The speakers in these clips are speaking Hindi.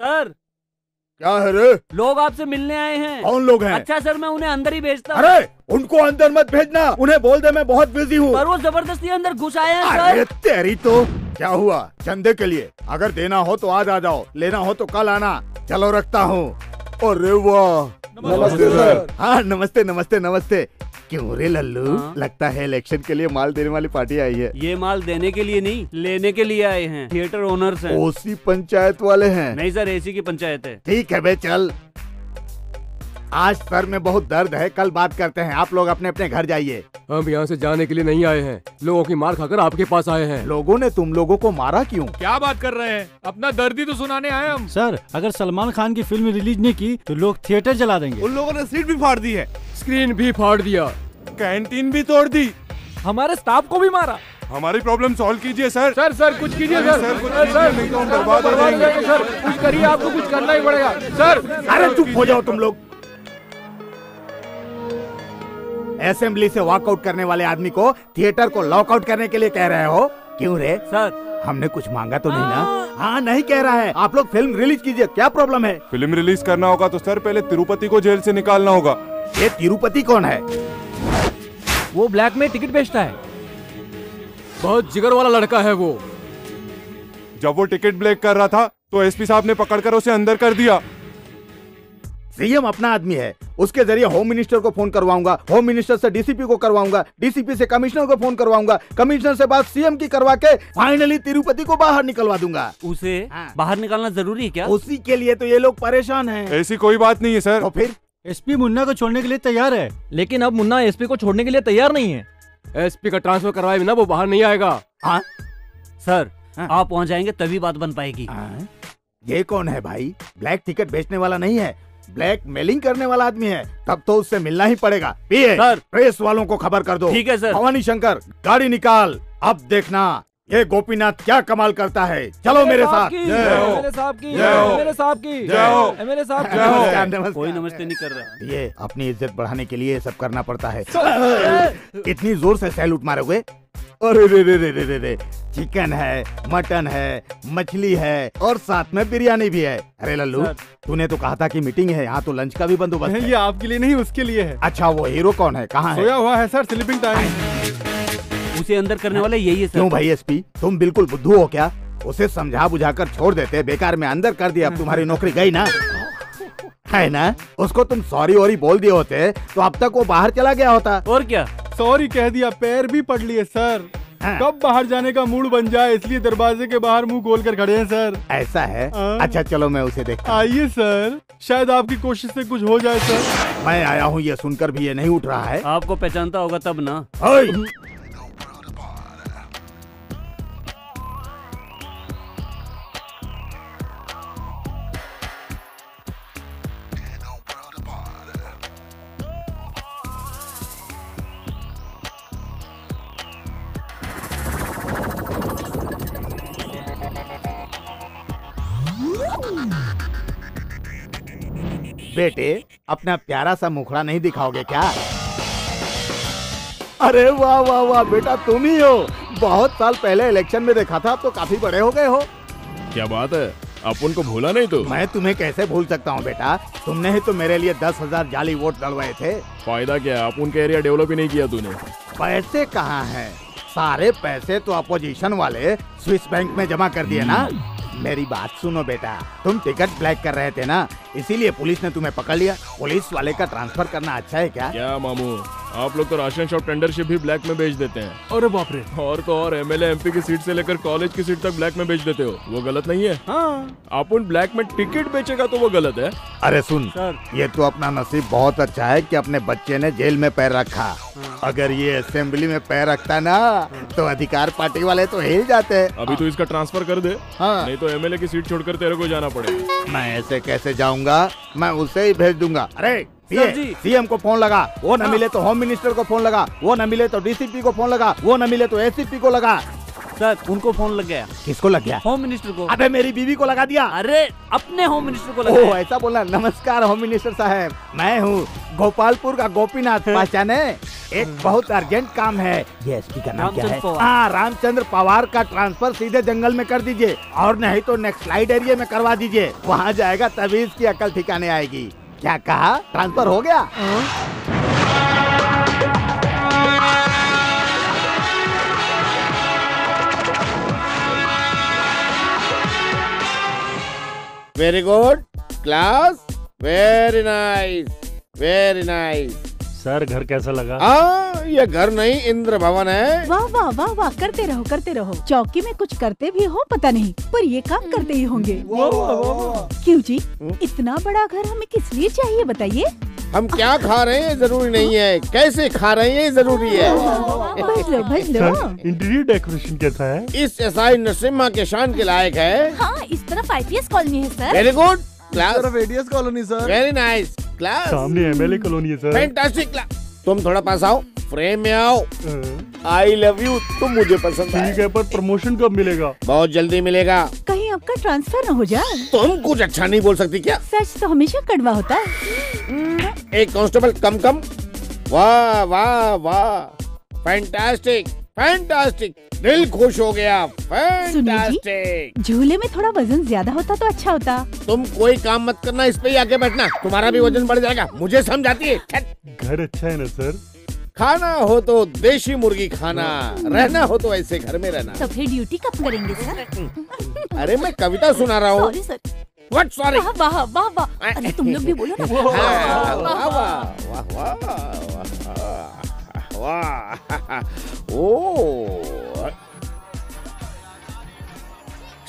सर। क्या है रे? लोग आपसे मिलने आए हैं। कौन लोग हैं? अच्छा सर, मैं उन्हें अंदर ही भेजता हूँ। अरे उनको अंदर मत भेजना, उन्हें बोल दे मैं बहुत बिजी हूँ। पर वो जबरदस्ती अंदर घुस आए हैं सर। अरे तेरी तो क्या हुआ? चंदे के लिए अगर देना हो तो आज आ जाओ, लेना हो तो कल आना। चलो रखता हूँ। अरे वाह, नमस्ते सर। हाँ नमस्ते नमस्ते नमस्ते। क्यों रे लल्लू, लगता है इलेक्शन के लिए माल देने वाली पार्टी आई है। ये माल देने के लिए नहीं, लेने के लिए आए हैं। थिएटर ओनर्स हैं। ओसी पंचायत वाले हैं? नहीं सर, एसी की पंचायत है। ठीक है बे, चल। आज सर में बहुत दर्द है, कल बात करते हैं। आप लोग अपने अपने घर जाइए। हम यहाँ से जाने के लिए नहीं आए हैं, लोगों की मार खाकर आपके पास आए हैं। लोगों ने तुम लोगों को मारा क्यों? क्या बात कर रहे हैं, अपना दर्द ही तो सुनाने आए हम। सर अगर सलमान खान की फिल्म रिलीज नहीं की तो लोग थिएटर जला देंगे। उन लोगों ने सीट भी फाड़ दी है, स्क्रीन भी फाड़ दिया, कैंटीन भी तोड़ दी, हमारे स्टाफ को भी मारा। हमारी प्रॉब्लम सॉल्व कीजिए सर। सर सर कुछ कीजिए सर, सर नहीं तो हम बर्बाद हो जाएंगे। सर कुछ करिए, आपको कुछ करना ही पड़ेगा सर। अरे चुप हो जाओ तुम लोग। असेंबली से वॉकआउट करने वाले आदमी को थिएटर को लॉकआउट करने के लिए कह रहे हो? क्यों रे? सर हमने कुछ मांगा तो नहीं ना? हाँ नहीं कह रहा है। आप लोग फिल्म रिलीज कीजिए, क्या प्रॉब्लम है? फिल्म रिलीज करना होगा तो सर पहले तिरुपति को जेल से निकालना होगा। ये तिरुपति कौन है? वो ब्लैक में टिकट बेचता है, बहुत जिगर वाला लड़का है वो। जब वो टिकट ब्लैक कर रहा था तो एसपी साहब ने पकड़कर उसे अंदर कर दिया। सीएम अपना आदमी है, उसके जरिए होम मिनिस्टर को फोन करवाऊंगा, होम मिनिस्टर से डीसीपी को करवाऊंगा, डीसीपी से कमिश्नर को फोन करवाऊंगा, कमिश्नर से बात सीएम की करवा के फाइनली तिरुपति को बाहर निकलवा दूंगा। उसे बाहर निकालना जरूरी है क्या? उसी के लिए तो ये लोग परेशान हैं। ऐसी कोई बात नहीं है सर। तो फिर एसपी मुन्ना को छोड़ने के लिए तैयार है, लेकिन अब मुन्ना एसपी को छोड़ने के लिए तैयार नहीं है। एसपी का ट्रांसफर करवाए बिना वो बाहर नहीं आएगा। हाँ सर, आप पहुँच जाएंगे तभी बात बन पाएगी। ये कौन है भाई? ब्लैक टिकट बेचने वाला नहीं है, ब्लैक मेलिंग करने वाला आदमी है, तब तो उससे मिलना ही पड़ेगा। सर प्रेस वालों को खबर कर दो। ठीक है सर। भवानी शंकर गाड़ी निकाल, अब देखना ये गोपीनाथ क्या कमाल करता है। चलो मेरे साथ। एमएलए साहब की, एमएलए साहब की, एमएलए साहब की। कोई नमस्ते नहीं कर रहा। ये अपनी इज्जत बढ़ाने के लिए सब करना पड़ता है। इतनी जोर से सैल्यूट मारोगे? अरे रे रे रे रे रे, चिकन है, मटन है, मछली है और साथ में बिरयानी भी है। अरे लल्लू तूने तो कहा था कि मीटिंग है, यहाँ तो लंच का भी बंदोबस्त है। ये आपके लिए नहीं, उसके लिए है। अच्छा वो हीरो कौन है, कहाँ है? सोया हुआ है सर, स्लीपिंग टाइम। उसे अंदर करने वाले यही है सर। क्यों भाई एसपी, तुम बिल्कुल बुद्धू हो क्या? उसे समझा बुझा कर छोड़ देते, बेकार में अंदर कर दिया। अब तुम्हारी नौकरी गयी ना, है ना? उसको तुम सॉरी और बोल दिए होते तो अब तक वो बाहर चला गया होता। और क्या सॉरी कह दिया, पैर भी पड़ लिए सर। कब बाहर जाने का मूड बन जाए, इसलिए दरवाजे के बाहर मुंह खोल कर खड़े हैं सर। ऐसा है? अच्छा चलो मैं उसे देखता हूं। आइए सर, शायद आपकी कोशिश से कुछ हो जाए सर। मैं आया हूँ ये सुनकर भी ये नहीं उठ रहा है। आपको पहचानता होगा तब ना। बेटे अपना प्यारा सा मुखड़ा नहीं दिखाओगे क्या? अरे वाह वाह वाह, बेटा तुम ही हो। बहुत साल पहले इलेक्शन में देखा था, अब तो काफी बड़े हो गए हो। क्या बात है, आप उनको भूला नहीं? तो मैं तुम्हें कैसे भूल सकता हूँ बेटा, तुमने ही तो मेरे लिए 10,000 जाली वोट लड़वाए थे। फायदा क्या, आप उनका एरिया डेवलप ही नहीं किया तूने। पैसे कहाँ है, सारे पैसे तो अपोजिशन वाले स्विस बैंक में जमा कर दिए ना। मेरी बात सुनो बेटा, तुम टिकट ब्लैक कर रहे थे ना, इसीलिए पुलिस ने तुम्हें पकड़ लिया। पुलिस वाले का ट्रांसफर करना अच्छा है क्या? क्या मामू, आप लोग तो राशन शॉप टेंडरशिप भी ब्लैक में बेच देते हैं। अरे बाप रे। और तो और एमएलए एमपी की सीट से लेकर कॉलेज की सीट तक ब्लैक में बेच देते हो, वो गलत नहीं है? हाँ। आप उन ब्लैक में टिकट बेचेगा तो वो गलत है। अरे सुन सर, ये तो अपना नसीब बहुत अच्छा है कि अपने बच्चे ने जेल में पैर रखा। अगर ये असेंबली में पैर रखता ना तो अधिकार पार्टी वाले तो हिल जाते हैं। अभी तो इसका ट्रांसफर कर दे। हाँ। नहीं तो एमएलए की सीट छोड़कर तेरे को जाना पड़ेगा। मैं ऐसे कैसे जाऊंगा, मैं उसे ही भेज दूंगा। अरे सीएम को फोन लगा, वो न मिले तो होम मिनिस्टर को फोन लगा, वो न मिले तो डीसीपी को फोन लगा, वो न मिले तो एसीपी को लगा। सर उनको फोन लग गया। किसको लग गया? होम मिनिस्टर को। अबे मेरी बीवी को लगा दिया। अरे अपने होम मिनिस्टर को लगा। ओह ऐसा बोला। नमस्कार होम मिनिस्टर साहब, मैं हूँ गोपालपुर का गोपीनाथ, पहचाने? एक बहुत अर्जेंट काम है। DSP का नाम क्या है? हाँ, रामचंद्र पवार का ट्रांसफर सीधे जंगल में कर दीजिए और नहीं तो नेक्स्ट स्लाइड एरिया में करवा दीजिए। वहाँ जाएगा तभी इसकी अकल ठिकाने आएगी। क्या कहा, ट्रांसफर हो गया? Very good class, very nice, very nice. Sir घर कैसा लगा? ये घर नहीं इंद्र भवन है। वाह वाह वाह वाह, करते रहो करते रहो। चौकी में कुछ करते भी हो पता नहीं, पर ये काम करते ही होंगे। वाह वाह वाह। क्यों जी, इतना बड़ा घर हमें किस लिए चाहिए बताइए? हम क्या खा रहे हैं जरूरी नहीं है, कैसे खा रहे हैं जरूरी है। इंटीरियर डेकोरेशन कैसा है? इस एसआई नरसिम्हा के शान के लायक है। हाँ, इस तरफ ITS कॉलोनी है sir. Very good class, ITS colony sir. Very nice class, सामने MLA कॉलोनी है सर। फैंटास्टिक क्लास, तुम थोड़ा पास आओ, फ्रेम में आओ। आई लव यू तुम मुझे पसंद है। ठीक है, पर प्रमोशन कब मिलेगा? बहुत जल्दी मिलेगा। कहीं आपका ट्रांसफर न हो जाए। तुम कुछ अच्छा नहीं बोल सकती क्या? सच तो हमेशा कड़वा होता है। एक कांस्टेबल कम कम। वाह वाह वाह, फैंटास्टिक फैंटास्टिक, दिल खुश हो गया। फैंटास्टिक, झूले में थोड़ा वजन ज्यादा होता तो अच्छा होता। तुम कोई काम मत करना, इस पे ही आके बैठना, तुम्हारा भी वजन बढ़ जाएगा। मुझे समझाती है? घर अच्छा है ना सर? खाना हो तो देशी मुर्गी खाना, रहना हो तो ऐसे घर में रहना। तो फिर ड्यूटी कब करेंगे सर? अरे मैं कविता सुना रहा हूँ। What sorry? वाह वाह वाह, अरे तुम लोग भी बोलो ना। वाह वाह वाह वाह वाह, ओह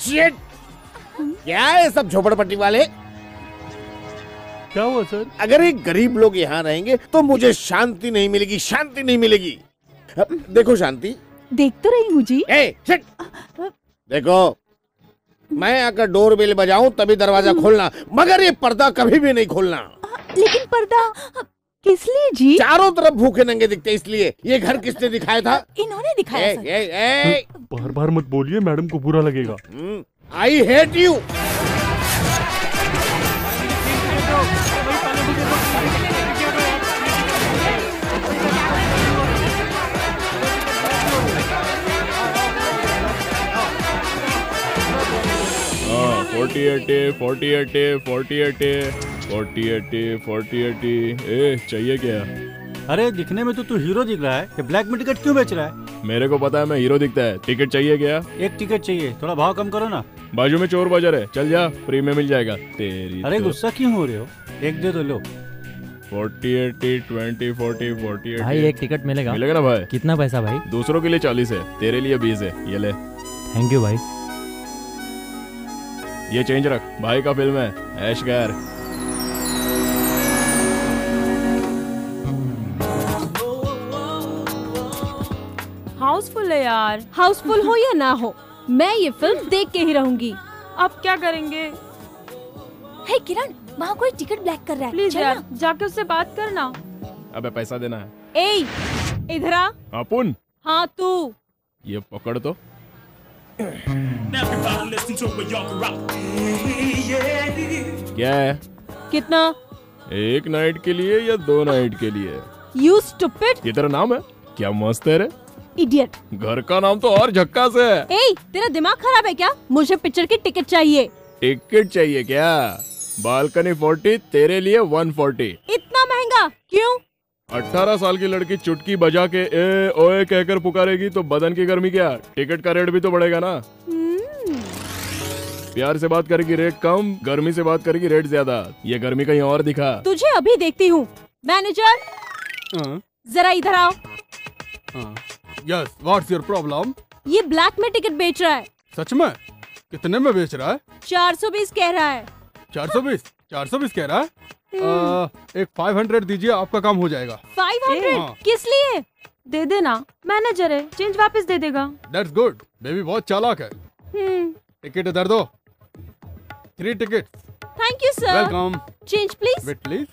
शिट, क्या है सब झोपड़पट्टी वाले? क्या हुआ सर? अगर एक गरीब लोग यहाँ रहेंगे तो मुझे शांति नहीं मिलेगी, शांति नहीं मिलेगी। देखो शांति, देख तो रही हूँ जी। ए शिट, देखो मैं अगर डोर बेल बजाऊं तभी दरवाजा खोलना, मगर ये पर्दा कभी भी नहीं खोलना। लेकिन पर्दा किस लिए जी? चारों तरफ भूखे नंगे दिखते इसलिए। ये घर किसने दिखाया था? इन्होंने दिखाया। ए, ए, ए, ए। बार बार मत बोलिए, मैडम को बुरा लगेगा। I hate you. हाँ, 48 ए चाहिए क्या? अरे दिखने में तो तू हीरो दिख रहा है, ये ब्लैक में टिकट क्यों बेच रहा है? मेरे को पता है मैं हीरो दिखता है। टिकट चाहिए क्या? एक टिकट चाहिए, थोड़ा भाव कम करो ना। बाजू में चोर बाजार है, चल जा, फ्री में मिल जाएगा। तेरी अरे तो... गुस्सा क्यों हो रहे हो? एक दे दो लो। 48 20 40 48। भाई एक टिकट मिलेगा? मिलेगा ना भाई। कितना पैसा भाई? दूसरों के लिए 40 है, तेरे लिए 20 है। ये ले। थैंक यू भाई। ये चेंज रख, भाई का फिल्म है, ऐश कर। हाउसफुल है यार। हाउसफुल हो या ना हो, मैं ये फिल्म देख के ही रहूंगी। अब क्या करेंगे? हे किरण, वहाँ कोई टिकट ब्लैक कर रहा है। प्लीज यार, जाके उससे बात करना। अबे पैसा देना है। ए इधर आ। अपुन। हाँ तू ये पकड़ तो। क्या है? कितना? एक नाइट के लिए या दो नाइट के लिए? You stupid. ये तेरा नाम है? क्या मस्त है रे इडियट। घर का नाम तो और झक्कास है। ए, तेरा दिमाग खराब है क्या? मुझे पिक्चर की टिकट चाहिए। टिकट चाहिए क्या? बालकनी 40, तेरे लिए 140। इतना महंगा क्यों? 18 साल की लड़की चुटकी बजा के ए ओए कहकर पुकारेगी तो बदन की गर्मी क्या? टिकट का रेट भी तो बढ़ेगा ना। प्यार से बात करेगी रेट कम, गर्मी से बात करेगी रेट ज्यादा। ये गर्मी कहीं और दिखा। तुझे अभी देखती हूँ। मैनेजर जरा इधर आओ। Yes, what's your problem? ये ब्लैक में टिकट बेच रहा है। सच में? कितने में बेच रहा है? 420 कह रहा है। 420? 420 कह रहा है। एक 500 दीजिए, आपका काम हो जाएगा। 500 किस लिए? दे देना, मैनेजर है, चेंज वापस दे देगा। That's good, बेबी बहुत चालाक है। टिकट इधर दो। 3 ticket. Thank you sir. Welcome. Change please. Please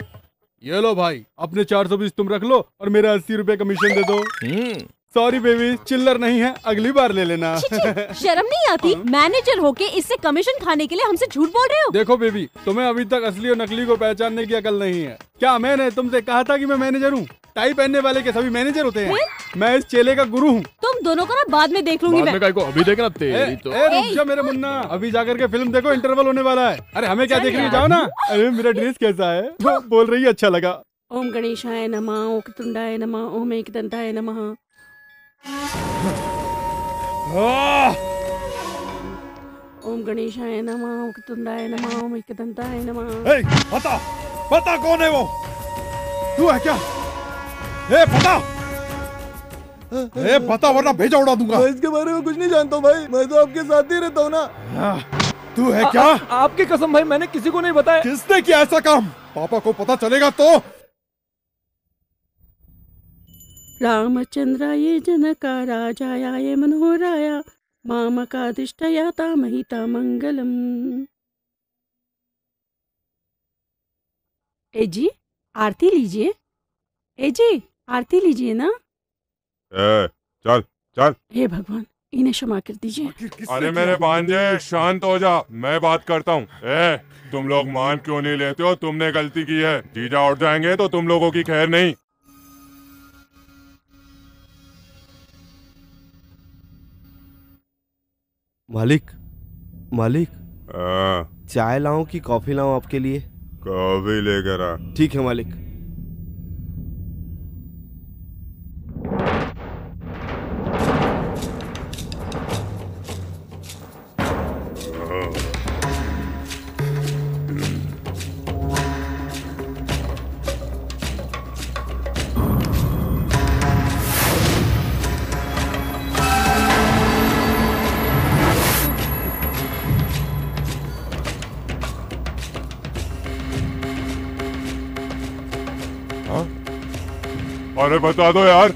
ये लो भाई, अपने 420 तुम रख लो और मेरा 80 रुपए कमीशन दे दो। सॉरी बेबी, चिल्लर नहीं है, अगली बार ले लेना। शर्म नहीं आती? मैनेजर होके इससे कमीशन खाने के लिए हमसे झूठ बोल रहे हो? देखो बेबी, तुम्हें अभी तक असली और नकली को पहचानने की अकल नहीं है। क्या मैंने तुमसे कहा था कि मैं मैनेजर हूँ? टाई पहनने वाले के सभी मैनेजर होते हैं। मैं इस चेले का गुरु हूँ। तुम दोनों को ना बाद में देख लूंगी। अभी देखना तेरी तो। रुक जा मेरे मुन्ना, अभी जाकर के फिल्म देखो, इंटरवल होने वाला है। अरे हमें क्या देखने जाओ ना। अरे मेरा ड्रेस कैसा है? बोल रही है अच्छा लगा। ओम गणेशाय नमः, ओम तुंडाय नमः, ओम एकदंताय नमः। ओम गणेशाय नमः, ओम तुंडाय नमः, ओम एकदंताय नमः। ए पता पता कौन है वो? तू है क्या? ए पता, ए पता वरना भेजा उड़ा दूंगा। मैं इसके बारे में कुछ नहीं जानता भाई, मैं तो आपके साथ ही रहता हूँ ना। तू है क्या? आपके कसम भाई मैंने किसी को नहीं बताया। किसने किया ऐसा काम? पापा को पता चलेगा तो। रामचंद्राय जनका राजायाय मनोहराया मामा का दिष्टया तामहिता मंगलम। ए जी आरती लीजिए, ए जी आरती लीजिए ना। ए, चल चल। हे भगवान इन्हें क्षमा कर दीजिए। अरे मेरे पांजे शांत हो जा, मैं बात करता हूँ। तुम लोग मान क्यों नहीं लेते हो? तुमने गलती की है, जीजा उठ जाएंगे तो तुम लोगों की खैर नहीं। मालिक मालिक चाय लाऊं कि कॉफी लाऊं आपके लिए? कॉफी लेकर आ। ठीक है मालिक। अरे बता दो यार।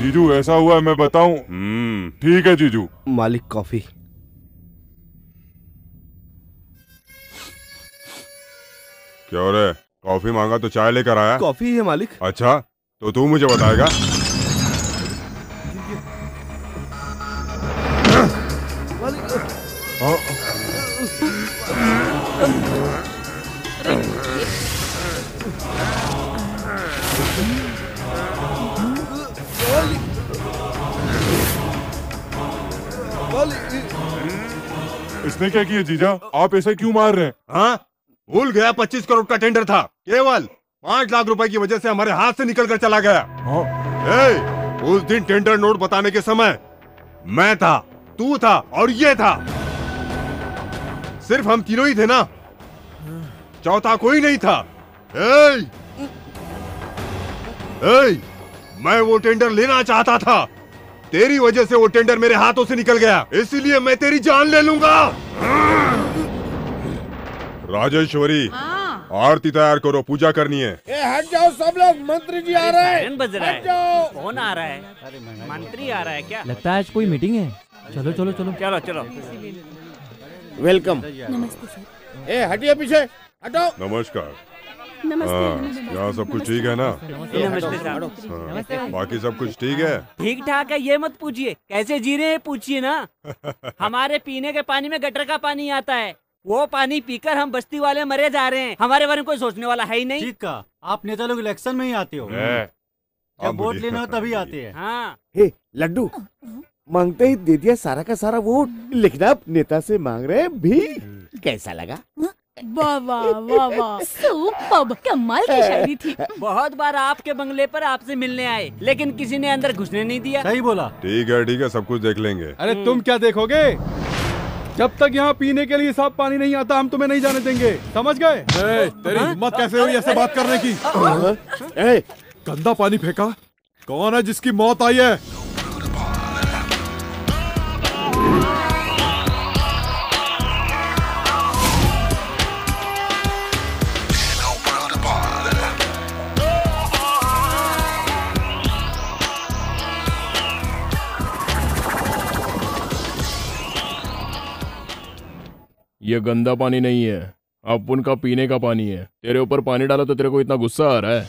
जीजू ऐसा हुआ है मैं बताऊं? ठीक है जीजू। मालिक कॉफी। क्या हो रहा है? कॉफी मांगा तो चाय लेकर आया। कॉफी है मालिक। अच्छा तो तू मुझे बताएगा? इसने क्या किया जीजा? आप ऐसे क्यों मार रहे हैं? हाँ भूल गया 25 करोड़ का टेंडर था, केवल 5 लाख रुपए की वजह से हमारे हाथ से निकल कर चला गया। ए, उस दिन टेंडर नोट बताने के समय मैं था, तू था और ये था, सिर्फ हम तीनों ही थे ना, चौथा कोई नहीं था। ए, मैं वो टेंडर लेना चाहता था, तेरी वजह से वो टेंडर मेरे हाथों से निकल गया, इसीलिए मैं तेरी जान ले लूंगा। राजेश्वरी आरती तैयार करो, पूजा करनी है। ए हट जाओ सब लोग, मंत्री जी आ रहे हैं। बज रहा है। कौन आ रहा है? मंत्री आ रहा है क्या? लगता है आज कोई मीटिंग है। चलो चलो चलो चलो चलो। वेलकम। नमस्ते सर। ए हटिए पीछे, हटो। नमस्कार। यहाँ सब कुछ ठीक है ना? बाकी सब कुछ ठीक है? ठीक ठाक है, ये मत पूछिए कैसे जी रहे हैं, पूछिए ना। हमारे पीने के पानी में गटर का पानी आता है, वो पानी पीकर हम बस्ती वाले मरे जा रहे हैं, हमारे बारे में कोई सोचने वाला है ही नहीं। ठीक का, आप नेता लोग इलेक्शन में ही आते हो, जब वोट लेना हो तभी आते हैं। हाँ लड्डू मांगते ही दे दिया सारा का सारा वोट, लेकिन आप नेता से मांग रहे हैं भी। कैसा लगा? वाह वाह वाह वाह, सुपर्ब, कमाल की शायरी थी। बहुत बार आपके बंगले पर आपसे मिलने आए, लेकिन किसी ने अंदर घुसने नहीं दिया। सही बोला। ठीक है सब कुछ देख लेंगे। अरे तुम क्या देखोगे? जब तक यहाँ पीने के लिए साफ पानी नहीं आता हम तुम्हें नहीं जाने देंगे, समझ गए? तेरी हिम्मत कैसे हुई ऐसे बात करने की? गंदा पानी फेंका, कौन है जिसकी मौत आई है? ये गंदा पानी नहीं है, अब उनका पीने का पानी है। तेरे ऊपर पानी डाला तो तेरे को इतना गुस्सा आ रहा है।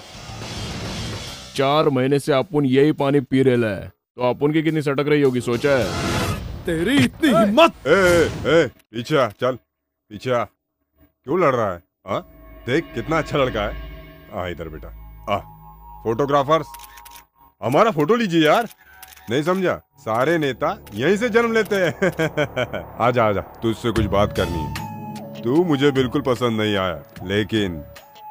4 महीने से अपुन यही पानी पी रहे है, तो अपुन की कितनी सटक रही होगी सोचा है? तेरी इतनी हिम्मत! ए, ए, ए, पीछे चल, पीछे क्यों लड़ रहा है? आ? देख कितना अच्छा लड़का है। आ इधर बेटा, आ फोटोग्राफर्स हमारा फोटो लीजिए यार। नहीं समझा, सारे नेता यहीं से जन्म लेते हैं। आजा आजा, तुझसे कुछ बात करनी है। तू मुझे बिल्कुल पसंद नहीं आया, लेकिन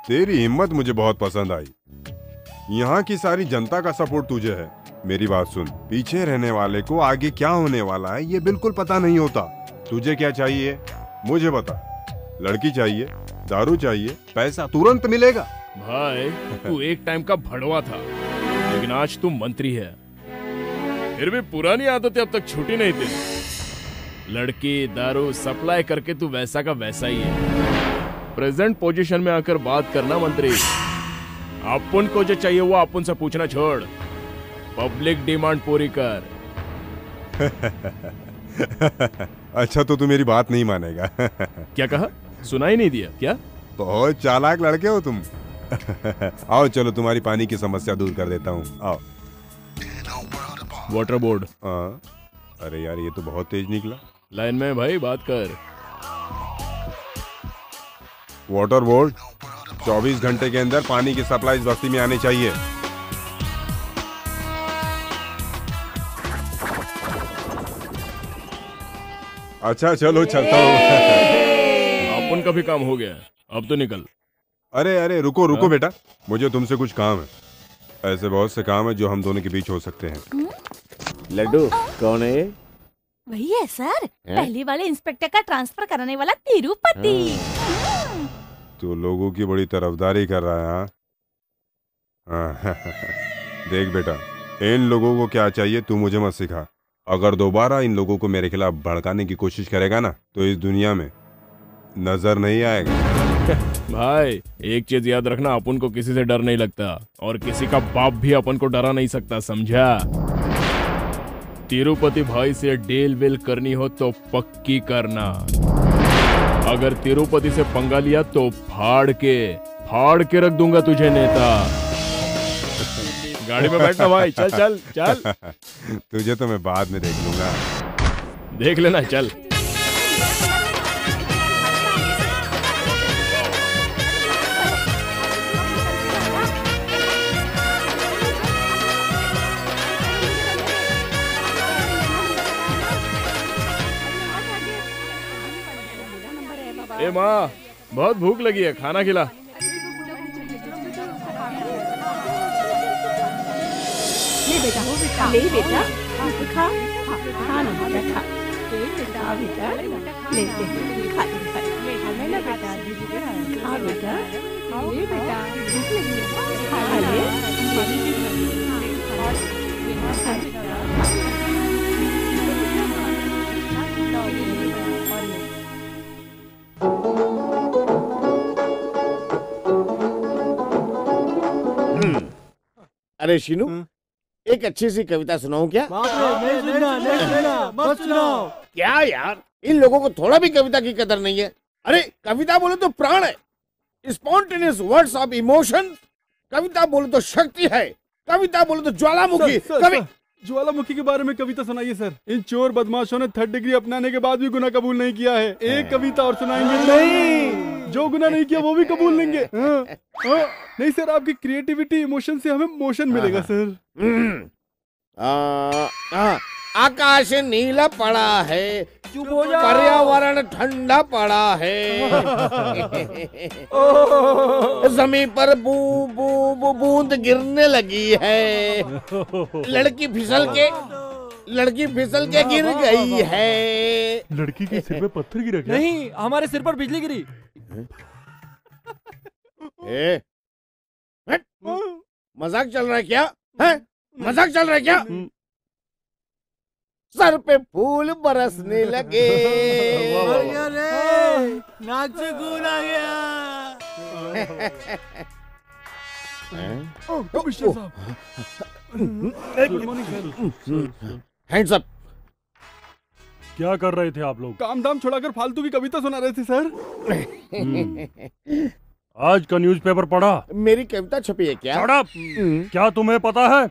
तेरी हिम्मत मुझे बहुत पसंद आई। यहाँ की सारी जनता का सपोर्ट तुझे है। मेरी बात सुन, पीछे रहने वाले को आगे क्या होने वाला है ये बिल्कुल पता नहीं होता। तुझे क्या चाहिए मुझे बता। लड़की चाहिए, दारू चाहिए, पैसा तुरंत मिलेगा। भाई तू एक टाइम का भड़वा था, लेकिन आज तू मंत्री है। फिर भी पुरानी आदतें अब तक छूटी नहीं थी। लड़की, दारू सप्लाई करके तू वैसा का वैसा ही है। प्रेजेंट पोजीशन में आकर बात करना मंत्री। अपन को जो चाहिए वो अपन से पूछना छोड़, पब्लिक डिमांड पूरी कर। अच्छा तो तू मेरी बात नहीं मानेगा। क्या कहा? सुनाई नहीं दिया क्या? बहुत चालाक लड़के हो तुम। आओ चलो तुम्हारी पानी की समस्या दूर कर देता हूँ। आओ वाटर बोर्ड। अरे यार ये तो बहुत तेज निकला। लाइन में भाई, बात कर। वाटर बोर्ड 24 घंटे के अंदर पानी की सप्लाई इस बस्ती में आनी चाहिए। अच्छा चलो चलता हूँ। अपन का भी काम हो गया, अब तो निकल। अरे अरे रुको रुको बेटा, मुझे तुमसे कुछ काम है। ऐसे बहुत से काम है जो हम दोनों के बीच हो सकते हैं। लड्डू कौन है? वही है सर, पहले वाले इंस्पेक्टर का ट्रांसफर कराने वाला तिरुपति। तो लोगों की बड़ी तरफदारी कर रहा है। देख बेटा, इन लोगों को क्या चाहिए तू मुझे मत सिखा। अगर दोबारा इन लोगों को मेरे खिलाफ भड़काने की कोशिश करेगा ना, तो इस दुनिया में नजर नहीं आएगा। भाई एक चीज याद रखना, अपन को किसी से डर नहीं लगता और किसी का बाप भी अपन को डरा नहीं सकता, समझा? तिरुपति भाई से डील विल करनी हो तो पक्की करना। अगर तिरुपति से पंगा लिया तो फाड़ के रख दूंगा तुझे नेता। गाड़ी में बैठना भाई, चल चल चल। तुझे तो मैं बाद में देख लूंगा। देख लेना, चल। ए माँ, बहुत भूख लगी है, खाना खिला। ले बेटा, खा खाना बेटा, खा बेटा, ले खा बेटा, ले बेटा, खा ले। अरे शिनू, एक अच्छी सी कविता सुनाऊं क्या? नहीं सुना, नहीं सुना, मत सुनाओ। क्या यार, इन लोगों को थोड़ा भी कविता की कदर नहीं है। अरे कविता बोले तो प्राण है, स्पॉन्टेनियस वर्ड्स ऑफ इमोशन। कविता बोले तो शक्ति है, कविता बोले तो ज्वालामुखी। ज्वालामुखी के बारे में कविता सुनाइए सर। इन चोर बदमाशों ने 3rd डिग्री अपनाने के बाद भी गुना कबूल नहीं किया है। एक कविता और सुनाएंगे। नहीं, जो गुना नहीं किया वो भी कबूल लेंगे। नहीं सर, आपकी क्रिएटिविटी इमोशन से हमें मोशन मिलेगा सर। आकाश नीला पड़ा है, पर्यावरण ठंडा पड़ा है, जमीन पर बू बू बू बूंद गिरने लगी है, लड़की फिसल के गिर गई है। लड़की के सिर पे पत्थर गिरा क्या? नहीं, हमारे सिर पर बिजली गिरी। मजाक चल रहा है क्या? है मजाक चल रहा है क्या? सर पे फूल बरसने लगे। नाच कूद आ गया। Hands up. क्या कर रहे थे आप लोग? काम धाम छोड़ाकर फालतू की कविता सुना रहे थे सर। आज का न्यूज़पेपर पढ़ा? मेरी कविता छपी है क्या? क्या तुम्हें पता है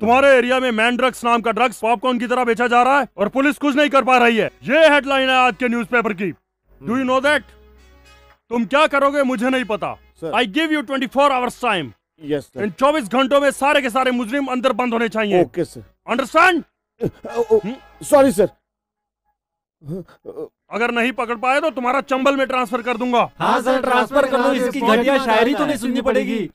तुम्हारे एरिया में मैन ड्रग्स नाम का ड्रग्स पॉपकॉर्न की तरह बेचा जा रहा है और पुलिस कुछ नहीं कर पा रही है? ये हेडलाइन है आज के न्यूज़पेपर की। Do you know that? तुम क्या करोगे मुझे नहीं पता। I give you 24 hours time. Yes sir. इन 24 घंटों में सारे के सारे मुजरिम अंदर बंद होने चाहिए। Okay sir. Understand? Sorry sir. अगर नहीं पकड़ पाए तो तुम्हारा चंबल में ट्रांसफर कर दूंगा। हाँ सर ट्रांसफर कर लो, इसकी घटिया शायरी तो नहीं सुननी पड़ेगी।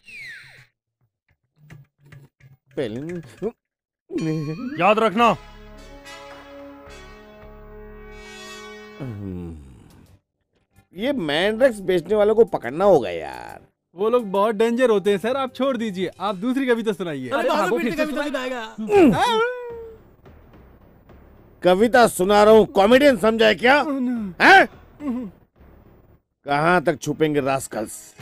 याद रखना। ये मैंड्रेक्स बेचने वालों को पकड़ना होगा यार, वो लोग बहुत डेंजर होते हैं सर। आप छोड़ दीजिए, आप दूसरी कविता सुनाइए। कविता सुना रहा हूँ, कॉमेडियन समझा है क्या? हैं? कहाँ तक छुपेंगे रास्कल्स।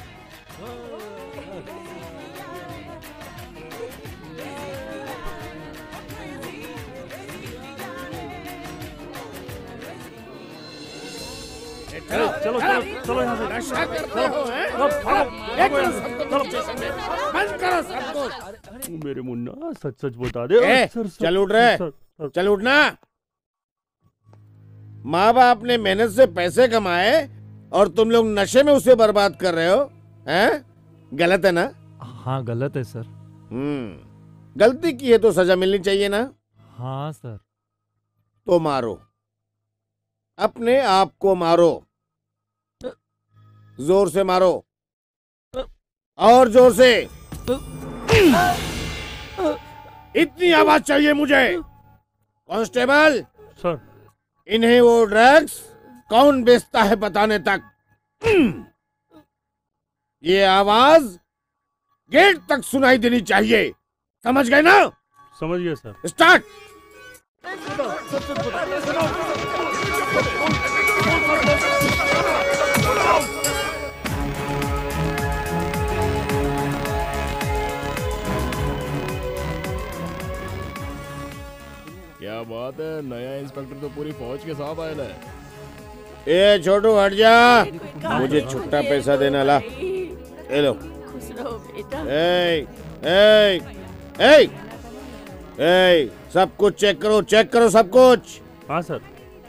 चलो चलो चलो यहाँ से नशा करते हो हैं? बंद करो सबको। तू मेरे मुन्ना सच सच बता दे। चल उठ रहे, चल उठना। माँ बाप ने मेहनत से पैसे कमाए और तुम लोग नशे में उसे बर्बाद कर रहे हो, हैं? गलत है ना? हाँ गलत है सर। गलती की है तो सजा मिलनी चाहिए ना? हाँ सर। तो मारो, अपने आप को मारो, जोर से मारो और जोर से। इतनी आवाज चाहिए मुझे। कांस्टेबल सर, इन्हें वो ड्रग्स कौन बेचता है बताने तक ये आवाज गेट तक सुनाई देनी चाहिए। समझ गए ना? समझ गए सर। स्टार्ट। क्या बात है, नया इंस्पेक्टर तो पूरी फौज के साथ आया है। ए छोटू हट जा, मुझे छुट्टा पैसा देना ला। ए लो। ए, ए, ए, ए, सब कुछ चेक करो, चेक करो सब कुछ। हाँ सर।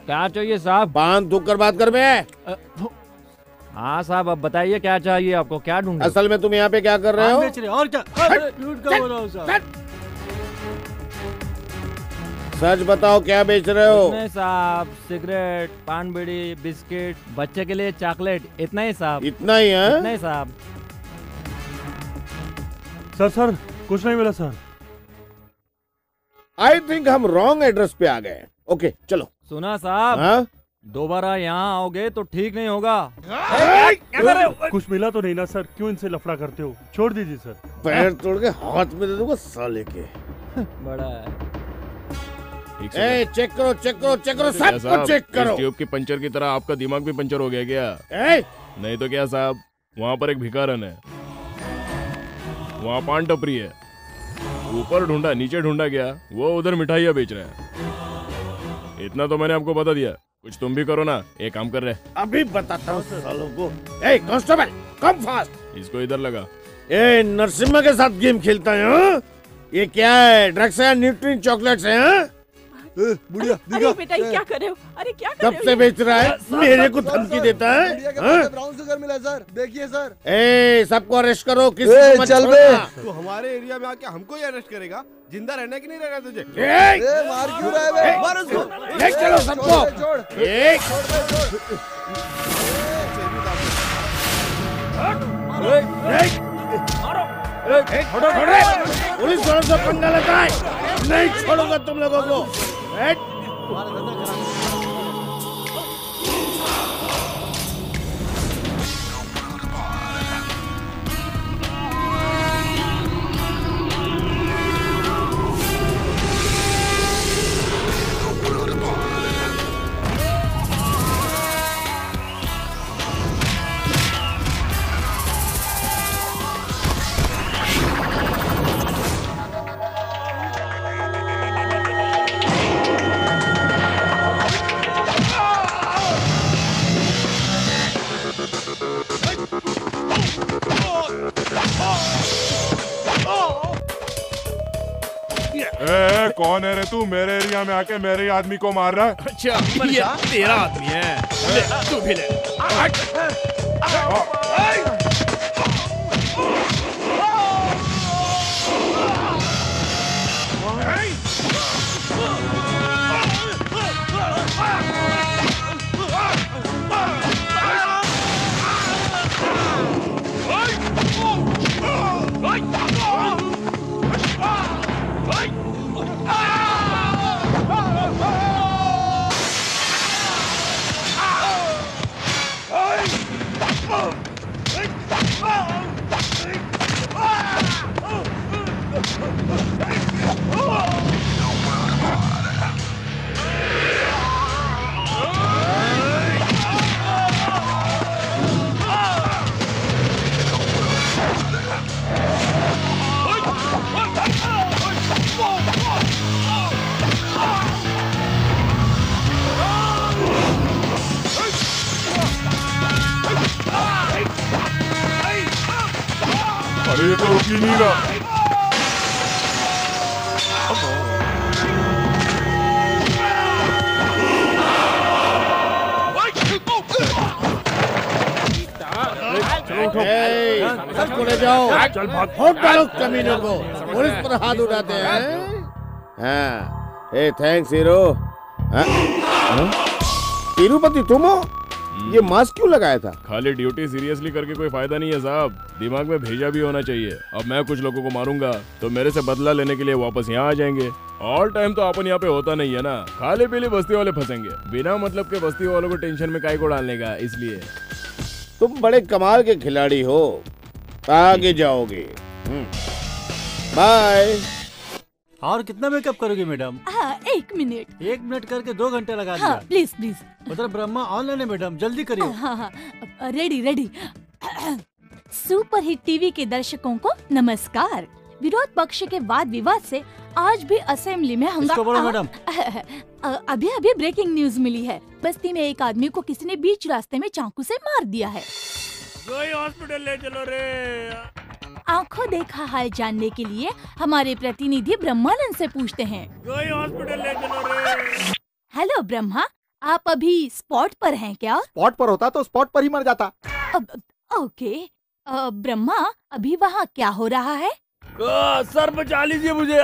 क्या चाहिए साहब? बांध दुख कर बात कर बे। हाँ साहब अब बताइए क्या चाहिए आपको, क्या ढूंढ? असल में तुम यहाँ पे क्या कर रहे हो? बेच रहे और क्या? लूट का हो रहा हूँ साहब। सच बताओ क्या बेच रहे हो? साहब सिगरेट, पान बीड़ी, बिस्किट, बच्चे के लिए चॉकलेट, इतना ही साहब। इतना ही है? इतना ही साहब। सर सर कुछ नहीं मिला सर। आई थिंक हम रॉन्ग एड्रेस पे आ गए। ओके चलो। सुना साहब, दोबारा यहाँ आओगे तो ठीक नहीं होगा। कुछ मिला तो नहीं ना सर, क्यों इनसे लफड़ा करते हो? छोड़ दीजिए सर। पैर तोड़ के हाथ में दे दूंगा साले के। बड़ा है। ए, चेक करो चेक करो चेक करो सब कुछ चेक करो। ट्यूब की पंचर की तरह आपका दिमाग भी पंचर हो गया क्या? ए? नहीं तो क्या साहब, वहाँ पर एक भिखारन है, वहाँ पान टपरी है, ऊपर ढूंढा नीचे ढूंढा गया, वो उधर मिठाइयाँ बेच रहे हैं। इतना तो मैंने आपको बता दिया, कुछ तुम भी करो ना। एक काम कर रहे, अभी बताता हूँ। कांस्टेबल कम फास्ट, इसको इधर लगा। ए नरसिम्हा के साथ गेम खेलता है। ये क्या है, ड्रग्स है, न्यूट्रीन चॉकलेट्स है? बुढ़िया अरे बेटा ये क्या कर रहे हो? अरे क्या कर रहे हो? कब से बेच रहा है? मेरे को धमकी देता है। ब्राउन शुगर मिला सर, देखिए सर। ए सबको अरेस्ट करो, किसी को चल बे। तो हमारे एरिया में आके हमको ही अरेस्ट करेगा? जिंदा रहना कि नहीं रहना तुझे? ए मार क्यों रहा है बे? मार उसको। ले चलो सबको। छोड़ छोड़ो छोड़ो, पुलिस वालों से पंगा लेता है। नहीं छोड़ूंगा तुम लोगों को। कौन है रे तू? मेरे एरिया में आके मेरे आदमी को मार रहा है? अच्छा तेरा आदमी है, तू भी ले। पुलिस पर हाथ उठाते हैं। Thanks hero. तिरुपति तुम हो? ये मास्क क्यों लगाया था? खाली ड्यूटी सीरियसली करके कोई फायदा नहीं है साहब, दिमाग में भेजा भी होना चाहिए। अब मैं कुछ लोगों को मारूंगा तो मेरे से बदला लेने के लिए वापस यहाँ आ जाएंगे। ऑल टाइम तो अपन यहाँ पे होता नहीं है ना, खाली पीली बस्ती वाले फंसेंगे। बिना मतलब के बस्ती वालों को टेंशन में काय को डालने का, इसलिए। तुम बड़े कमाल के खिलाड़ी हो, आगे जाओगे। बाय। और कितना मेकअप करोगे मैडम? हाँ, 1 मिनट। 1 मिनट करके 2 घंटे लगा दिया। हाँ, प्लीज प्लीज। मतलब ब्रह्मा ऑनलाइन है मैडम, जल्दी करिए। हाँ, हाँ, ready ready. Super hit TV के दर्शकों को नमस्कार। विरोध पक्ष के वाद विवाद से आज भी असेंबली में हंगामा। मैडम अभी अभी ब्रेकिंग न्यूज मिली है, बस्ती में एक आदमी को किसी ने बीच रास्ते में चाकू से मार दिया है। हॉस्पिटल ले चलो रे। आंखों देखा हाल जानने के लिए हमारे प्रतिनिधि ब्रह्मानंद से पूछते हैं। कोई हॉस्पिटल ले चलो रे। हेलो ब्रह्मा, आप अभी स्पॉट पर हैं क्या? स्पॉट पर होता तो स्पॉट पर ही मर जाता। ओके ब्रह्मा, अभी वहाँ क्या हो रहा है? सर बचा लीजिए मुझे।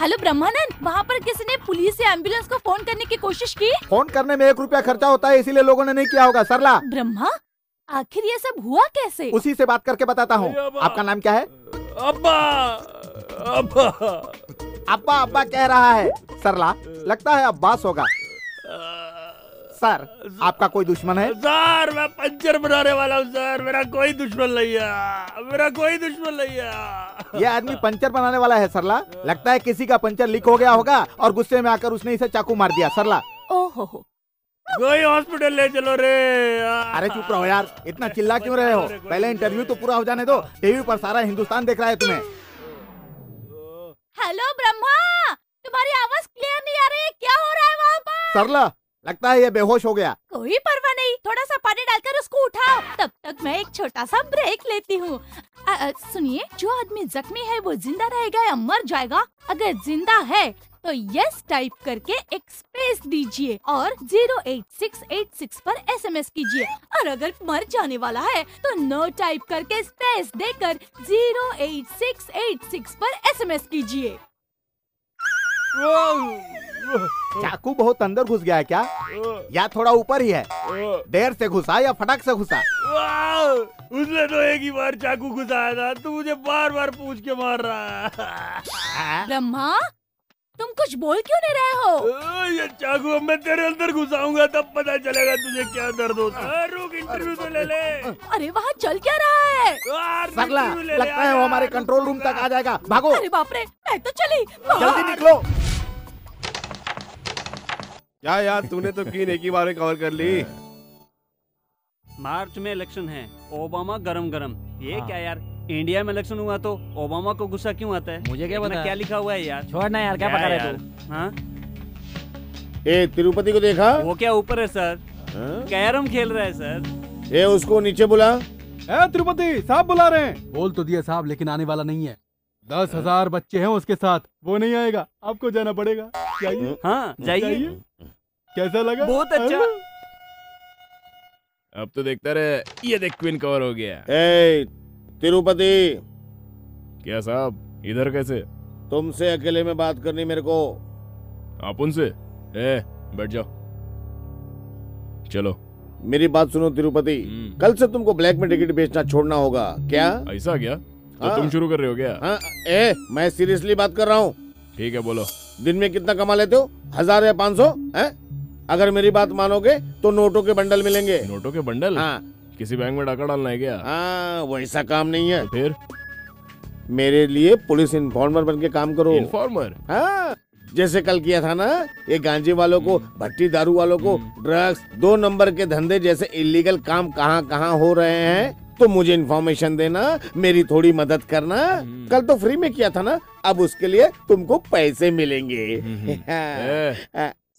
हेलो ब्रह्मानंद, वहाँ पर किसी ने पुलिस या एम्बुलेंस को फोन करने की कोशिश की। फोन करने में 1 रुपया खर्चा होता है, इसीलिए लोगों ने नहीं किया होगा। सरला ब्रह्मा, आखिर ये सब हुआ कैसे? उसी से बात करके बताता हूँ। आपका नाम क्या है? अब्बा। अब्बा अब्बा अब्बा कह रहा है सरला, लगता है अब्बास होगा। सर आपका कोई दुश्मन है? सर मैं पंचर बनाने वाला हूँ सर, मेरा कोई दुश्मन नहीं है, मेरा कोई दुश्मन नहीं है। ये आदमी पंचर बनाने वाला है सरला, लगता है किसी का पंचर लीक हो गया होगा और गुस्से में आकर उसने इसे चाकू मार दिया। सरला ओहो, कोई हॉस्पिटल ले चलो रे। अरे चुप रहो यार, इतना चिल्ला क्यों रहे हो? पहले इंटरव्यू तो पूरा हो जाने दो, टीवी पर सारा हिंदुस्तान देख रहा है तुम्हें। हेलो ब्रह्मा, तुम्हारी आवाज क्लियर नहीं आ रही है, क्या हो रहा है वहाँ पर? सरला लगता है ये बेहोश हो गया। कोई परवाह नहीं, थोड़ा सा पानी डालकर उसको उठाओ, तब तक मैं एक छोटा सा ब्रेक लेती हूँ। सुनिए, जो आदमी जख्मी है वो जिंदा रहेगा या मर जाएगा? अगर जिंदा है तो यस टाइप करके एक स्पेस दीजिए और 08686 पर SMS कीजिए, और अगर मर जाने वाला है तो नो टाइप करके स्पेस देकर 08686 पर SMS कीजिए। चाकू बहुत अंदर घुस गया है क्या, या थोड़ा ऊपर ही है? देर से घुसा या फटाक से घुसा? उसने तो एक ही बार चाकू घुसाया था, तू मुझे बार बार पूछ के मार रहा है। ब्रह्मा तुम कुछ बोल क्यों नहीं रहे हो? ये चाकू मैं तेरे अंदर घुसाऊंगा तब पता चलेगा तुझे क्या दर्द होता है। रुक, इंटरव्यू तो ले ले। अरे वहाँ चल क्या रहा है? सरला लगता है वो हमारे कंट्रोल रूम तक आ जाएगा, भागो। अरे बाप रे, मैं तो चली, जल्दी निकलो। क्या यार, तूने तो कीन एक ही बार में कवर कर ली। मार्च में इलेक्शन है, ओबामा गरम गरम। ये क्या यार, इंडिया में इलेक्शन हुआ तो ओबामा को गुस्सा क्यों आता है? मुझे क्या पता क्या लिखा हुआ है यार। छोड़ना यार, क्या पता है तू? हाँ ए, तिरुपति को देखा? वो क्या ऊपर है सर, कैरम खेल रहा है सर। ए उसको नीचे बुला। ए तिरुपति साहब बुला रहे हैं। बोल तो दिया साहब, लेकिन आने वाला नहीं है। 10,000 बच्चे हैं उसके साथ, वो नहीं आएगा, आपको जाना पड़ेगा। जाइए। हाँ जाइए। कैसा लगा? बहुत अच्छा। अब तो देखता रहे। ये देख क्वीन कवर हो गया। ए तिरुपति, क्या साहब इधर कैसे? तुमसे अकेले में बात करनी मेरे को। आप उनसे? ए बैठ जाओ। चलो मेरी बात सुनो तिरुपति, कल से तुमको ब्लैक में टिकट बेचना छोड़ना होगा। क्या ऐसा? क्या तो तुम शुरू कर रहे हो क्या? हाँ, ए मैं सीरियसली बात कर रहा हूँ। ठीक है बोलो। दिन में कितना कमा लेते हो? 1000 या 500? अगर मेरी बात मानोगे तो नोटों के बंडल मिलेंगे। नोटों के बंडल? हाँ। किसी बैंक में डाका डालना है क्या? हाँ वैसा काम नहीं है। तो फिर मेरे लिए पुलिस इन्फॉर्मर बन के काम करो। इन्फॉर्मर? हाँ, जैसे कल किया था ना। ये गांजे वालों को, भट्टी दारू वालों को, ड्रग्स, 2 नंबर के धंधे जैसे इलीगल काम कहाँ कहाँ हो रहे हैं, तो मुझे इन्फॉर्मेशन देना, मेरी थोड़ी मदद करना। कल तो फ्री में किया था ना, अब उसके लिए तुमको पैसे मिलेंगे।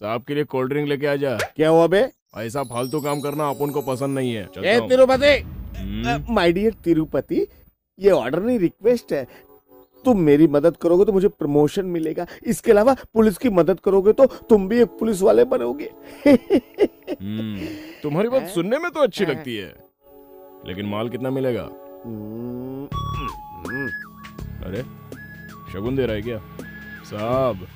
साहब के लिए कोल्ड ड्रिंक लेके आ जा। क्या हुआ बे? ऐसा फालतू काम करना आप उनको पसंद नहीं है। ए तिरुपति, माय डियर तिरुपति, ये ऑर्डर नहीं रिक्वेस्ट है। तुम मेरी मदद करोगे तो मुझे प्रमोशन मिलेगा, इसके अलावा पुलिस की मदद करोगे तो तुम भी एक पुलिस वाले बनोगे। तुम्हारी बात सुनने में तो अच्छी लगती है, लेकिन माल कितना मिलेगा? अरे शगुन दे रहा है क्या? साहब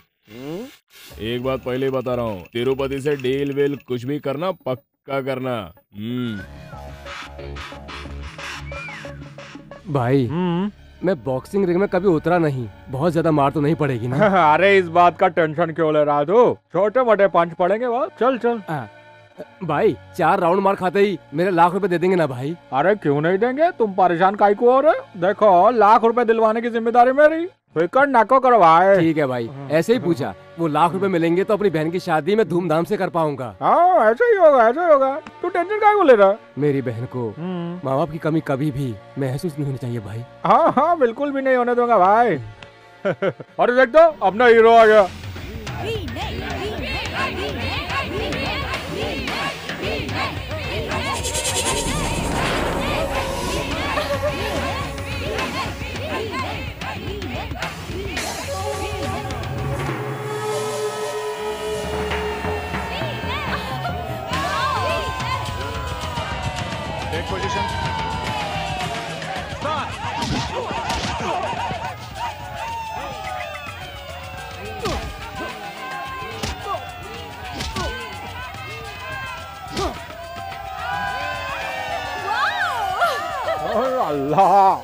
एक बात पहले ही बता रहा हूँ, तिरुपति से डील विल कुछ भी करना पक्का करना। भाई मैं बॉक्सिंग रिंग में कभी उतरा नहीं, बहुत ज्यादा मार तो नहीं पड़ेगी ना? अरे इस बात का टेंशन क्यों ले रहा तू? छोटे मोटे पंच पड़ेंगे वहाँ। चल चल। भाई 4 राउंड मार खाते ही मेरे ₹1,00,000 दे देंगे ना भाई? अरे क्यों नहीं देंगे, तुम परेशान काहे को हो रहे? देखो ₹1,00,000 दिलवाने की जिम्मेदारी मेरी, फिकर नाको करो भाई। ठीक है भाई, ऐसे ही पूछा। वो ₹1,00,000 मिलेंगे तो अपनी बहन की शादी में धूमधाम से कर पाऊंगा। हाँ ऐसा ही होगा, ऐसा ही होगा। तू टेंशन काहे को ले रहा? मेरी बहन को माँ बाप की कमी कभी भी महसूस नहीं होनी चाहिए भाई। हाँ हाँ बिल्कुल भी नहीं होने दूंगा भाई। अरे देख दो अपना हीरो आ गया। अल्लाह,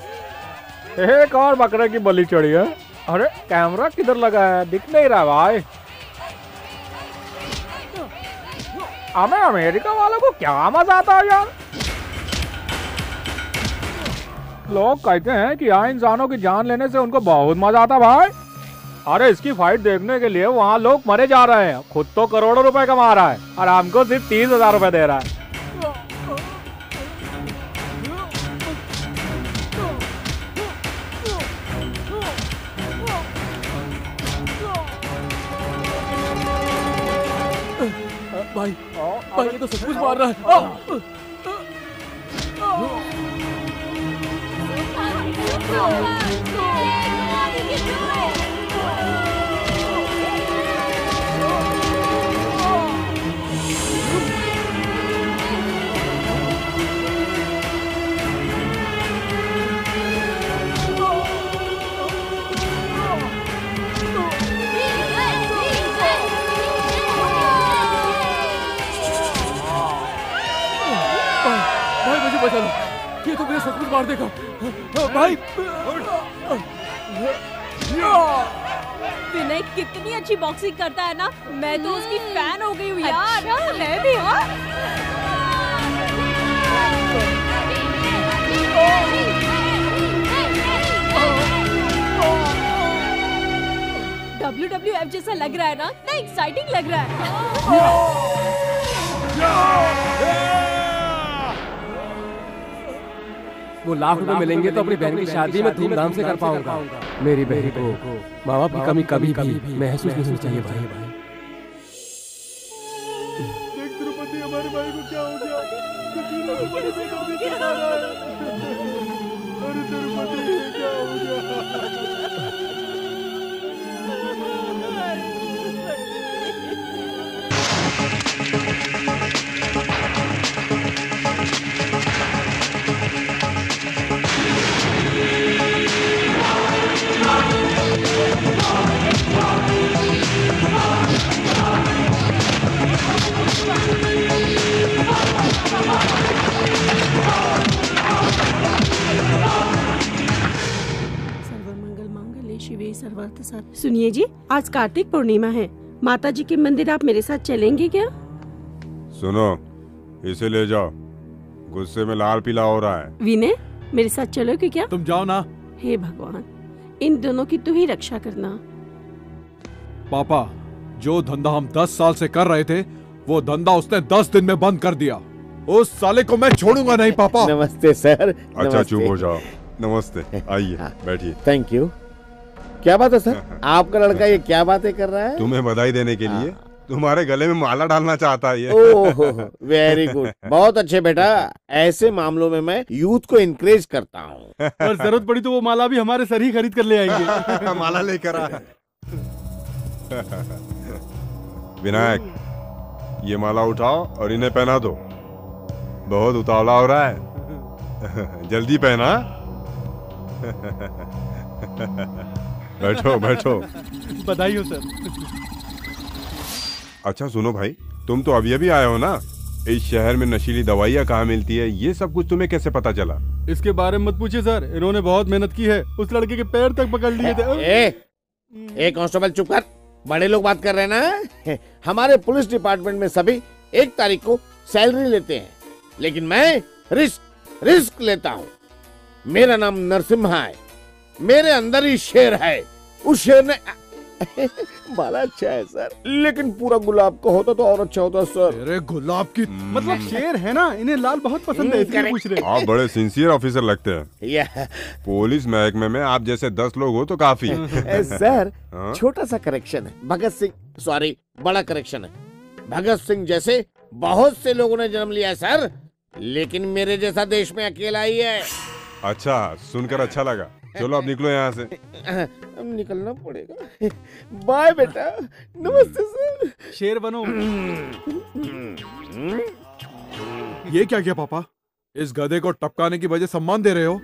एक और बकरे की बलि चढ़ी है। अरे कैमरा किधर लगा है, दिख नहीं रहा भाई। हमें अमेरिका वालों को क्या मजा आता है यार। लोग कहते हैं कि यहाँ इंसानों की जान लेने से उनको बहुत मजा आता भाई। अरे इसकी फाइट देखने के लिए वहाँ लोग मरे जा रहे हैं, खुद तो करोड़ों रुपए कमा रहा है और हमको सिर्फ 30,000 रुपए दे रहा है। भाई, भाई तो सब कुछ मार रहा है। ये तो मेरे सब कुछ मार देगा भाई। विनय कितनी अच्छी बॉक्सिंग करता है ना, मैं तो उसकी फैन हो गई हूँ यार। अच्छा। मैं भी हाँ। WWF जैसा लग रहा है ना, इतना एक्साइटिंग लग रहा है। वो ₹1,00,000 मिलेंगे तो अपनी बहन की शादी में धूमधाम से कर पाऊंगा। मेरी बहन को माँ बाप की कमी कभी भी महसूस नहीं होनी चाहिए भाई। देख तिरुपति हमारे भाई को क्या हो गया? अरे तिरुपति क्या हो गया? सरोवर के साथ। सुनिए जी, आज कार्तिक पूर्णिमा है, माता जी के मंदिर आप मेरे साथ चलेंगे क्या? सुनो, इसे ले जाओ, गुस्से में लाल पीला हो रहा है। विनय, मेरे साथ चलोगे क्या? तुम जाओ ना। हे भगवान, इन दोनों की तू ही रक्षा करना। पापा, जो धंधा हम 10 साल से कर रहे थे वो धंधा उसने 10 दिन में बंद कर दिया। उस साले को मैं छोड़ूंगा नहीं पापा। नमस्ते सर। अच्छा चुप हो जाओ। नमस्ते, आइए बैठिए। Thank you. क्या बात है सर, आपका लड़का ये क्या बातें कर रहा है? तुम्हें बधाई देने के लिए, तुम्हारे गले में माला डालना चाहता है ये। ओह, वेरी गुड, बहुत अच्छे बेटा। ऐसे मामलों में मैं यूथ को इनकरेज करता हूँ। और जरूरत पड़ी तो वो माला भी हमारे सर ही खरीद कर ले आएंगे। माला लेकर आ। विनायक, ये माला उठाओ और इन्हें पहना दो, बहुत उतावला हो रहा है, जल्दी पहना। बैठो बैठो। बधाई हो सर। अच्छा सुनो भाई, तुम तो अभी अभी आए हो ना, इस शहर में नशीली दवाइयाँ कहाँ मिलती है, ये सब कुछ तुम्हें कैसे पता चला? इसके बारे में मत पूछिए सर, इन्होंने बहुत मेहनत की है, उस लड़के के पैर तक पकड़ लिए थे। ए कांस्टेबल चुप कर, बड़े लोग बात कर रहे हैं ना। हमारे पुलिस डिपार्टमेंट में सभी 1 तारीख को सैलरी लेते हैं, लेकिन मैं रिस्क लेता हूँ। मेरा नाम नरसिम्हा है, मेरे अंदर ही शेर है, उस शेर ने माला। अच्छा है सर, लेकिन पूरा गुलाब का होता तो और अच्छा होता सर। अरे गुलाब की मतलब शेर है ना, इन्हें लाल बहुत पसंद है, इसलिए पूछ रहे। आप बड़े सिंसियर ऑफिसर लगते हैं। पुलिस महकमे में आप जैसे 10 लोग हो तो काफी है। सर छोटा सा करेक्शन है, बड़ा करेक्शन है। भगत सिंह जैसे बहुत से लोगों ने जन्म लिया है सर, लेकिन मेरे जैसा देश में अकेला ही है। अच्छा, सुनकर अच्छा लगा, चलो अब निकलो यहाँ से। अब निकलना पड़ेगा। बाय बेटा, नमस्ते सर। शेर बनो। ये क्या किया पापा, इस गधे को टपकाने की वजह सम्मान दे रहे हो?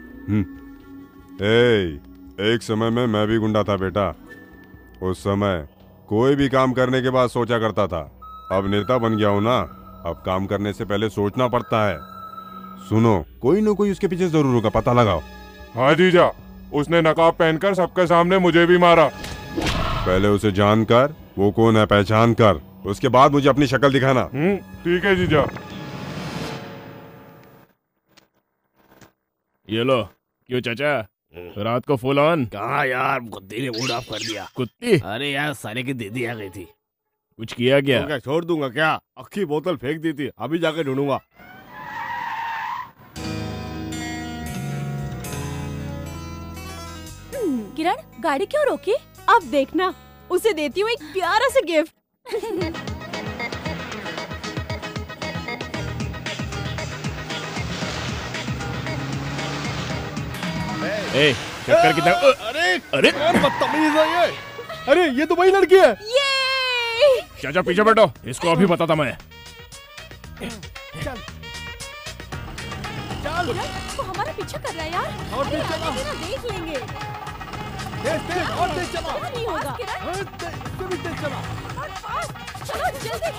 एक समय में मैं भी गुंडा था बेटा, उस समय कोई भी काम करने के बाद सोचा करता था। अब नेता बन गया हूँ ना, अब काम करने से पहले सोचना पड़ता है। सुनो, कोई न कोई उसके पीछे जरूर होगा, पता लगाओ। हाँ जीजा, उसने नकाब पहनकर सबके सामने मुझे भी मारा। पहले उसे जानकर, वो कौन है पहचान कर, उसके बाद मुझे अपनी शक्ल दिखाना। ठीक है जीजा। ये लो। क्यों चाचा, रात को फुल ऑन? कहा यार, कुत्ती ने मूड ऑफ कर दिया। कुत्ती? अरे यार, साले की दीदी आ गई थी। कुछ किया क्या? तो क्या छोड़ दूंगा क्या? अक्खी बोतल फेंक दी थी, अभी जाके ढूंढूंगा। किरण, गाड़ी क्यों रोकी? अब देखना, उसे देती हूँ एक प्यारा सा गिफ्ट। ए, चक्कर कितना? अरे अरे बदतमीज है ये। अरे ये तो वही लड़की है। चाचा पीछे बैठो, इसको अभी बताता मैं। चल तो हमारा पीछा कर रहा है यार, और देख लेंगे। और तेज चला। नहीं होगा। चलो जल्दी,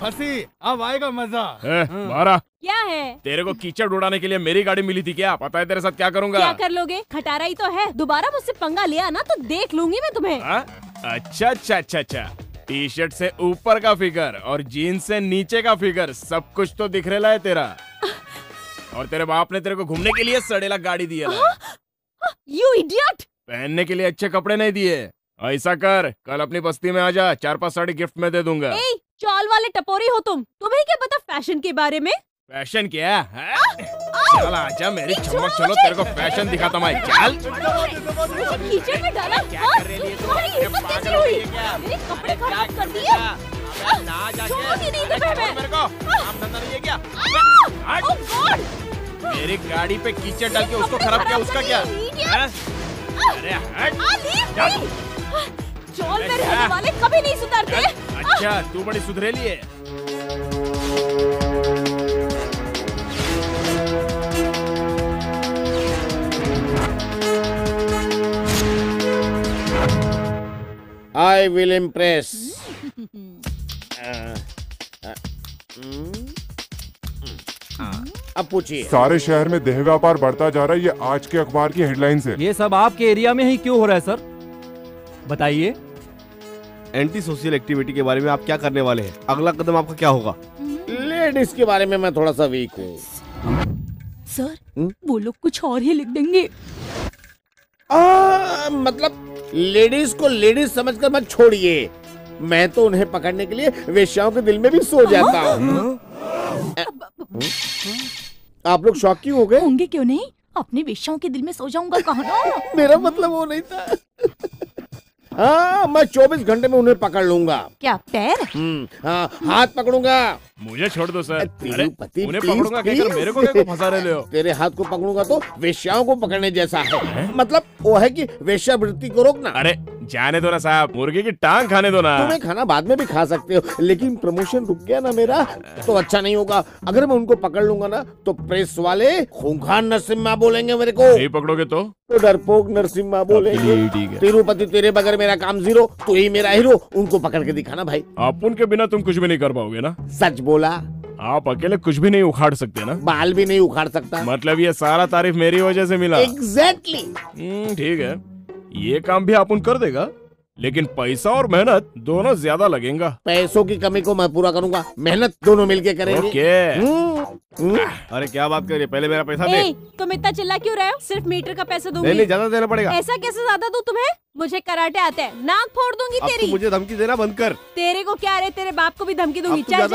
फंसी, अब आएगा मजा। मारा क्या है? तेरे को कीचड़ उड़ाने के लिए मेरी गाड़ी मिली थी क्या? पता है तेरे साथ क्या करूंगा? क्या कर लोगे? खटारा ही तो है। दोबारा मुझसे पंगा लिया ना तो देख लूंगी मैं तुम्हें। अच्छा अच्छा अच्छा अच्छा, टी शर्ट से ऊपर का फिगर और जीन्स से नीचे का फिगर, सब कुछ तो दिख रहा है तेरा। और तेरे बाप ने तेरे को घूमने के लिए सड़ेला गाड़ी दी है। You idiot. पहनने के लिए अच्छे कपड़े नहीं दिए। ऐसा कर, कल अपनी बस्ती में आ जा, 4-5 साड़ी गिफ्ट में दे दूंगा। चाल वाले टपोरी हो तुम, तुम्हें क्या पता फैशन के बारे में? फैशन क्या है? चल आजा मेरी चमक, चलो तेरे को फैशन दिखाता मैं। चल। कीचड़ में डाला। तुम्हारी हिम्मत कैसे हुई? मेरे कपड़े खराब कर दिए। छोड़ती नहीं तुम्हें मैं। मेरे को आप धंधा नहीं है क्या? Oh God! मेरी गाड़ी पे कीचड़ डाल के उसको खराब किया, उसका क्या? अरे चोल में रहने वाले कभी नहीं सुधरते। अच्छा, तू बड़ी सुधरेली है। I will impress. हाँ। अब पूछिए। सारे शहर में देह व्यापार बढ़ता जा रहा है, ये आज के अखबार की हेडलाइंस है। ये सब आपके एरिया में ही क्यों हो रहा है सर, बताइए। एंटी सोशल एक्टिविटी के बारे में आप क्या करने वाले हैं, अगला कदम आपका क्या होगा? लेडीज के बारे में मैं थोड़ा सा वीक हूँ सर। वो लोग कुछ और ही लिख देंगे। मतलब लेडीज को लेडीज समझकर मत छोड़िए, मैं तो उन्हें पकड़ने के लिए वेश्याओं के दिल में भी सो जाता हूँ। आप लोग शौक क्यों हो गए? होंगे क्यों नहीं, अपने वेश्याओं के दिल में सो जाऊंगा कहाँ ना। मेरा मतलब वो नहीं था। हाँ, मैं 24 घंटे में उन्हें पकड़ लूंगा। क्या पैर? हाँ, हाथ पकड़ूंगा। मुझे छोड़ दो सर। तिरुपति उन्हें पकड़ूंगा, कहकर मेरे को फंसा रहे हो। तेरे हाथ को पकड़ूंगा तो वेश्याओं को पकड़ने जैसा है, मतलब वो है कि वेश्यावृत्ति को रोकना। अरे जाने दो ना साहब, मुर्गे की टांग खाने दो ना। तुम्हें खाना बाद में भी खा सकते हो, लेकिन प्रमोशन रुक गया ना मेरा तो अच्छा नहीं होगा। अगर मैं उनको पकड़ लूंगा ना तो प्रेस वाले खूंखान नरसिम्हा बोलेंगे मेरे को। नहीं पकड़ोगे तो डरपोक नरसिम्हा बोलेंगे। तिरुपति तेरे बगैर मेरा काम जीरो, तू ही मेरा हीरो। उनको पकड़ के दिखाना भाई। आप उनके बिना तुम कुछ भी नहीं कर पाओगे ना। सच बोला, आप अकेले कुछ भी नहीं उखाड़ सकते ना, बाल भी नहीं उखाड़ सकता। मतलब ये सारा तारीफ मेरी वजह से मिला। एग्जैक्टली। ठीक है, ये काम भी आप उन कर देगा, लेकिन पैसा और मेहनत दोनों ज्यादा लगेगा। पैसों की कमी को मैं पूरा करूंगा, मेहनत दोनों मिलके करेंगे। अरे क्या बात कर रही है, पहले मेरा पैसा दे। तुम इतना चिल्ला क्यों रहे हो? सिर्फ मीटर का पैसा दूंगी। नहीं ज्यादा देना पड़ेगा। ऐसा कैसे ज्यादा दूं तुम्हें? मुझे कराटे आता है, नाक फोड़ दूंगी तेरी। मुझे धमकी देना बंद कर। तेरे को क्या, अरे तेरे बाप को भी धमकी दूंगी। पैसा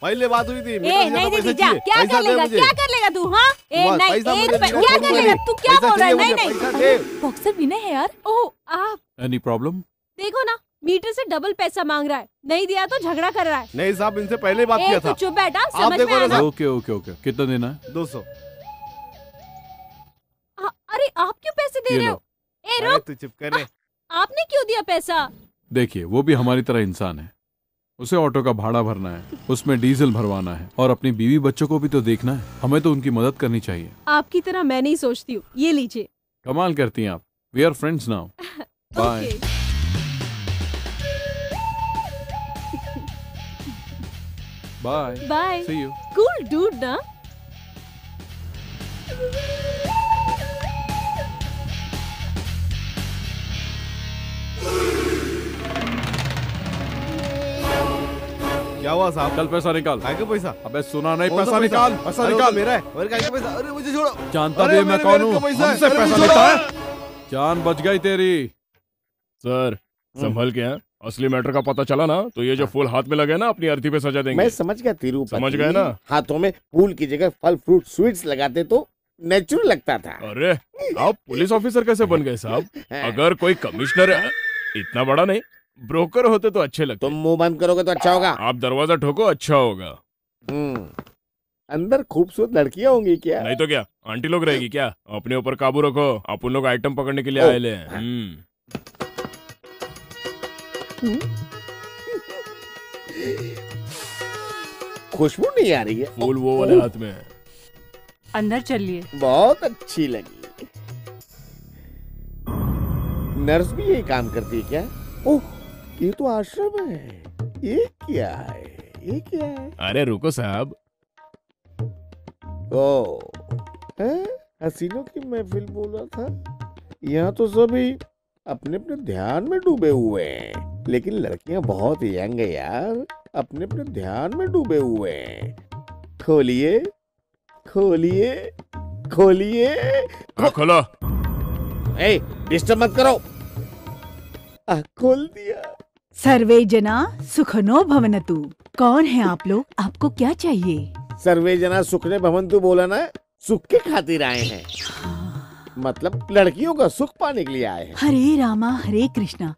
पहले बात हुई थी। नहीं दीदी जा, क्या कर लेगा, क्या कर लेगा तू? हाँ क्या कर लेगा तू, क्या बोल रहा है? नहीं नहीं, बॉक्सर विनय है यार। ओह आप, एनी प्रॉब्लम? देखो ना, मीटर से डबल पैसा मांग रहा है, नहीं दिया तो झगड़ा कर रहा है। नहीं साहब, इनसे पहले बात किया था। चुप बैठा, समझ में आना। ओके ओके ओके, कितना देना है? 200। अरे आप क्यों पैसे दे रहे हो? तू चुप कर, आपने क्यों दिया पैसा? देखिए वो भी हमारी तरह इंसान है, उसे ऑटो का भाड़ा भरना है, उसमें डीजल भरवाना है और अपनी बीवी बच्चों को भी तो देखना है। हमें तो उनकी मदद करनी चाहिए। आपकी तरह मैं नहीं सोचती हूँ। ये लीजिए। कमाल करती हैं आप। We are friends now. Bye. Bye. Bye. See you. Cool dude ना। क्या हुआ साहब? कल पैसा निकाल। का पैसा? अबे सुना नहीं, पैसा निकाल, पैसा निकाल। मेरा है। और का पैसा? अरे मुझे छोड़ो। जानता भी मैं कौन हूँ, हमसे पैसा लेता है। जान बच गई तेरी। सर संभल के हैं, असली मैटर का पता चला ना तो ये जो फूल हाथ में लगे ना अपनी अर्थी पे सजा देंगे। मैं समझ गया तिरुपति, समझ गए ना। हाथों में फूल की जगह फल फ्रूट स्वीट्स लगाते तो नेचुरल लगता था। अरे आप पुलिस ऑफिसर कैसे बन गए साहब? अगर कोई कमिश्नर इतना बड़ा नहीं, ब्रोकर होते तो अच्छे लगते। तुम मुंह बंद करोगे तो अच्छा होगा। आप दरवाजा ठोको, अच्छा होगा। अंदर खूबसूरत लड़कियां होंगी क्या? नहीं तो क्या, आंटी लोग रहेगी क्या? अपने ऊपर काबू रखो, आप उन लोग आइटम पकड़ने के लिए आए ले। खुशबू नहीं आ रही है? फूल वो वाले हाथ में। अंदर चलिए। बहुत अच्छी लगी। नर्स भी यही काम करती है क्या? ओह ये तो आश्रम है। ये क्या है, ये क्या है? अरे रुको साहब। ओ हसीनों की महफिल बोला था, यहाँ तो सभी अपने अपने ध्यान में डूबे हुए हैं, लेकिन लड़कियां बहुत यंग है यार, अपने अपने ध्यान में डूबे हुए हैं। खोलिए खोलिए खोलिए। खोलो, डिस्टर्ब मत करो। खोल दिया। सर्वे जना सुखनो भवनतु। कौन है आप लोग, आपको क्या चाहिए? सर्वे जना सुखने भवनतु बोला ना, सुख के खातिर आए हैं। मतलब लड़कियों का सुख पाने के लिए आए हैं। हरे रामा हरे कृष्णा,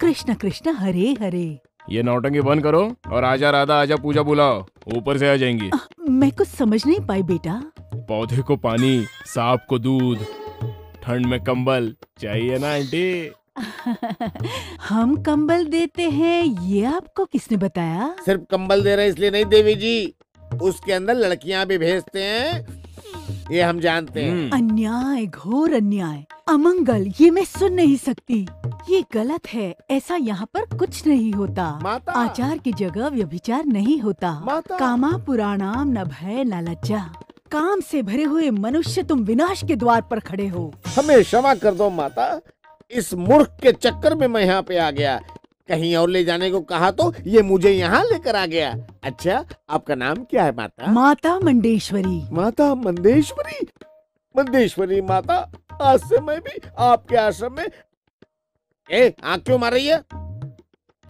कृष्ण कृष्ण हरे हरे। ये नौटंकी बंद करो और आजा राधा आजा पूजा बुलाओ, ऊपर से आ जाएंगी। मैं कुछ समझ नहीं पाई बेटा। पौधे को पानी, सांप को दूध, ठंड में कंबल चाहिए ना आंटी। हम कंबल देते हैं, ये आपको किसने बताया? सिर्फ कंबल दे रहे इसलिए नहीं देवी जी, उसके अंदर लड़कियां भी भेजते हैं, ये हम जानते हैं। अन्याय, घोर अन्याय, अमंगल, ये मैं सुन नहीं सकती। ये गलत है, ऐसा यहाँ पर कुछ नहीं होता। आचार की जगह व्यभिचार नहीं होता। कामा पुराणाम न भय न लज्जा। काम से भरे हुए मनुष्य तुम विनाश के द्वार पर खड़े हो। हमें क्षमा कर दो माता, इस मूर्ख के चक्कर में मैं यहाँ पे आ गया। कहीं और ले जाने को कहा तो ये मुझे यहाँ लेकर आ गया। अच्छा, आपका नाम क्या है माता? माता मंडेश्वरी। माता मंडेश्वरी। मंडेश्वरी माता, आज से मैं भी आपके आश्रम में। ए, आँख क्यों मार रही है?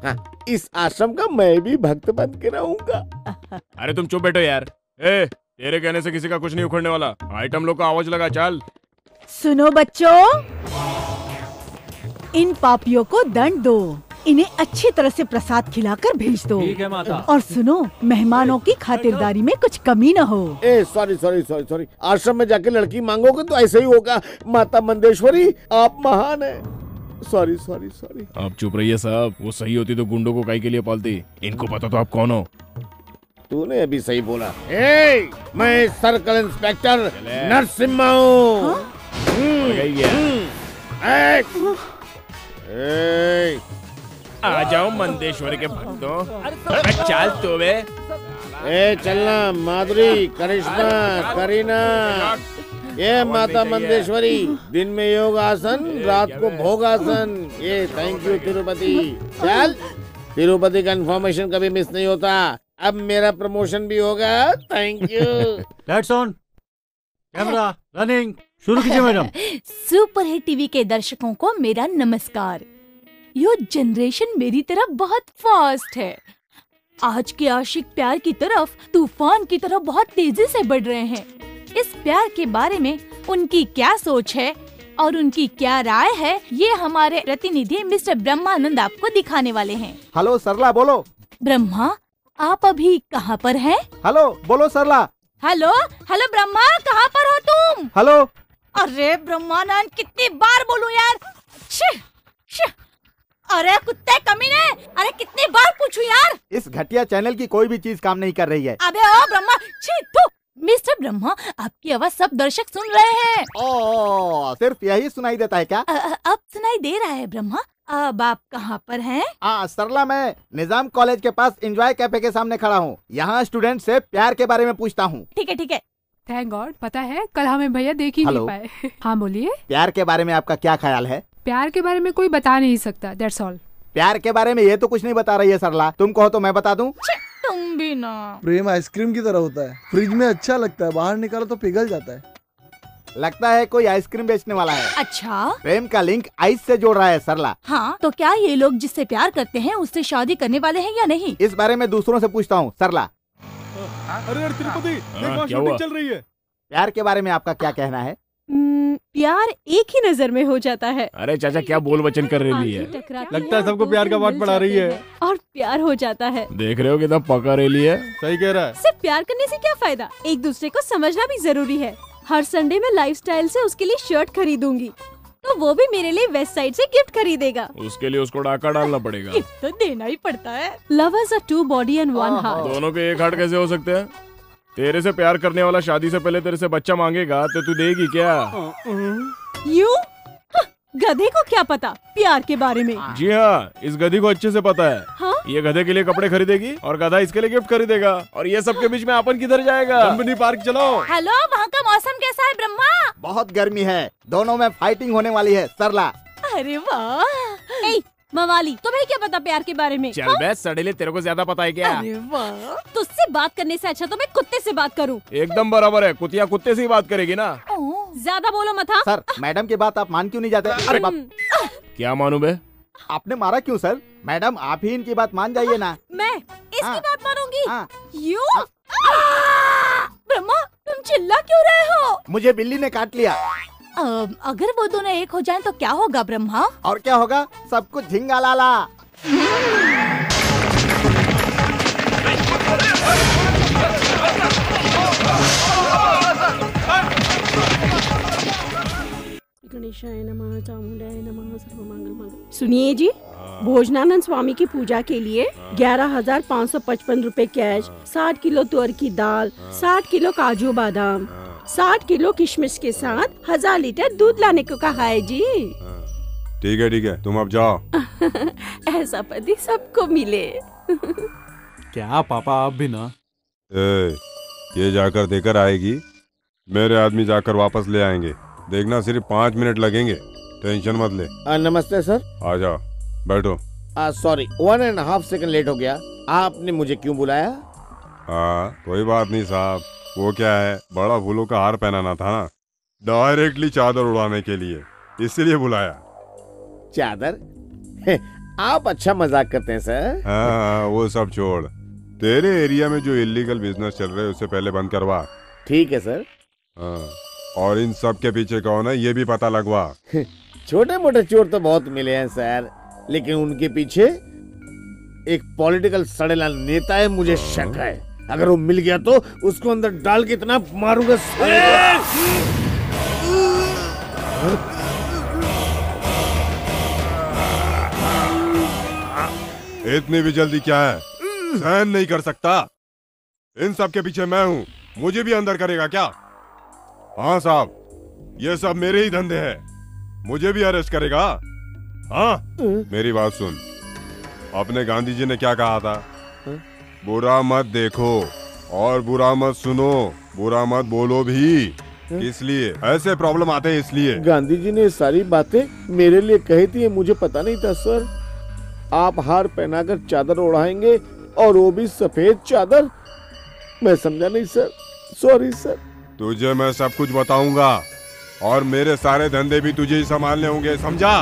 हाँ, इस आश्रम का मैं भी भक्त बन के रहूंगा। अरे तुम चुप बैठो यार। ए, तेरे कहने से किसी का कुछ नहीं उखड़ने वाला। आइटम लोग का आवाज लगा चल। सुनो बच्चों, इन पापियों को दंड दो, इन्हें अच्छी तरह से प्रसाद खिलाकर भेज दो। ठीक है माता। और सुनो, मेहमानों की खातिरदारी में कुछ कमी न हो। ए, सॉरी, आश्रम में जाके लड़की मांगोगे तो ऐसे ही होगा। माता मंडेश्वरी, आप महान है। सॉरी। आप चुप रहिए साहब, वो सही होती तो गुंडों को काई के लिए पालती। इनको पता तो आप कौन हो। तूने अभी सही बोला। ए, मैं सर्कल इंस्पेक्टर नरसिम्हा हूँ। आ जाओ मंडेश्वरी के भक्तों। चल तो वे। ए, चलना माधुरी, करिश्मा, करीना। ये माता मंडेश्वरी, दिन में योग आसन, रात को भोग आसन। ये थैंक यू तिरुपति। चल, तिरुपति का इन्फॉर्मेशन कभी मिस नहीं होता। अब मेरा प्रमोशन भी होगा। Thank you. Lights on, camera running, शुरू कीजिए मैडम। सुपरहिट टीवी के दर्शकों को मेरा नमस्कार। यो जनरेशन मेरी तरह बहुत फास्ट है। आज के आशिक प्यार की तरफ तूफान की तरह बहुत तेजी से बढ़ रहे हैं। इस प्यार के बारे में उनकी क्या सोच है और उनकी क्या राय है, ये हमारे प्रतिनिधि मिस्टर ब्रह्मानंद आपको दिखाने वाले हैं। हेलो सरला, बोलो। ब्रह्मा, आप अभी कहाँ पर हैं? हेलो बोलो सरला। हेलो ब्रह्मा, कहाँ पर हो तुम? हेलो। अरे ब्रह्मानंद, कितनी बार बोलूं यार। अरे कुत्ते कमीने, अरे कितनी बार पूछूं यार। इस घटिया चैनल की कोई भी चीज काम नहीं कर रही है। अबे ओ ब्रह्मा, मिस्टर ब्रह्मा, आपकी आवाज सब दर्शक सुन रहे हैं। ओ, सिर्फ यही सुनाई देता है क्या? अब सुनाई दे रहा है ब्रह्मा। अब आप कहाँ पर हैं? सरला, मैं निजाम कॉलेज के पास एंजॉय कैफे के सामने खड़ा हूँ। यहाँ स्टूडेंट से प्यार के बारे में पूछता हूँ। ठीक है। थैंक गॉड, पता है कल हमें भैया देख ही नहीं पाए। हाँ बोलिए। प्यार के बारे में आपका क्या ख्याल है? प्यार के बारे में कोई बता नहीं सकता, दैट्स ऑल। प्यार के बारे में ये तो कुछ नहीं बता रही है सरला, तुम कहो तो मैं बता दूँ। तुम भी ना। प्रेम आइसक्रीम की तरह होता है, फ्रिज में अच्छा लगता है, बाहर निकालो तो पिघल जाता है। लगता है कोई आइसक्रीम बेचने वाला है। अच्छा, प्रेम का लिंक आइस से जोड़ रहा है सरला। हाँ, तो क्या ये लोग जिससे प्यार करते हैं उससे शादी करने वाले हैं या नहीं? इस बारे में दूसरों से पूछता हूँ सरला। अरे तिरुपति, चल रही है। प्यार के बारे में आपका क्या कहना है? प्यार एक ही नजर में हो जाता है। अरे चाचा, क्या बोल वचन कर रही है। लगता है सबको प्यार का बात पढ़ा रही है। और प्यार हो जाता है। देख रहे हो कितना पका रही है। सही कह रहा है। सिर्फ प्यार करने से क्या फायदा, एक दूसरे को समझना भी जरूरी है। हर संडे में लाइफस्टाइल से उसके लिए शर्ट खरीदूंगी, तो वो भी मेरे लिए वेस्टसाइड से गिफ्ट खरीदेगा। उसके लिए उसको डाका डालना पड़ेगा। गिफ्ट तो देना ही पड़ता है। Lovers are two body and one heart. दोनों के एक हार्ट कैसे हो सकते हैं? तेरे से प्यार करने वाला शादी से पहले तेरे से बच्चा मांगेगा तो तू देगी क्या? यू गधे को क्या पता प्यार के बारे में? जी हाँ, इस गधी को अच्छे से पता है। हाँ? ये गधे के लिए कपड़े खरीदेगी और गधा इसके लिए गिफ्ट खरीदेगा, और ये सबके बीच में आपन किधर जाएगा? कंपनी पार्क चलो। हेलो, वहाँ का मौसम कैसा है ब्रह्मा? बहुत गर्मी है, दोनों में फाइटिंग होने वाली है सरला। अरे वाह मवाली, तुम्हें क्या पता प्यार के बारे में? चल बे सड़ेले, तेरे को ज्यादा पता है क्या? अरे वाह, तुझसे बात करने से अच्छा तो मैं कुत्ते से बात करूं। एकदम बराबर है, कुतिया कुत्ते से ही बात करेगी ना। ज्यादा बोलो मत। सर, मैडम की बात आप मान क्यों नहीं जाते? अरे क्या मानू बे? आपने मारा क्यों सर? मैडम, आप ही इनकी बात मान जाइए ना। मैं इसकी बात मानूंगी? यू ब्रह्मा, तुम चिल्ला क्यों रहे हो? मुझे बिल्ली ने काट लिया। अगर वो दोनों एक हो जाएं तो क्या होगा ब्रह्मा? और क्या होगा, सब कुछ झिंगा लाला। सुनिए जी, भोजनानंद स्वामी की पूजा के लिए 11,555 रूपए कैश, 60 किलो तुअर की दाल, 60 किलो काजू बादाम, 60 किलो किशमिश के साथ 1000 लीटर दूध लाने को कहा है जी। ठीक है तुम अब जाओ। ऐसा पति सबको मिले। क्या पापा आप भी ना? ये जाकर देकर आएगी, मेरे आदमी जाकर वापस ले आएंगे, देखना सिर्फ 5 मिनट लगेंगे, टेंशन मत ले। नमस्ते सर। आ जाओ बैठो। सॉरी 1.5 सेकंड लेट हो गया, आपने मुझे क्यों बुलाया? हाँ कोई बात नहीं साहब, वो क्या है बड़ा फूलों का हार पहनाना था ना, डायरेक्टली चादर उड़ाने के लिए, इसलिए बुलाया। चादर? आप अच्छा मजाक करते हैं सर। हाँ वो सब छोड़, तेरे एरिया में जो इलीगल बिजनेस चल रहे है उससे पहले बंद करवा। ठीक है सर। और इन सब के पीछे कौन है ये भी पता लगवा। छोटे मोटे चोर तो बहुत मिले हैं सर, लेकिन उनके पीछे एक पॉलिटिकल सड़ेला नेता है, मुझे शक है। अगर वो मिल गया तो उसको अंदर डाल के इतना मारूंगा सर। इतनी भी जल्दी क्या है, सहन नहीं कर सकता। इन सब के पीछे मैं हूँ, मुझे भी अंदर करेगा क्या? हाँ साहब ये सब मेरे ही धंधे हैं, मुझे भी अरेस्ट करेगा? हाँ मेरी बात सुन, अपने गांधी जी ने क्या कहा था? बुरा मत देखो और बुरा मत सुनो, बुरा मत बोलो भी, इसलिए ऐसे प्रॉब्लम आते हैं। इसलिए गांधी जी ने सारी बातें मेरे लिए कही थी, मुझे पता नहीं था सर। आप हार पहनाकर चादर ओढ़ाएंगे और वो भी सफेद चादर, मैं समझा नहीं सर, सॉरी सर। तुझे मैं सब कुछ बताऊंगा और मेरे सारे धंधे भी तुझे ही संभालने होंगे, समझा?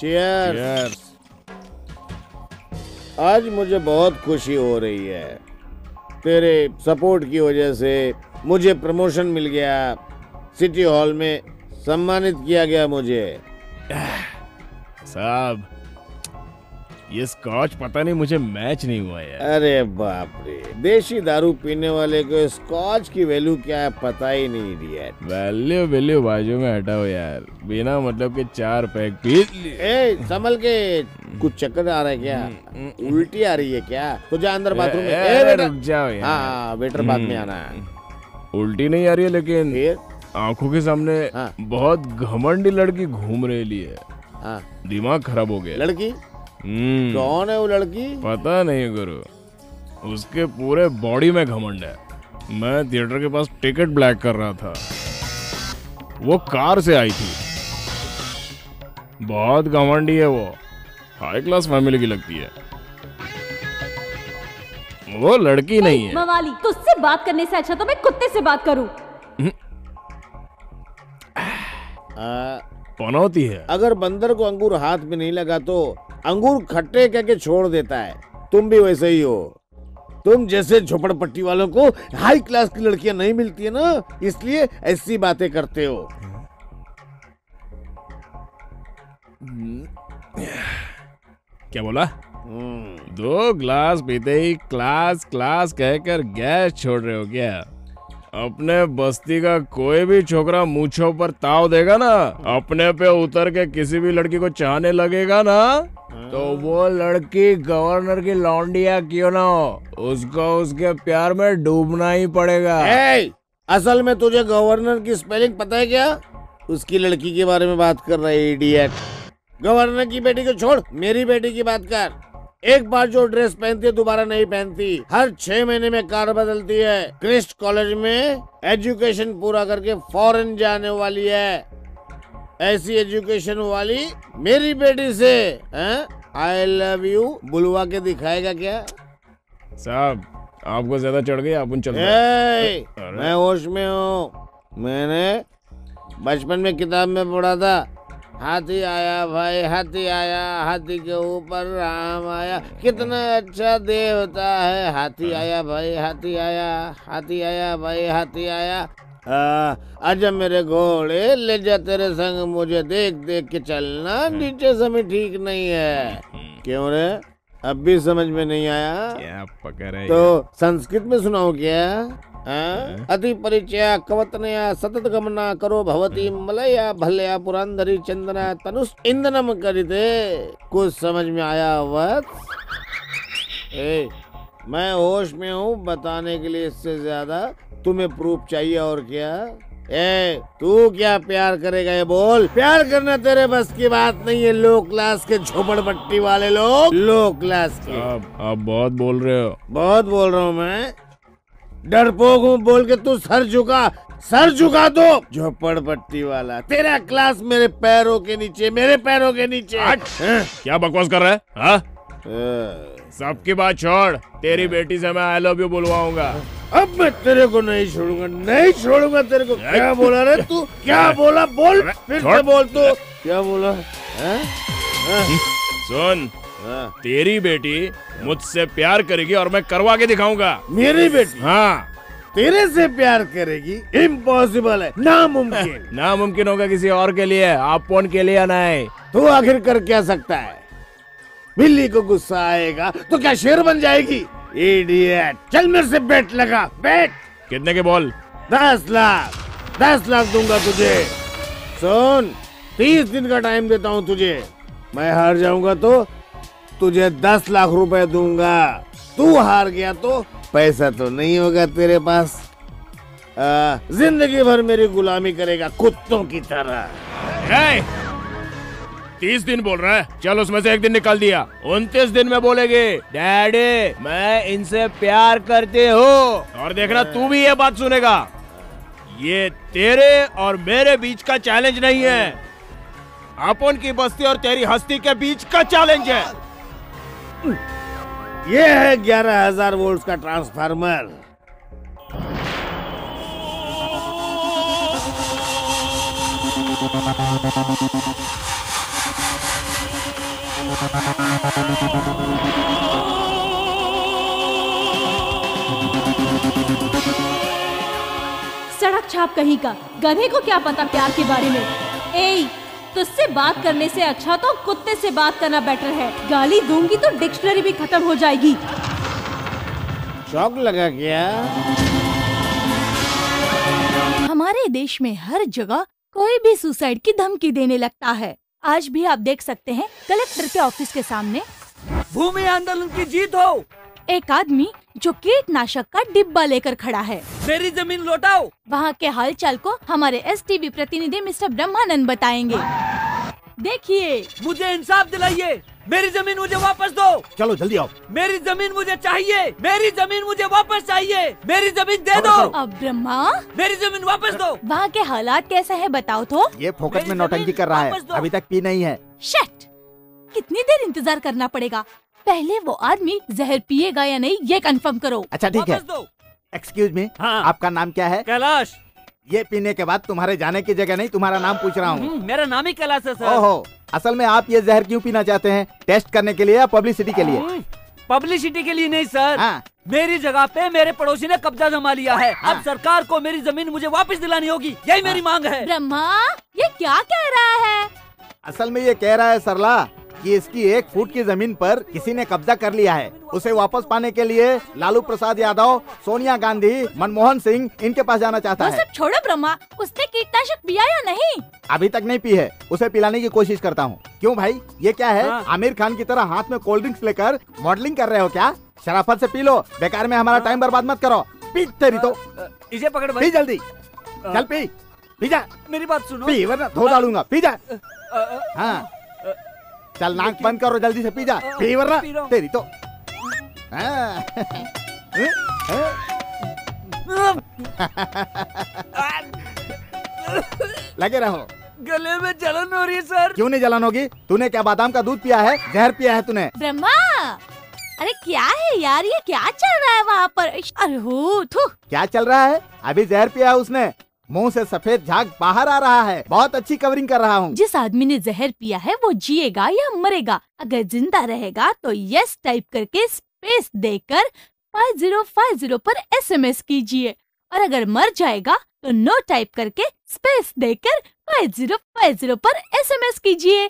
Cheers. Cheers. आज मुझे बहुत खुशी हो रही है, तेरे सपोर्ट की वजह से मुझे प्रमोशन मिल गया, सिटी हॉल में सम्मानित किया गया मुझे। साहब ये स्कॉच पता नहीं मुझे मैच नहीं हुआ यार। अरे बाप रे, देशी दारू पीने वाले को स्कॉच की वैल्यू क्या है पता ही नहीं दिया। वैल्यू वैल्यू बाजू में हटाओ यार, बिना मतलब के 4 पैक पी लिए। संभल के, कुछ चक्कर आ रहा है क्या? उल्टी आ रही है क्या? तो जा अंदर बाथरूम में, रुक जाओ यार। हाँ वेटर बाद में आना। उल्टी नहीं आ रही है लेकिन आंखों के सामने बहुत घमंडी लड़की घूम रही है, दिमाग खराब हो गया। लड़की कौन है वो लड़की? पता नहीं गुरु, उसके पूरे बॉडी में घमंड है। मैं थिएटर के पास टिकट ब्लैक कर रहा था, वो कार से आई थी। बहुत घमंडी है वो, हाई क्लास फैमिली की लगती है। वो लड़की नहीं है। मवाली, तुझसे बात करने से अच्छा तो मैं कुत्ते से बात करूं। पनौती है। अगर बंदर को अंगूर हाथ में नहीं लगा तो अंगूर खट्टे कह के छोड़ देता है। तुम भी वैसे ही हो, तुम जैसे झोपड़पट्टी वालों को हाई क्लास की लड़कियां नहीं मिलती है ना, इसलिए ऐसी बातें करते हो। क्या बोला? 2 ग्लास पीते ही क्लास क्लास कहकर गैस छोड़ रहे हो क्या? अपने बस्ती का कोई भी छोकरा मूंछों पर ताव देगा ना, अपने पे उतर के किसी भी लड़की को चाहने लगेगा ना, तो वो लड़की गवर्नर की लौंडिया क्यों ना हो, उसको उसके प्यार में डूबना ही पड़ेगा। असल में तुझे गवर्नर की स्पेलिंग पता है क्या? उसकी लड़की के बारे में बात कर रहा है इडियट। गवर्नर की बेटी को छोड़, मेरी बेटी की बात कर। एक बार जो ड्रेस पहनती है दोबारा नहीं पहनती, हर 6 महीने में कार बदलती है, क्रिस्ट कॉलेज में एजुकेशन पूरा करके फॉरेन जाने वाली है। ऐसी एजुकेशन वाली मेरी बेटी से आई लव यू बुलवा के दिखाएगा क्या? साहब आपको ज्यादा चढ़ गया, आप उन चल रहे। मैं होश में हूँ, मैंने बचपन में किताब में पढ़ा था, हाथी आया भाई हाथी आया, हाथी के ऊपर राम आया, कितना अच्छा देवता है। हाथी आया भाई हाथी आया, हाथी आया भाई हाथी आया, आजा मेरे घोड़े ले जा, तेरे संग मुझे देख देख के चलना, नीचे समय ठीक नहीं है। क्यों रे, अब भी समझ में नहीं आया? क्या पकड़ है? तो संस्कृत में सुनाओ क्या? अति परिचया कवतनया सतत गमना करो भवती मलया भलया पुरंदरी चंदना तनुष इंदनम करिते। कुछ समझ में आया वत्स? मैं होश में हूँ, बताने के लिए इससे ज्यादा तुम्हें प्रूफ चाहिए और क्या? ए, तू क्या प्यार करेगा ये बोल। प्यार करना तेरे बस की बात नहीं है, लो क्लास के झोपड़पट्टी वाले लोग, लो क्लास के। आप बहुत बोल रहे हो। बहुत बोल रहा हूँ मैं, डरपोक हूँ बोल के तू सर झुका दो। झोपड़पट्टी वाला तेरा क्लास मेरे पैरों के नीचे, मेरे पैरों के नीचे। क्या बकवास कर रहा है? सबकी बात छोड़, तेरी बेटी से मैं आई लव यू बुलवाऊंगा। अब मैं तेरे को नहीं छोड़ूंगा, नहीं छोड़ूंगा तेरे को। क्या बोला रे तू? क्या बोला? बोल फिर से बोल। तू क्या बोला? सुन, तेरी बेटी मुझसे प्यार करेगी और मैं करवा के दिखाऊंगा। मेरी बेटी? हाँ, तेरे से प्यार करेगी? इम्पॉसिबल है, नामुमकिन। नामुमकिन होगा किसी और के लिए, आप कौन के लिए नहीं। तू आखिर कर क्या सकता है? बिल्ली को गुस्सा आएगा तो क्या शेर बन जाएगी? इडियट, चल मेरे से बेट लगा। बेट कितने के बोल? 10 लाख। 10 लाख दूंगा तुझे। सुन, 30 दिन का टाइम देता हूँ तुझे, मैं हार जाऊंगा तो तुझे 10 लाख रुपए दूंगा, तू हार गया तो पैसा तो नहीं होगा तेरे पास। जिंदगी भर मेरी गुलामी करेगा कुत्तों की तरह। 30 दिन बोल रहा है, चल उसमें से 1 दिन निकाल दिया, 29 दिन में बोलेगी डैडी मैं इनसे प्यार करते हो। और देखना तू भी ये बात सुनेगा। ये तेरे और मेरे बीच का चैलेंज नहीं है, अपन की बस्ती और तेरी हस्ती के बीच का चैलेंज है। ये है 11,000 वोल्ट का ट्रांसफार्मर। सड़क छाप कहीं का, गधे को क्या पता प्यार के बारे में। ए, तुझसे बात करने से अच्छा तो कुत्ते से बात करना बेटर है, गाली दूंगी तो डिक्शनरी भी खत्म हो जाएगी। शौक लगा क्या? हमारे देश में हर जगह कोई भी सुसाइड की धमकी देने लगता है। आज भी आप देख सकते हैं कलेक्टर के ऑफिस के सामने भूमि आंदोलन की जीत हो। एक आदमी जो कीटनाशक का डिब्बा लेकर खड़ा है। मेरी जमीन लौटाओ। वहाँ के हालचाल को हमारे एसटीवी प्रतिनिधि मिस्टर ब्रह्मानंद बताएंगे। देखिए, मुझे इंसाफ दिलाइए, मेरी जमीन मुझे वापस दो। चलो जल्दी आओ, मेरी जमीन मुझे चाहिए, मेरी जमीन मुझे वापस चाहिए, मेरी जमीन दे दो। अब ब्रह्मा, मेरी जमीन वापस दो। वहाँ के हालात कैसे हैं बताओ तो। ये फोकट में नौटंकी कर रहा है, अभी तक पी नहीं है। शिट, कितनी देर इंतजार करना पड़ेगा? पहले वो आदमी जहर पिएगा या नहीं ये कंफर्म करो। अच्छा ठीक है। एक्सक्यूज मी, हाँ। आपका नाम क्या है? कैलाश। ये पीने के बाद तुम्हारे जाने की जगह नहीं, तुम्हारा नाम पूछ रहा हूँ। मेरा नाम ही कैलाश है सर। ओहो, असल में आप ये जहर क्यों पीना चाहते हैं? टेस्ट करने के लिए या पब्लिसिटी के लिए? पब्लिसिटी के लिए नहीं सर। हाँ। मेरी जगह पे मेरे पड़ोसी ने कब्जा जमा लिया है। हाँ। अब सरकार को मेरी जमीन मुझे वापस दिलानी होगी, यही मेरी मांग है। ब्रह्मा, ये क्या कह रहा है? असल में ये कह रहा है सरला कि इसकी 1 फुट की जमीन पर किसी ने कब्जा कर लिया है, उसे वापस पाने के लिए लालू प्रसाद यादव, सोनिया गांधी, मनमोहन सिंह इनके पास जाना चाहता है। छोड़ो ब्रह्मा, उसने कीटनाशक पिया या नहीं? अभी तक नहीं पी है, उसे पिलाने की कोशिश करता हूँ। क्यों भाई, ये क्या है? हाँ। आमिर खान की तरह हाथ में कोल्ड ड्रिंक्स लेकर मॉडलिंग कर रहे हो क्या? शराफत से पी लो, बेकार में हमारा टाइम बर्बाद मत करो। पी तेरी तो, इसे पकड़ भाई जल्दी, चल पी, पी जा। मेरी बात सुनो, पी वरना धो डालूंगा, पी जा। हाँ चल, नाक बंद करो जल्दी से, पी जा, पी वरना तेरी तो। लगे रहो। गले में जलन हो रही है सर। क्यों नहीं जलन होगी? तूने क्या बादाम का दूध पिया है? जहर पिया है तूने। ब्रह्मा, अरे क्या है यार, ये क्या चल रहा है वहाँ पर? अरे हो, क्या चल रहा है? अभी जहर पिया है उसने, मुंह से सफेद झाग बाहर आ रहा है। बहुत अच्छी कवरिंग कर रहा हूँ। जिस आदमी ने जहर पिया है वो जिएगा या मरेगा, अगर जिंदा रहेगा तो यस टाइप करके स्पेस देकर 5050 पर SMS कीजिए, और अगर मर जाएगा तो नो टाइप करके स्पेस देकर 5050 पर SMS कीजिए।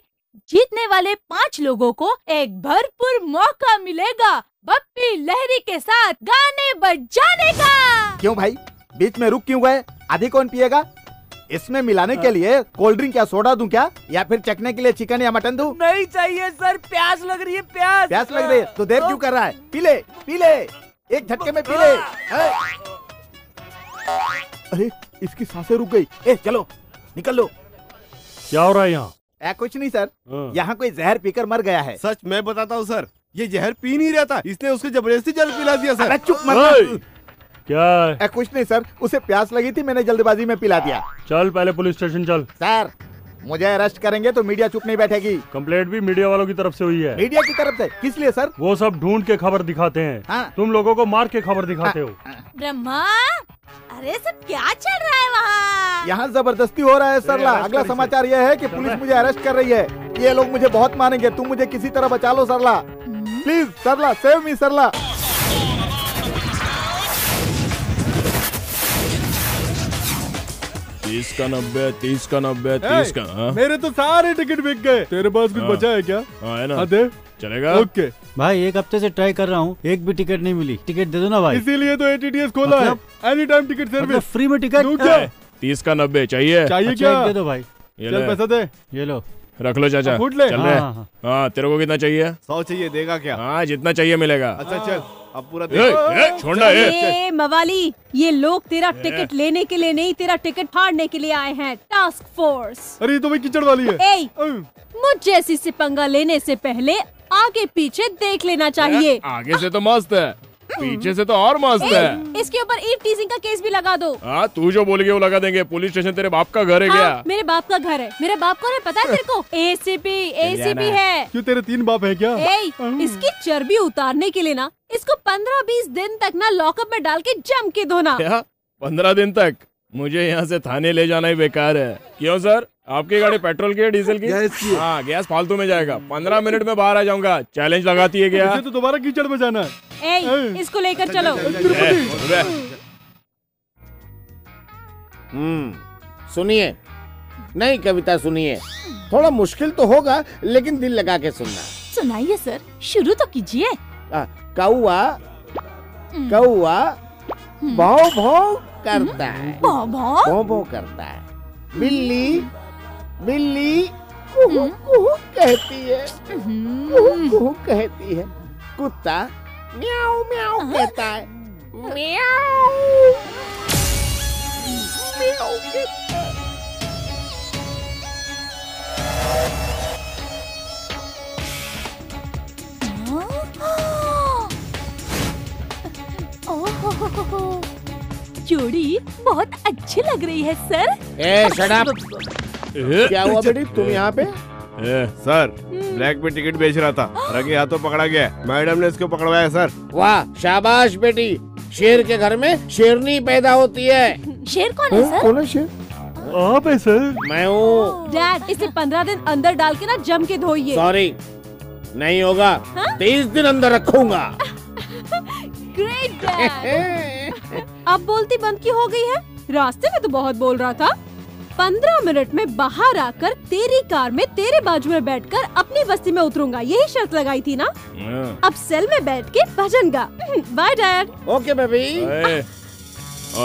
जीतने वाले 5 लोगों को एक भरपूर मौका मिलेगा बप्पी लहरी के साथ गाने बजाने का। क्यों भाई, बीच में रुक क्यों गए? आधी कौन पिएगा? इसमें मिलाने के लिए कोल्ड ड्रिंक या सोडा दूं क्या, या फिर चखने के लिए चिकन या मटन दूं? नहीं चाहिए सर, प्यास लग रही है। प्यास लग रही है तो देर क्यों कर रहा है? पीले पीले, एक झटके में पीले। अरे इसकी सांसें रुक गई। ए चलो निकल लो। क्या हो रहा है यहाँ? कुछ नहीं सर, यहाँ कोई जहर पीकर मर गया है। सच मैं बताता हूँ सर, ये जहर पी नहीं रहा था, इसने उसको जबरदस्ती जल पिला दिया सर। चुप मत। क्या है? कुछ नहीं सर, उसे प्यास लगी थी, मैंने जल्दबाजी में पिला दिया। चल पहले पुलिस स्टेशन चल। सर मुझे अरेस्ट करेंगे तो मीडिया चुप नहीं बैठेगी। कंप्लेंट भी मीडिया वालों की तरफ से हुई है। मीडिया की तरफ से? किस लिए सर? वो सब ढूंढ के खबर दिखाते हैं। हाँ? तुम लोगों को मार के खबर दिखाते हो। ब्रह्मा अरे सब क्या चल रहा है वहाँ? यहाँ जबरदस्ती हो रहा है सर। अगला समाचार यह है कि पुलिस मुझे अरेस्ट कर रही है। ये लोग मुझे बहुत मारेंगे, तुम मुझे किसी तरह बचा लो सरला, प्लीज सरला, सेव मी सरला। तीस का नब्बे। मेरे तो सारे टिकट बिक गए, तेरे पास कुछ बचा है क्या? है ना, दे चलेगा। ओके भाई, एक हफ्ते से ट्राई कर रहा हूँ, एक भी टिकट नहीं मिली, टिकट दे दो ना भाई। इसीलिए तो ATTS खोला है, any time ticket service, free में टिकट। 30 का 90 चाहिए क्या? दे दो भाई, चल पैसा दे। ये लो, रख लो चाचा, फूट ले। हाँ तेरे को कितना चाहिए? 100 चाहिए, देगा क्या? हाँ जितना चाहिए मिलेगा। अच्छा चल अब पूरा छोड़ना है। मवाली, ये लोग तेरा टिकट लेने के लिए नहीं, तेरा टिकट फाड़ने के लिए आए हैं। Task force. अरे तो भाई कीचड़ वाली है। मुझ जैसी से पंगा लेने से पहले आगे पीछे देख लेना चाहिए। आगे से तो मस्त है, पीछे से तो और मस्त है। इसके ऊपर ईव टीजिंग का केस भी लगा दो। हाँ तू जो बोलेगी वो लगा देंगे। पुलिस स्टेशन तेरे बाप का घर है क्या? हाँ, मेरे बाप का घर है। मेरा बाप कौन है पता है तेरे को? ACP है। क्यों तेरे 3 बाप है क्या? इसकी चर्बी उतारने के लिए ना इसको 15-20 दिन तक ना लॉकअप में डाल के जम के धोना। 15 दिन तक मुझे यहाँ से थाने ले जाना ही बेकार है। क्यों सर, आपकी गाड़ी पेट्रोल की है, डीजल की? गैस की। हाँ गैस फालतू में जाएगा, 15 मिनट में बाहर आ जाऊंगा। चैलेंज लगाती है क्या? तो दोबारा कीचड़ में जाना है। इसको लेकर चलो। सुनिए, नहीं कविता सुनिए, थोड़ा मुश्किल तो होगा लेकिन दिल लगा के सुनना। सुनाइए सर, शुरू तो कीजिए। कौआ कौआ भाव भाव करता है, भाव भाव करता है। बिल्ली बिल्ली कुहू कुहू कहती है, कुहू कुहू कहती है। कुत्ता म्याऊ म्याऊ कहता है, म्याऊ म्याऊ कहता है। जोड़ी बहुत अच्छी लग रही है सर। ए शट अप। क्या हुआ बेटी, तुम यहाँ पे? सर ब्लैक में टिकट बेच रहा था, रंगे हाथों पकड़ा गया, मैडम ने इसको पकड़वाया सर। वाह शाबाश बेटी, शेर के घर में शेरनी पैदा होती है। शेर कौन है सर? कौन है शेर? आप है सर? मैं हूँ। डैड इसे 15 दिन अंदर डाल के ना जम के धोइए। सॉरी नहीं होगा, 23 दिन अंदर रखूंगा। Great dad. अब बोलती बंद की हो गई है, रास्ते में तो बहुत बोल रहा था। 15 मिनट में बाहर आकर तेरी कार में तेरे बाजू में बैठकर अपनी बस्ती में उतरूंगा, यही शर्त लगाई थी ना। अब सेल में बैठ के भजन गा। Bye dad. Okay baby.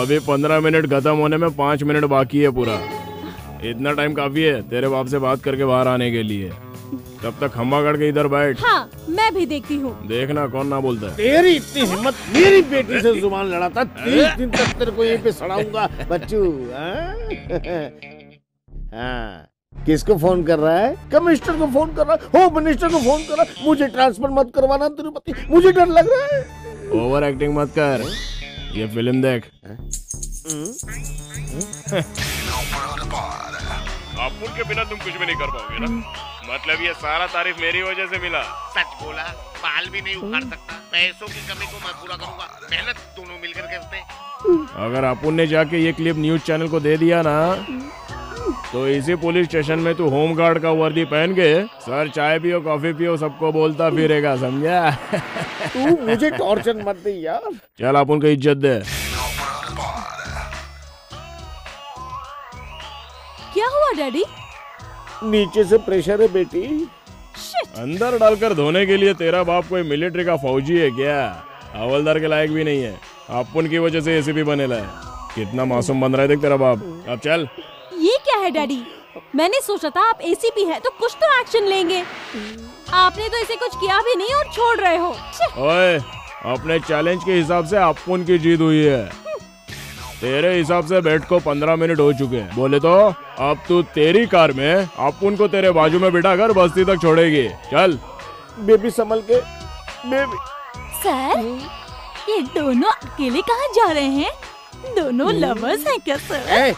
अभी 15 मिनट खत्म होने में 5 मिनट बाकी है पूरा, इतना टाइम काफी है तेरे बाप से बात करके बाहर आने के लिए। तब तक खम्बा गड़ के इधर बैठ। हाँ मैं भी देखती हूँ, देखना कौन ना बोलता है। तेरी इतनी हिम्मत, मेरी बेटी से जुबान लड़ाता, 30 दिन तक तेरे को यहीं पे सड़ाऊंगा बच्चू। हाँ किसको फोन कर रहा है? कमिश्नर को फोन कर रहा है, होम मिनिस्टर को फोन कर रहा है। मुझे ट्रांसफर मत करवाना तिरुपति, मुझे डर लग रहा है। ओवर एक्टिंग मत कर, ये फिल्म देख। अपुन के बिना तुम कुछ भी नहीं कर पाओगे ना, मतलब ये सारा तारीफ मेरी वजह से मिला। सच बोला, बाल भी नहीं उखाड़ सकता। पैसों की कमी को मैं पूरा करूंगा, मेहनत दोनों मिलकर करते हैं। अगर अपुन ने जाके ये क्लिप न्यूज चैनल को दे दिया ना, तो इसी पुलिस स्टेशन में तू होम गार्ड का वर्दी पहन के सर चाय पियो कॉफी पियो सबको बोलता फिरेगा, समझा? तू मुझे टॉर्चर मत दे यार। चल अपुन को इज्जत दे। क्या हुआ डैडी? नीचे से प्रेशर है बेटी। अंदर डालकर धोने के लिए तेरा बाप कोई मिलिट्री का फौजी है क्या? हवलदार के लायक भी नहीं है, आप उनकी वजह से ACP बने लाए। कितना मासूम बन रहा है देख तेरा बाप। अब चल। है डैडी। मैंने सोचा था आप एसीपी हैं तो कुछ तो एक्शन लेंगे, आपने तो इसे कुछ किया भी नहीं और छोड़ रहे हो। ओए, अपने चैलेंज के हिसाब से आपको उनकी जीत हुई है। तेरे हिसाब से बैठ को 15 मिनट हो चुके हैं। बोले तो अब तू तेरी कार में आपको उनको तेरे बाजू में बिठा कर बस्ती तक छोड़ेगी। चल बेबी संभल के बेबी। सर ये दोनों अकेले कहाँ जा रहे हैं? दोनों लवर्स हैं क्या सर?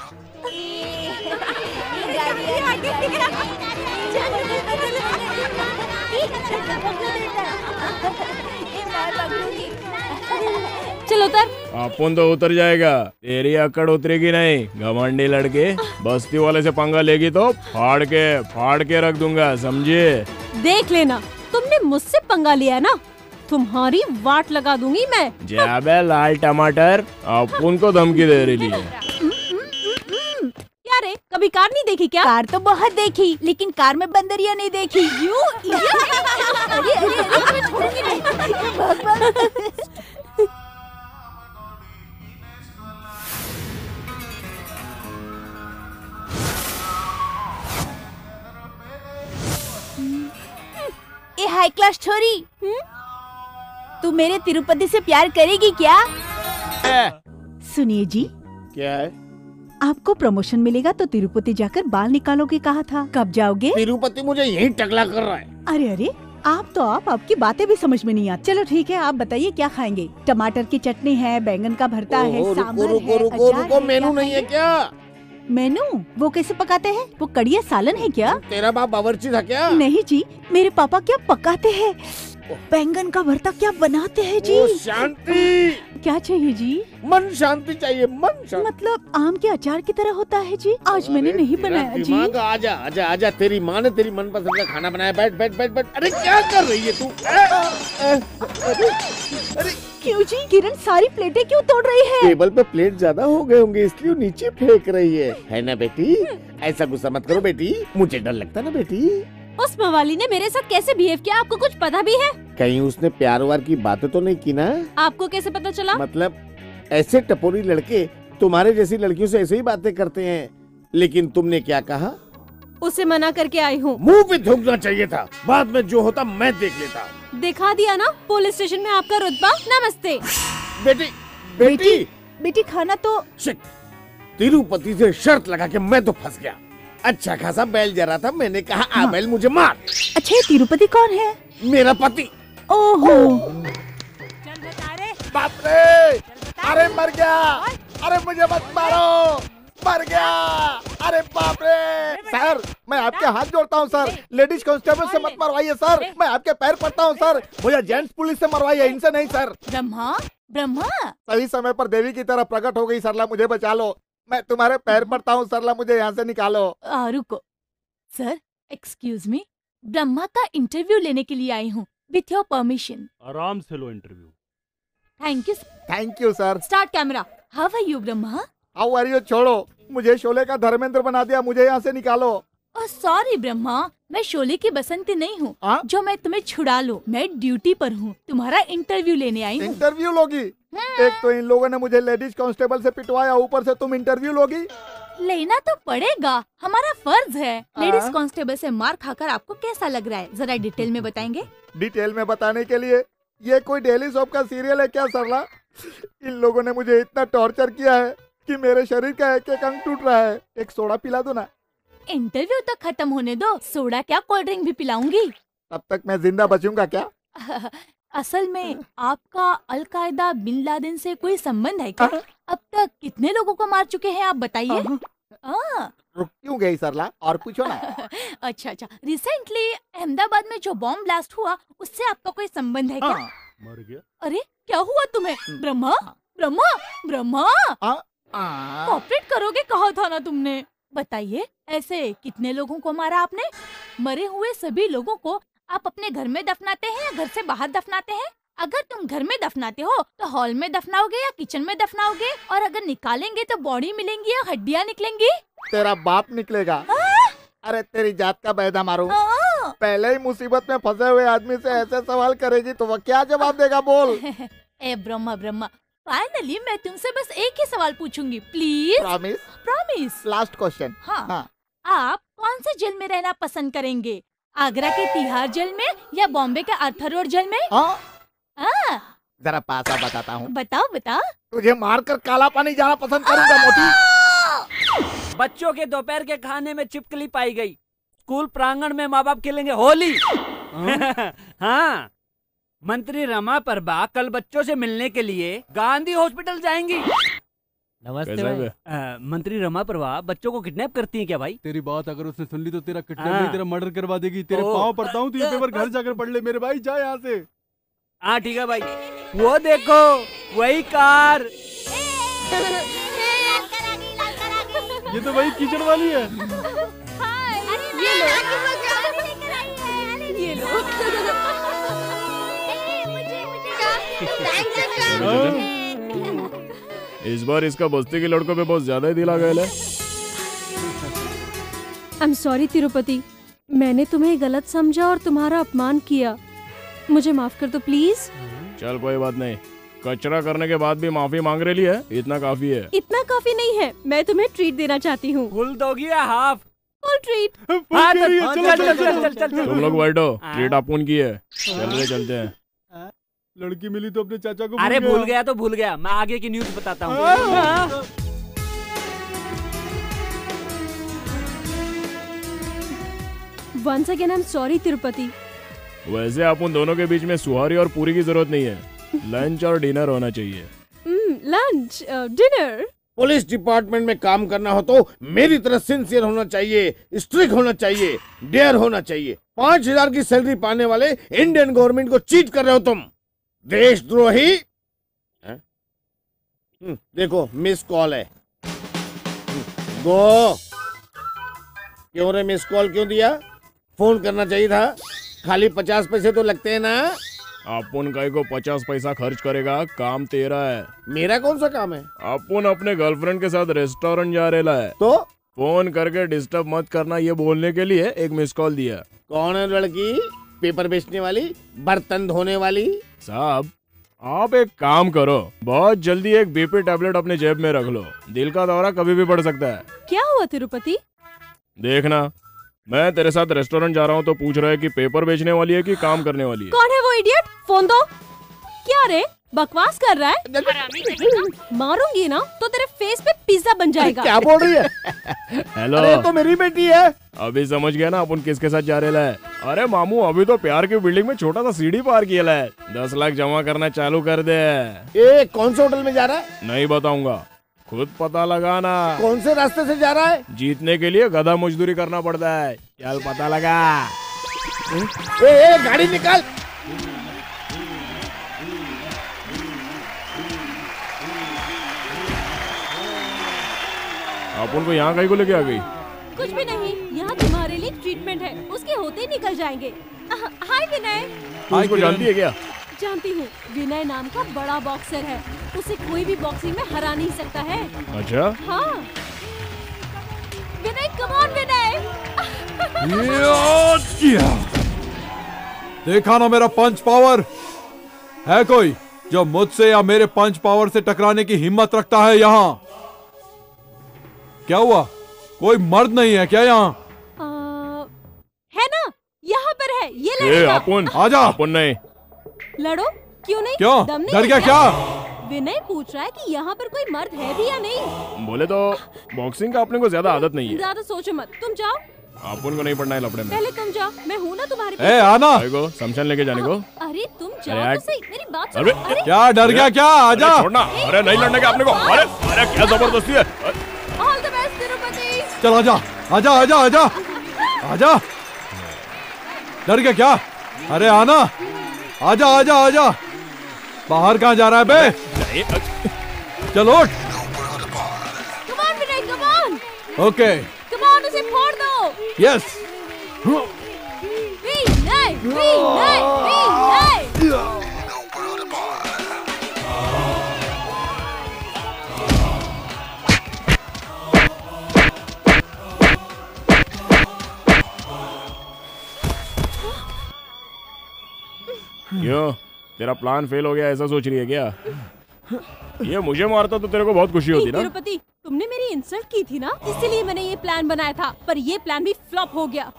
चलो उतर। अपन तो उतर जाएगा, तेरी अकड़ उतरेगी नहीं। घमंडी लड़के बस्ती वाले से पंगा लेगी तो फाड़ के रख दूंगा, समझे? देख लेना, तुमने मुझसे पंगा लिया ना, तुम्हारी वाट लगा दूंगी मैं। जाबे लाल टमाटर, अपन को धमकी दे रही है। अरे कभी कार नहीं देखी क्या? कार तो बहुत देखी, लेकिन कार में बंदरिया नहीं देखी। ये हाई क्लास छोरी, तू मेरे तिरुपति से प्यार करेगी क्या? सुनिए जी। क्या है? आपको प्रमोशन मिलेगा तो तिरुपति जाकर बाल निकालोगे कहा था, कब जाओगे? तिरुपति मुझे यही टकला कर रहा है। अरे अरे आप तो आपकी बातें भी समझ में नहीं आती। चलो ठीक है, आप बताइए क्या खाएंगे? टमाटर की चटनी है, बैंगन का भरता है, सांभर है, अचार। मेनू नहीं है क्या? मेनू वो कैसे पकाते हैं? वो कड़िया सालन है क्या? तेरा बाप बावर्ची था क्या? नहीं जी, मेरे पापा क्या पकाते हैं, बैंगन का भरता क्या बनाते हैं जी। शांति। क्या चाहिए जी? मन शांति चाहिए, मन शांति। मतलब आम के अचार की तरह होता है जी। आज मैंने नहीं बनाया जी। आजा आजा आजा, तेरी माँ ने तेरी मनपसंद का खाना बनाया। बैठ बैठ बैठ बैठ। अरे क्या कर रही है तू? अरे क्यों जी? किरण सारी प्लेटें क्यों तोड़ रही है? टेबल पे प्लेट ज्यादा हो गए होंगे इसलिए नीचे फेंक रही है ना बेटी? ऐसा गुस्सा मत करो बेटी, मुझे डर लगता ना बेटी। उस मवाली ने मेरे साथ कैसे बिहेव किया आपको कुछ पता भी है? कहीं उसने प्यार वार की बातें तो नहीं की ना? आपको कैसे पता चला? मतलब ऐसे टपोरी लड़के तुम्हारे जैसी लड़कियों से ऐसे ही बातें करते हैं। लेकिन तुमने क्या कहा? उसे मना करके आई हूँ। मुंह पे थूकना चाहिए था, बाद में जो होता मैं देख लेता। दिखा दिया ना पुलिस स्टेशन में आपका रुतबा। नमस्ते बेटी। बेटी बेटी खाना तो। तिरुपति से शर्त लगा के मैं तो फंस गया। अच्छा खासा बैल जरा था, मैंने कहा आ बैल मुझे मार। अच्छा तिरुपति कौन है? मेरा पति। ओहो चल बता रे। बाप रे, अरे मर गया। अरे मुझे मत मारो, मर गया। अरे बाप रे। सर मैं आपके हाथ जोड़ता हूँ सर, लेडीज कांस्टेबल से मत मरवाइए सर। मैं आपके पैर पड़ता हूँ सर, मुझे जेंट्स पुलिस से मरवाइए, इनसे नहीं सर। ब्रह्मा ब्रह्मा सही समय पर देवी की तरह प्रकट हो गई। सरला मुझे बचा लो, मैं तुम्हारे पैर पड़ता हूँ। सरला मुझे यहाँ से निकालो। रुको सर, एक्सक्यूज मी, ब्रह्मा का इंटरव्यू लेने के लिए आई हूँ, विथ योर परमिशन। आराम से लो interview. Thank you sir. Start camera. How are you Brahma? How are you छोड़ो, मुझे शोले का धर्मेंद्र बना दिया, मुझे यहाँ से निकालो। सॉरी ब्रह्मा, मैं शोले की बसंती नहीं हूँ जो मैं तुम्हें छुड़ा लो। मैं ड्यूटी पर हूँ, तुम्हारा इंटरव्यू लेने आई हूँ। इंटरव्यू लोगी? एक तो इन लोगों ने मुझे लेडीज कांस्टेबल से पिटवाया, ऊपर से तुम इंटरव्यू लोगी? लेना तो पड़ेगा, हमारा फर्ज है। लेडीज कांस्टेबल से मार खाकर आपको कैसा लग रहा है? जरा डिटेल में बताएंगे। डिटेल में बताने के लिए ये कोई डेली सोप का सीरियल है क्या सरला? इन लोगों ने मुझे इतना टॉर्चर किया है कि मेरे शरीर का एक एक अंग टूट रहा है। एक सोडा पिला दो ना। इंटरव्यू तो खत्म होने दो, सोडा क्या कोल्ड ड्रिंक भी पिलाऊंगी। तब तक मैं जिंदा बचूंगा क्या? असल में आपका अलकायदा बिन लादेन से कोई संबंध है क्या? अब तक कितने लोगों को मार चुके हैं आप बताइए। रुक क्यों गई सरला, और पूछो ना। अच्छा, रिसेंटली अहमदाबाद में जो बॉम्ब ब्लास्ट हुआ उससे आपका कोई संबंध है क्या? मर गया। अरे क्या हुआ तुम्हें? ब्रह्मा ब्रह्मा ब्रह्मा कॉपरेट करोगे कहा था ना तुमने। बताइए ऐसे कितने लोगों को मारा आपने? मरे हुए सभी लोगों को आप अपने घर में दफनाते हैं या घर से बाहर दफनाते हैं? अगर तुम घर में दफनाते हो तो हॉल में दफनाओगे या किचन में दफनाओगे? और अगर निकालेंगे तो बॉडी मिलेंगी या हड्डियाँ निकलेंगी? तेरा बाप निकलेगा। अरे तेरी जात का बैदा मारू। पहले ही मुसीबत में फंसे हुए आदमी से ऐसे सवाल करेगी तो वह क्या जवाब देगा बोल। ए ब्रह्मा ब्रह्मा, फाइनली मैं तुमसे बस एक ही सवाल पूछूंगी, please. Promise? Promise. Last question. हाँ आप कौन से जेल में रहना पसंद करेंगे, आगरा के तिहाड़ जेल में या बॉम्बे के आर्थर रोड जेल में? जरा पासा बताता हूँ। बताओ बताओ। तुझे मारकर काला पानी जाना पसंद करूंगा मोटी। बच्चों के दोपहर के खाने में छिपकली पाई गई, स्कूल प्रांगण में माँ बाप खेलेंगे होली। हाँ, मंत्री रमा परबा कल बच्चों से मिलने के लिए गांधी हॉस्पिटल जाएंगी। नमस्ते भाई। मंत्री रमा परवा बच्चों को किडनैप करती है क्या भाई? तेरी बात अगर उसने सुन ली तो तेरा किडनैप नहीं, तेरा मर्डर करवा देगी। तेरे पाँव पड़ता हूँ, तू ये पेपर घर जाकर पढ़ ले मेरे भाई, जा यहाँ से। हाँ ठीक है भाई। वो देखो वही कार। ये तो वही कीचड़ वाली है। ये लो। इस बार इसका बस्ती के लड़कों पे बहुत ज्यादा ही दिला गया है। I'm sorry तिरुपति, मैंने तुम्हें गलत समझा और तुम्हारा अपमान किया, मुझे माफ कर दो प्लीज। चल कोई बात नहीं, कचरा करने के बाद भी माफी मांग रही है, इतना काफी है। इतना काफी नहीं है, मैं तुम्हें ट्रीट देना चाहती हूँ। फुल दोगी या हाफ? Full treat. तुम लोग बैठो, ट्रीट आप उनकी है। चलते चलते हैं। लड़की मिली तो अपने चाचा को। अरे भूल गया तो भूल गया, मैं आगे की न्यूज बताता हूँ। Once again I am sorry Tirupati. वैसे आप उन दोनों के बीच में सुहारी और पूरी की जरूरत नहीं है, लंच और डिनर होना चाहिए। Lunch dinner. पुलिस डिपार्टमेंट में काम करना हो तो मेरी तरह सिंसियर होना चाहिए, स्ट्रिक्ट होना चाहिए, डेयर होना चाहिए। 5000 की सैलरी पाने वाले इंडियन गवर्नमेंट को चीट कर रहे हो तुम, देशद्रोही। देखो मिस कॉल है। गो क्यों रे, मिस कॉल क्यों दिया? फोन करना चाहिए था, खाली 50 पैसे तो लगते हैं ना। अपुन कहीं को 50 पैसा खर्च करेगा, काम तेरा है। मेरा कौन सा काम है? अपुन अपने गर्लफ्रेंड के साथ रेस्टोरेंट जा रहा है तो फोन करके डिस्टर्ब मत करना, ये बोलने के लिए एक मिस कॉल दिया। कौन है लड़की? पेपर बेचने वाली, बर्तन धोने वाली? साहब आप एक काम करो, बहुत जल्दी एक बीपी टेबलेट अपने जेब में रख लो, दिल का दौरा कभी भी पड़ सकता है। क्या हुआ तिरुपति? देखना मैं तेरे साथ रेस्टोरेंट जा रहा हूँ तो पूछ रहा है कि पेपर बेचने वाली है कि काम करने वाली है। कौन है वो इडियट? फोन दो। क्या रे बकवास कर रहा है? मारूंगी ना तो तेरे फेस पे पिज्जा बन जाएगा। क्या बोल रही है? हेलो। अरे तो मेरी बेटी है। अभी समझ गया ना अपन किसके साथ जा रहे है। अरे मामू अभी तो प्यार की बिल्डिंग में छोटा सा सीढ़ी पार किया है। 10 लाख जमा करना चालू कर दे। ये कौन से होटल में जा रहा है? नहीं बताऊंगा, खुद पता लगाना। कौन से रास्ते से जा रहा है? जीतने के लिए गधा मजदूरी करना पड़ता है, चल पता लगा। ए गाड़ी निकाल। आप उनको यहाँ कहीं को लेके आ गई? कुछ भी नहीं, यहाँ तुम्हारे लिए ट्रीटमेंट है, उसके होते ही निकल जाएंगे। हाय विनय। हाय, को जानती है क्या? जानती हूँ, विनय नाम का बड़ा बॉक्सर है, उसे कोई भी बॉक्सिंग में हरा नहीं सकता है। अच्छा? हाँ। Vinay come on Vinay. देखा ना मेरा पंच पावर है? कोई जो मुझसे या मेरे पंच पावर से टकराने की हिम्मत रखता है यहाँ? क्या हुआ, कोई मर्द नहीं है क्या यहाँ? है ना, यहाँ पर है। ये अपुन आजा। अपुन नहीं लड़ो। क्यों नहीं? क्यों डर गया क्या? विनय पूछ रहा है कि यहाँ पर कोई मर्द है भी या नहीं। बोले तो बॉक्सिंग का अपने को ज्यादा आदत नहीं है। ज्यादा सोचो मत, तुम जाओ। आप उनको नहीं पढ़ना है लपड़े में। पहले तुम जाओ, मैं हूँ ना तुम्हारे पास। ए आना, समझान लेके जाने को। अरे तुम जाओ तो सही, मेरी बात सुनो। अरे क्या डर गया क्या? आजा। अरे नहीं लड़ने का अपने को। अरे क्या जबरदस्ती है। All the best Tirupati. चल आजा आजा आजा आजा आजा। डर गया क्या? अरे आना, आजा आजा आजा। बाहर कहाँ जा रहा है बे? चलो ओके, उसे फोड़ दो। यस। क्यों तेरा प्लान फेल हो गया ऐसा सोच रही है क्या? ये मुझे मारता तो तेरे को बहुत खुशी होती ना। तिरुपति तुमने मेरी इंसल्ट की थी ना, इसीलिए मैंने ये प्लान बनाया था, पर ये प्लान भी फ्लॉप हो गया,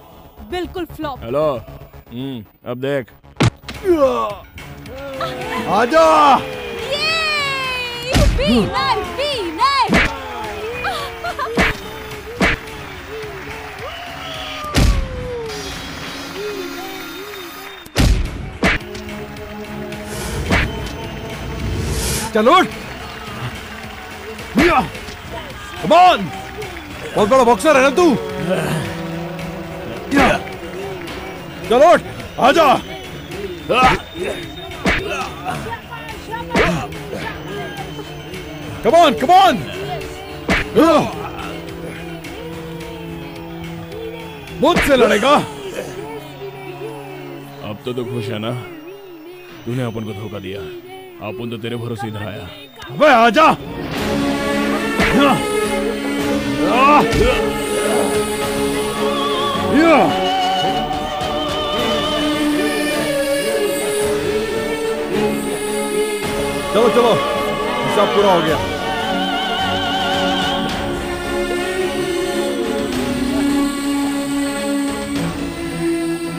बिल्कुल फ्लॉप। हेलो, अब देख। आजा। ये बी नाइस। चलो Come on! बहुत बड़ा बॉक्सर है ना तू। चलो आजा। Come on! मुझसे लड़ेगा। अब तो खुश है ना, तूने अपन को धोखा दिया, अपन तो तेरे भरोसे इधर आया। अबे आजा। चलो सब पूरा हो गया।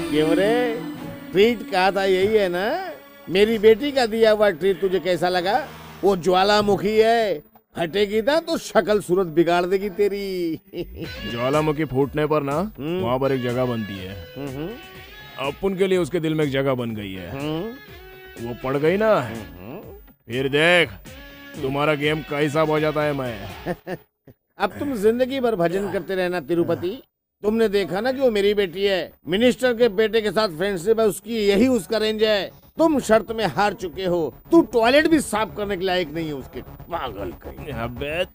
क्यों रे, ट्रीट कहा था यही है ना? मेरी बेटी का दिया हुआ ट्रीट तुझे कैसा लगा? वो ज्वालामुखी है, फटेगी ना तो शक्ल सूरत बिगाड़ देगी तेरी। ज्वालामुखी फूटने पर ना वहाँ पर एक जगह बनती है, अपन के लिए उसके दिल में एक जगह बन गई है। वो पड़ गई ना, फिर देख तुम्हारा गेम कैसा हो जाता है। मैं अब तुम जिंदगी भर भजन करते रहना तिरुपति। तुमने देखा ना कि वो मेरी बेटी है, मिनिस्टर के बेटे के साथ फ्रेंडशिप है उसकी, यही उसका रेंज है। तुम शर्त में हार चुके हो, तू टॉयलेट भी साफ करने के लायक नहीं है उसके। पागल कहीं। अबे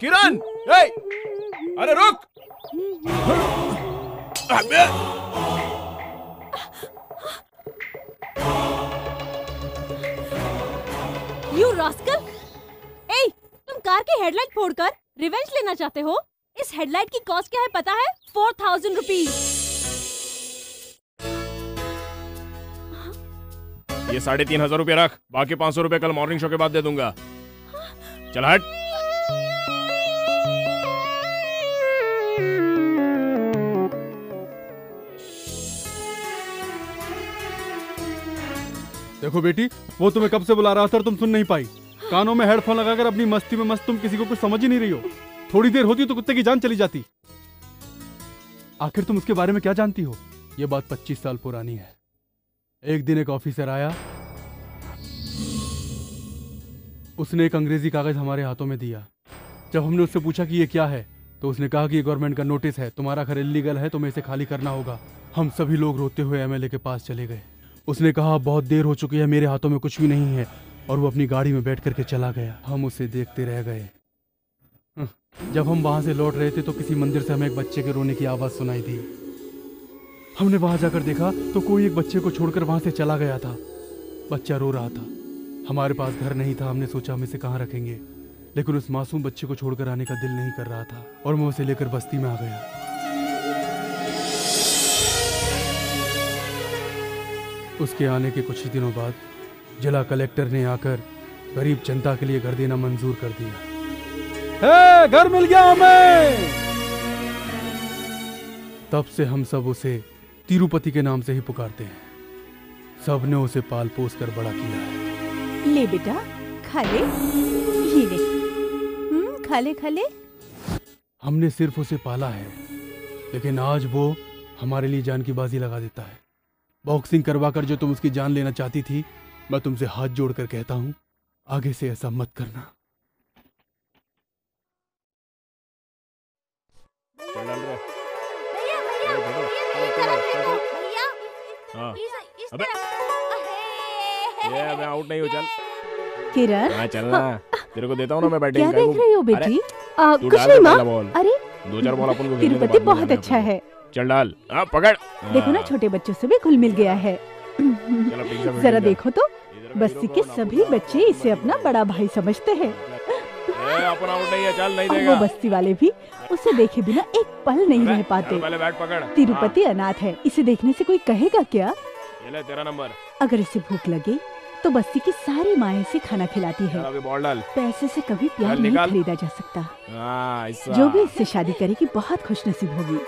किरण, अरे रुक। अबे You rascal! Hey, तुम कार की हेडलाइट फोड़कर रिवेंज लेना चाहते हो? इस हेडलाइट की कॉस्ट क्या है पता है? 4000 रुपीज। ये 3500 रुपये रख, बाकी 500 रुपये कल मॉर्निंग शो के बाद दे दूंगा। चल हट। देखो बेटी, वो तुम्हें कब से बुला रहा था और तुम सुन नहीं पाई। कानों में हेडफोन लगाकर अपनी मस्ती में मस्त, तुम किसी को कुछ समझ ही नहीं रही हो। थोड़ी देर होती तो कुत्ते की जान चली जाती। आखिर तुम उसके बारे में क्या जानती हो? ये बात 25 साल पुरानी है। एक दिन एक ऑफिसर आया, उसने एक अंग्रेजी कागज हमारे हाथों में दिया। जब हमने उससे पूछा कि ये क्या है, तो उसने कहा कि ये गवर्नमेंट का नोटिस है, तुम्हारा घर इलीगल है, तुम्हें इसे खाली करना होगा। हम सभी लोग रोते हुए MLA के पास चले गए। उसने कहा बहुत देर हो चुकी है, मेरे हाथों में कुछ भी नहीं है, और वो अपनी गाड़ी में बैठ करके चला गया। हम उसे देखते रह गए। जब हम वहां से लौट रहे थे तो किसी मंदिर से हमें एक बच्चे के रोने की आवाज सुनाई दी। हमने वहां जाकर देखा तो कोई एक बच्चे को छोड़कर वहां से चला गया था। बच्चा रो रहा था, हमारे पास घर नहीं था, हमने सोचा हम इसे कहाँ रखेंगे, लेकिन उस मासूम बच्चे को छोड़कर आने का दिल नहीं कर रहा था, और मैं उसे लेकर बस्ती में आ गया। उसके आने के कुछ ही दिनों बाद जिला कलेक्टर ने आकर गरीब जनता के लिए घर देना मंजूर कर दिया। घर मिल गया हमें। तब से हम सब उसे तिरुपति के नाम से ही पुकारते हैं। सब ने उसे पाल पोस कर बड़ा किया है। ले बेटा, खा ले, ये ले। खा ले। हमने सिर्फ उसे पाला है, लेकिन आज वो हमारे लिए जान की बाजी लगा देता है। बॉक्सिंग करवा कर जो तुम उसकी जान लेना चाहती थी, मैं तुमसे हाथ जोड़कर कहता हूं, आगे से ऐसा मत करना। मैं आउट नहीं हूं। चल किरण, चल ना, तेरे को देता हूं ना मैं बैटिंग। क्या देख रही हो बेटी? कुछ नहीं मां। अरे दो चार बॉल अपन को। तिरुपति बहुत अच्छा है। चल डाल, पकड़। देखो ना, छोटे बच्चों से भी घुल मिल गया है। जरा देखो तो, बस्ती के सभी बच्चे इसे अपना बड़ा भाई समझते हैं। अपन आउट नहीं है, चल नहीं देगा। वो बस्ती वाले भी उसे देखे बिना एक पल नहीं रह पाते। पहले बैट पकड़। तिरुपति अनाथ है, इसे देखने से कोई कहेगा क्या? ये ले तेरा नंबर। अगर इसे भूख लगे तो बस्ती की सारी माएँ इसे खाना खिलाती है। बॉल डाल। पैसे से कभी प्यार नहीं खरीदा जा सकता। जो भी इससे शादी करेगी बहुत खुशनसीब होगी।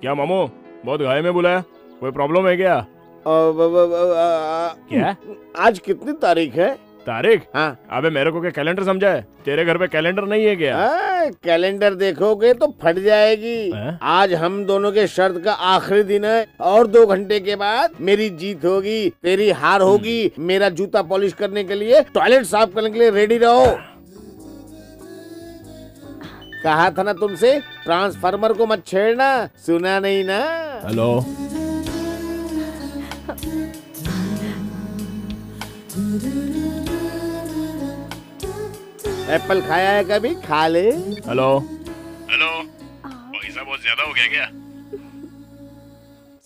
क्या मामू बहुत गाय में बुलाया, कोई प्रॉब्लम है क्या? क्या आज कितनी तारीख है? तारीख? हाँ। अबे मेरे को क्या कैलेंडर समझा है? तेरे घर पे कैलेंडर नहीं है क्या? कैलेंडर देखोगे तो फट जाएगी। आज हम दोनों के शर्त का आखिरी दिन है और 2 घंटे के बाद मेरी जीत होगी, तेरी हार होगी। मेरा जूता पॉलिश करने के लिए, टॉयलेट साफ करने के लिए रेडी रहो। कहा था ना तुमसे ट्रांसफार्मर को मत छेड़ना, सुना नहीं ना? हेलो एप्पल खाया है कभी? खा ले। हेलो हेलो पैसा बहुत ज्यादा हो गया क्या?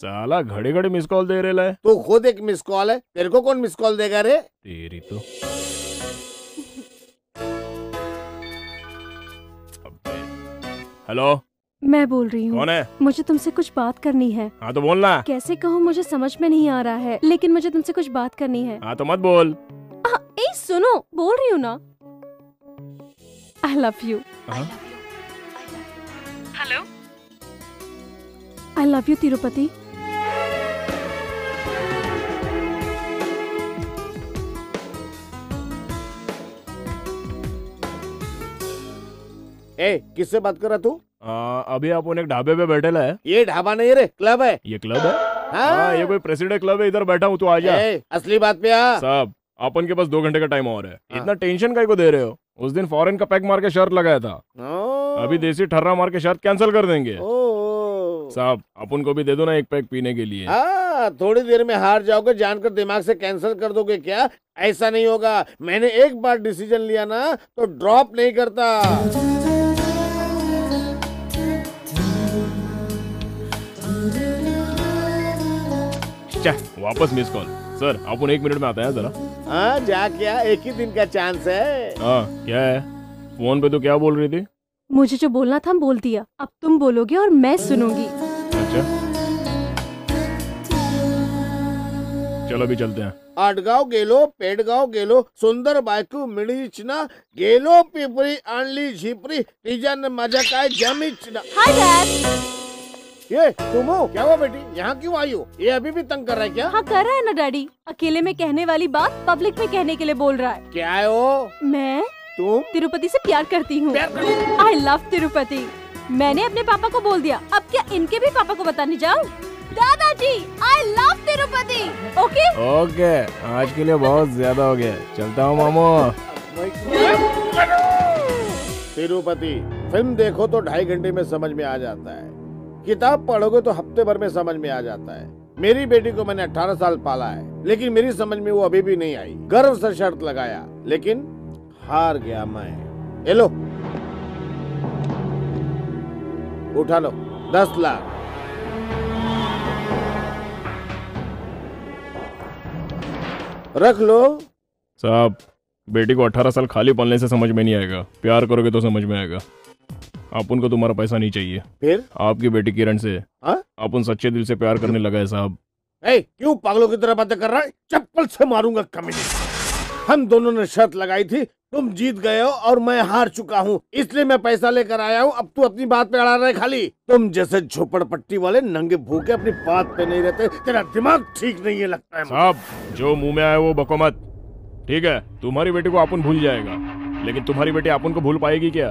साला घड़ी घड़ी मिस कॉल दे रहे है। तू खुद एक मिस कॉल है, तेरे को कौन मिस कॉल देगा रे? तेरी तो हेलो मैं बोल रही हूँ। कौन है? मुझे तुमसे कुछ बात करनी है। हाँ तो बोलना। कैसे कहूँ मुझे समझ में नहीं आ रहा है, लेकिन मुझे तुमसे कुछ बात करनी है। हाँ तो मत बोल। ए सुनो, बोल रही हूँ ना। I love you. Hello I love you Tirupati. ए किससे बात कर रहा तू? अभी आप उन्हें ढाबे पे बैठे है। ये ढाबा नहीं रे, क्लब है। ये क्लब है? हाँ ये कोई प्रेसिडेंट क्लब है, इधर बैठा हूँ। तू आ जा। असली बात पे आ। साहब अपन के पास 2 घंटे का टाइम और है। इतना टेंशन काहे को दे रहे हो? उस दिन फॉरेन का पैक मार के शर्त लगाया था, अभी देसी ठर्रा मार के शर्त कैंसिल कर देंगे। साहब अपन को भी दे दो ना एक पैक पीने के लिए। थोड़ी देर में हार जाओगे जानकर दिमाग से कैंसिल कर दोगे क्या? ऐसा नहीं होगा, मैंने एक बार डिसीजन लिया ना तो ड्रॉप नहीं करता। वापस मिस कॉल। सर आप 1 मिनट में आता है जरा। हाँ जा, क्या एक ही दिन का चांस है। हाँ क्या है? फोन पे तो क्या बोल रही थी? मुझे जो बोलना था बोल दिया, अब तुम बोलोगे और मैं सुनूंगी। अच्छा चलो अभी चलते हैं। आडगाव गेलो, पेडगाव गेलो, सुंदर बायकू मिडीचना गेलो, पिपरी आणली झिपरी तिजन मजा काय जमीचना। Hi dad. ये तुम हो? क्या हुआ बेटी, यहाँ क्यों आई हो? ये अभी भी तंग कर रहा है क्या? हाँ कर रहा है ना डैडी, अकेले में कहने वाली बात पब्लिक में कहने के लिए बोल रहा है। क्या है वो? मैं तुम तिरुपति से प्यार करती हूँ। I love Tirupati. मैंने अपने पापा को बोल दिया, अब क्या इनके भी पापा को बताने जाऊँ? दादाजी I love Tirupati. Okay okay आज के लिए बहुत ज्यादा हो गया, चलता हूँ मामू। तिरुपति फिल्म देखो तो 2.5 घंटे में समझ में आ जाता है, किताब पढ़ोगे तो हफ्ते भर में समझ में आ जाता है। मेरी बेटी को मैंने 18 साल पाला है, लेकिन मेरी समझ में वो अभी भी नहीं आई। गर्व से शर्त लगाया लेकिन हार गया मैं। ये लो उठा लो 10 लाख। रख लो। साहब बेटी को 18 साल खाली पालने से समझ में नहीं आएगा, प्यार करोगे तो समझ में आएगा। अपन को तुम्हारा पैसा नहीं चाहिए। फिर आपकी बेटी किरण से अपन सच्चे दिल से प्यार करने लगा है साहब। क्यों पागलों की तरह बातें कर रहा है? चप्पल से मारूंगा कमीने। हम दोनों ने शर्त लगाई थी, तुम जीत गए हो और मैं हार चुका हूँ, इसलिए मैं पैसा लेकर आया हूँ। अब तू अपनी बात पे अड़ा रहा है खाली। तुम जैसे झोपड़पट्टी वाले नंगे भूखे अपनी बात पे नहीं रहते, तेरा दिमाग ठीक नहीं है लगता है। साहब जो मुँह में आया वो बको मत, ठीक है? तुम्हारी बेटी को अपन भूल जाएगा, लेकिन तुम्हारी बेटी अपन को भूल पाएगी क्या?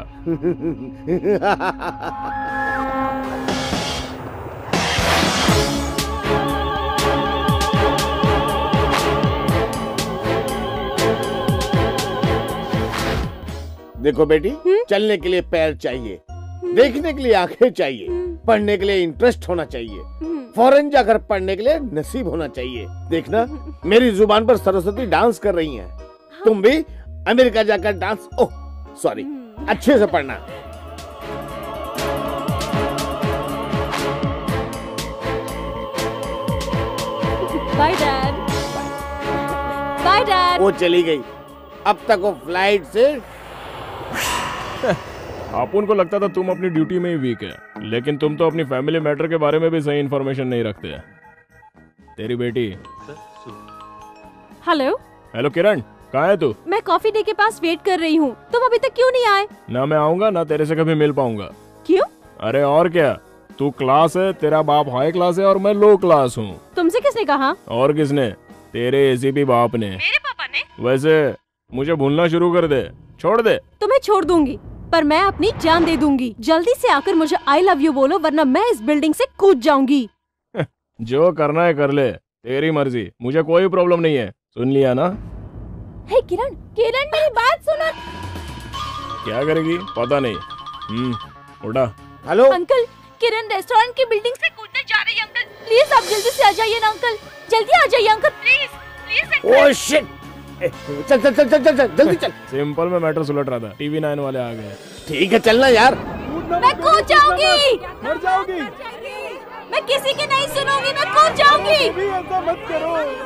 देखो बेटी चलने के लिए पैर चाहिए, देखने के लिए आंखें चाहिए, पढ़ने के लिए इंटरेस्ट होना चाहिए, फॉरेन जाकर पढ़ने के लिए नसीब होना चाहिए। देखना मेरी जुबान पर सरस्वती डांस कर रही है, तुम भी अमेरिका जाकर डांस, ओह सॉरी, अच्छे से पढ़ना। Bye dad. Bye dad. वो चली गई, अब तक वो फ्लाइट से। आपुन को लगता था तुम अपनी ड्यूटी में ही वीक है, लेकिन तुम तो अपनी फैमिली मैटर के बारे में भी सही इन्फॉर्मेशन नहीं रखते हैं। तेरी बेटी। हेलो। हेलो किरण, कहाँ है तू? मैं कॉफी डे के पास वेट कर रही हूँ, तुम अभी तक क्यों नहीं आए? ना मैं आऊँगा ना तेरे से कभी मिल पाऊंगा। क्यों? अरे और क्या, तू क्लास है, तेरा बाप हाई क्लास है और मैं लो क्लास हूँ। तुमसे किसने कहा? और किसने, तेरे एसीपी बाप ने। मेरे पापा ने? वैसे मुझे भूलना शुरू कर दे, छोड़ दे। तुम्हें छोड़ दूंगी पर मैं अपनी जान दे दूंगी। जल्दी से आकर मुझे आई लव यू बोलो वरना मैं इस बिल्डिंग से कूद जाऊंगी। जो करना है कर ले, तेरी मर्जी, मुझे कोई प्रॉब्लम नहीं है। सुन लिया ना? हे किरण, किरण मेरी बात सुनो। क्या करेगी पता नहीं। उठा। हेलो अंकल, किरण रेस्टोरेंट की बिल्डिंग से कूदने जा रही है अंकल, प्लीज आप जल्दी से आ जाइए ना अंकल, जल्दी आ जाइए uncle, please please. Oh shit, चल चल चल चल चल जल्दी चल। सिंपल में मैटर सुलट रहा था, टीवी 9 वाले आ गए। ठीक है चलना यार। मैं कूद जाऊंगी, मर जाओगी, मैं किसी की नहीं सुनूंगी, मैं कूद जाऊंगी।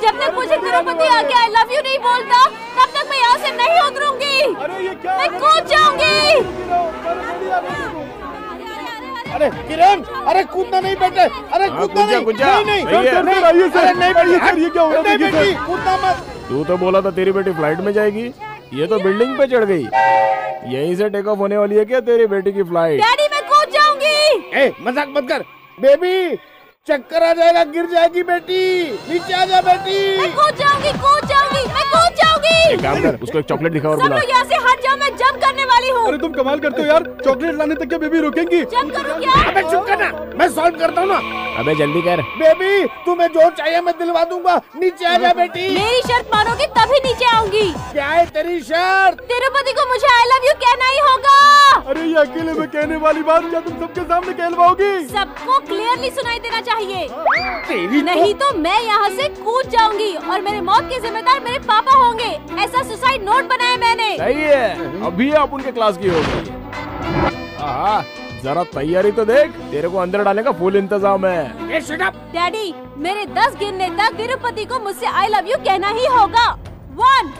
जब तक मुझे तिरुपति आके आई लव यू नहीं बोलता तब तक मैं यहाँ से नहीं उतरूंगी, मैं कूद जाऊंगी। अरे किरण, अरे कूदना नहीं बेटे, अरे कूदना नहीं, नहीं क्या हो रहा है? कूदना मत। तू तो बोला था तेरी बेटी फ्लाइट में जाएगी, ये तो बिल्डिंग पे चढ़ गई। यहीं से टेक ऑफ होने वाली है क्या तेरी बेटी की फ्लाइट? डैडी मैं कूद जाऊंगी। ए मजाक मत कर बेबी, चक्कर आ जाएगा, गिर जाएगी बेटी, नीचे आ जा बेटी। मैं कूद जाऊंगी, कूद जाऊंगी, मैं कूद जाऊंगी। एक काम कर, उसको एक चॉकलेट दिखा और बुला। यहाँ से हट जाओ, मैं जंप करने वाली हूँ। अरे तुम कमाल करते हो यार, चॉकलेट लाने तक क्या बेबी रुकेगी? जंप करो क्या? अबे चुप करना, मैं सॉल्व करता हूँ ना। अबे जल्दी कर। बेबी तुम्हें जो चाहिए मैं दिलवा दूंगा, नीचे आ जा बेटी। मेरी शर्त मानोगी तभी नीचे आऊंगी। क्या है तेरी शर्त? तिरुपति को मुझे आई लव यू कहना ही होगा। अरे ये अकेले में कहने वाली बात क्या तुम सबके सामने कहलवाओगी? सबको क्लियरली सुनाई देना चाहिए, नहीं तो मैं यहाँ से कूद जाऊंगी और मेरे मौत के जिम्मेदार मेरे पापा होंगे। ऐसा सुसाइड नोट बनाया मैंने। सही है, अभी आप उनके क्लास की होगी। जरा तैयारी तो देख, तेरे को अंदर डालने का फुल इंतजाम है। डैडी मेरे 10 गिनने तक तिरुपति को मुझसे आई लव यू कहना ही होगा। 1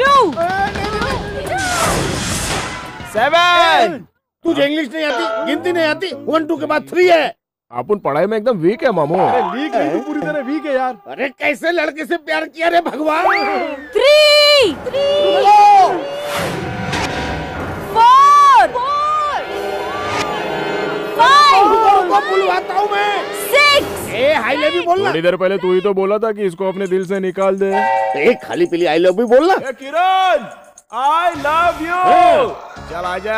2 7। तुझे इंग्लिश नहीं आती, गिनती नहीं आती, 1 2 के बाद 3 है। आपुन पढ़ाई में एकदम वीक है मामू। अरे वीक नहीं, तू पूरी तरह वीक है यार। अरे कैसे लड़के से प्यार किया रे भगवान। 3 3 4 5 6। ए आई लव यू बोलना। थोड़ी देर पहले तू ही तो बोला था कि इसको अपने दिल से निकाल दे। एक खाली पीली आई लव यू बोलना। किरण I love you। चल आजा।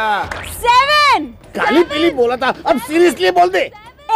7। काली पीली बोला था, अब सीरियसली बोल दे।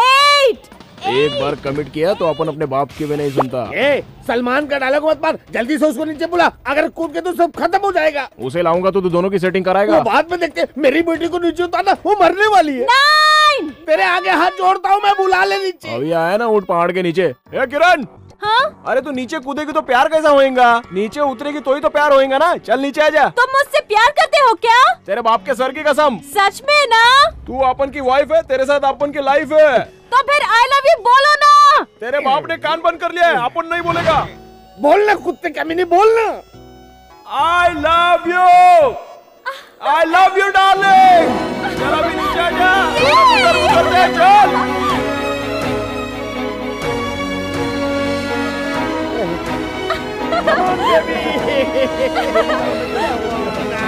8। एक बार कमिट किया तो अपन अपने बाप की भी नहीं सुनता। ए, सलमान का डायलॉग मत मार, जल्दी से उसको नीचे बुला, अगर कूद के तो सब खत्म हो जाएगा। उसे लाऊंगा तो तू दोनों की सेटिंग कराएगा। वो बाद में देखते, मेरी बेटी को नीचे उतारना, वो मरने वाली है। 9। तेरे आगे हाथ जोड़ता हूँ मैं, बुला ले नीचे। अभी आया ना ऊँट पहाड़ के नीचे। ए किरण। हाँ? अरे तू नीचे कूदेगी तो प्यार कैसा होएगा? नीचे उतरेगी तो ही तो प्यार होएगा ना। चल नीचे आजा। तुम मुझसे प्यार करते हो क्या? तेरे बाप के सर की कसम। सच में ना? तू अपन की वाइफ है, तेरे साथ अपन की लाइफ है। तो फिर आई लव यू बोलो ना। तेरे बाप ने कान बंद कर लिया है, अपन नहीं बोलेगा। बोलना कुत्ते कमी नहीं, बोलना I love you, I love you darling. चल अभी नीचे आजा।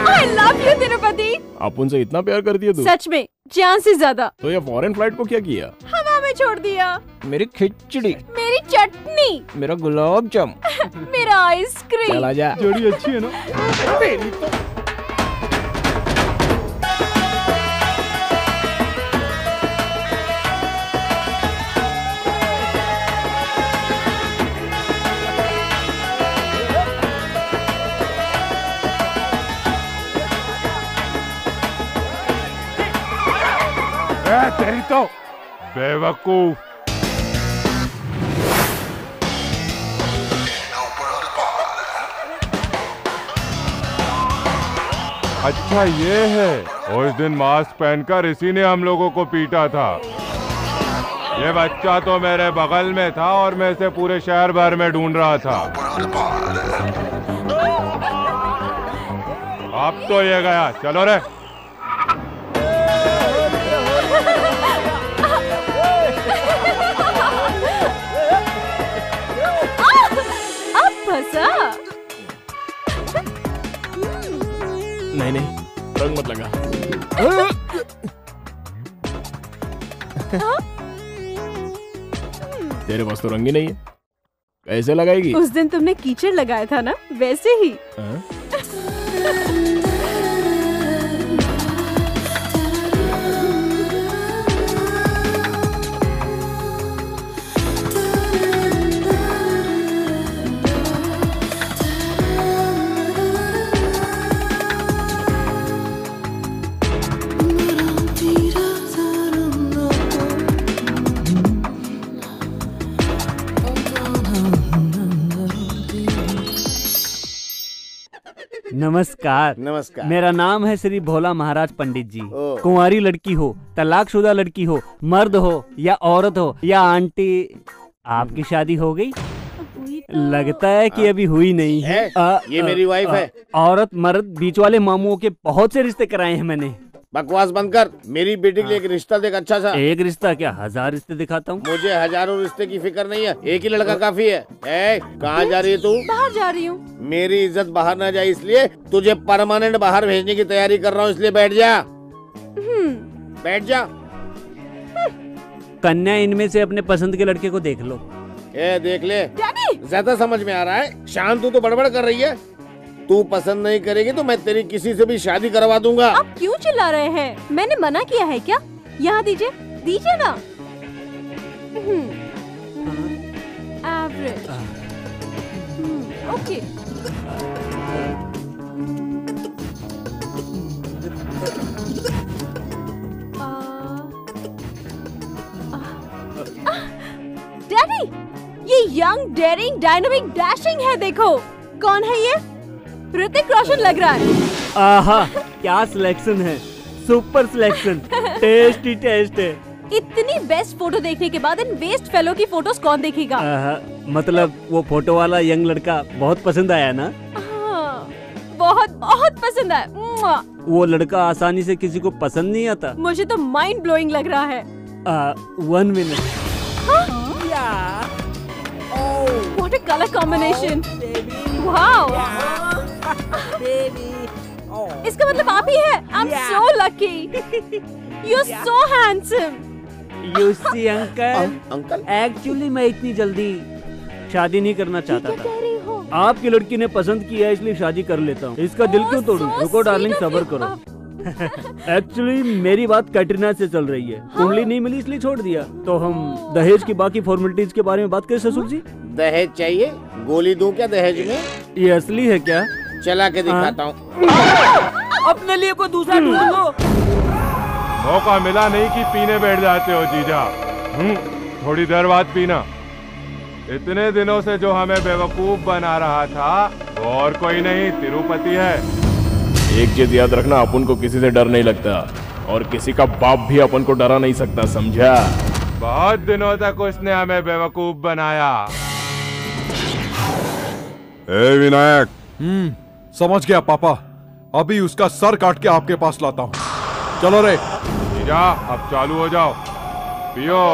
I love you Tirupati. अपन से इतना प्यार करती है तू? सच में, जान से ज्यादा। तो ये फॉरेन फ्लाइट को क्या किया? हवा में छोड़ दिया। मेरी खिचड़ी, मेरी चटनी, मेरा गुलाब जामुन, मेरा आइसक्रीम। चला जा। जोड़ी अच्छी है ना तेरी तो। तेरी तो बेवकूफ। अच्छा ये है, उस दिन मास्क पहनकर इसी ने हम लोगों को पीटा था। ये बच्चा तो मेरे बगल में था और मैं इसे पूरे शहर भर में ढूंढ रहा था। अब तो ये गया, चलो रे। नहीं नहीं, रंग मत लगा। तेरे पास तो रंग ही नहीं है, कैसे लगाएगी? उस दिन तुमने कीचड़ लगाया था ना, वैसे ही। नमस्कार नमस्कार, मेरा नाम है श्री भोला महाराज पंडित जी। कुंवारी लड़की हो, तलाकशुदा लड़की हो, मर्द हो या औरत हो या आंटी, आपकी शादी हो गई? लगता है कि अभी हुई नहीं है। ये मेरी वाइफ है। औरत मर्द बीच वाले मामुओं के बहुत से रिश्ते कराए हैं मैंने। बकवास बंद कर, मेरी बेटी के लिए एक रिश्ता देख अच्छा सा। एक रिश्ता क्या, हजार रिश्ते दिखाता हूँ। मुझे हजारों रिश्ते की फिक्र नहीं है, एक ही लड़का काफी है। कहाँ जा रही है तू? बाहर जा रही हूँ। मेरी इज्जत बाहर ना जाए इसलिए तुझे परमानेंट बाहर भेजने की तैयारी कर रहा हूँ, इसलिए बैठ जा, बैठ जा। कन्या, इनमें से अपने पसंद के लड़के को देख लो। ए देख ले, ज्यादा समझ में आ रहा है। शांत, तू तो बड़बड़ कर रही है। तू पसंद नहीं करेगी तो मैं तेरी किसी से भी शादी करवा दूंगा। आप क्यों चिल्ला रहे हैं? मैंने मना किया है क्या? यहाँ दीजिए, दीजिए ना। एवरेज। ओके। डैडी, ये यंग, डेयरिंग, डायनामिक, डैशिंग है। देखो कौन है ये? ऋतिक रोशन लग रहा है। आहा, क्या सिलेक्शन है, सुपर सिलेक्शन। टेस्ट ही टेस्ट है। इतनी बेस्ट फोटो देखने के बाद इन वेस्ट फेलो की फोटोज कौन देखेगा? मतलब वो फोटो वाला यंग लड़का बहुत पसंद आया ना? हाँ, बहुत बहुत पसंद आया। वो लड़का आसानी से किसी को पसंद नहीं आता। मुझे तो माइंड ब्लोइंग लग रहा है। 1 मिनट। What a colour combination. Wow Baby. Oh. इसका मतलब आप ही है। I'm so lucky. You're so handsome. You see, uncle. Uncle. Actually, मैं इतनी जल्दी शादी नहीं करना चाहता था। आपकी लड़की ने पसंद किया इसलिए शादी कर लेता हूँ। इसका दिल क्यों तोड़ूं? रुको डार्लिंग, सब्र करो। एक्चुअली मेरी बात कैटरीना से चल रही है। कुंडली नहीं मिली इसलिए छोड़ दिया। तो हम दहेज की बाकी फॉर्मेलिटीज के बारे में बात करें ससुर जी? दहेज चाहिए? गोली दूं क्या दहेज में? ये असली है क्या? चला के दिखाता हूँ। अपने लिए कोई दूसरा ढूंढ लो। मौका मिला नहीं कि पीने बैठ जाते हो जीजा। थोड़ी देर बाद पीना। इतने दिनों से जो हमें बेवकूफ बना रहा था और कोई नहीं, तिरुपति है। एक चीज याद रखना, अपन को किसी से डर नहीं लगता और किसी का बाप भी अपन को डरा नहीं सकता, समझा? बहुत दिनों तक उसने हमें बेवकूफ बनाया। ए विनायक। समझ गया पापा, अभी उसका सर काट के आपके पास लाता हूँ। चलो रे जीजा, अब चालू हो जाओ, पियो।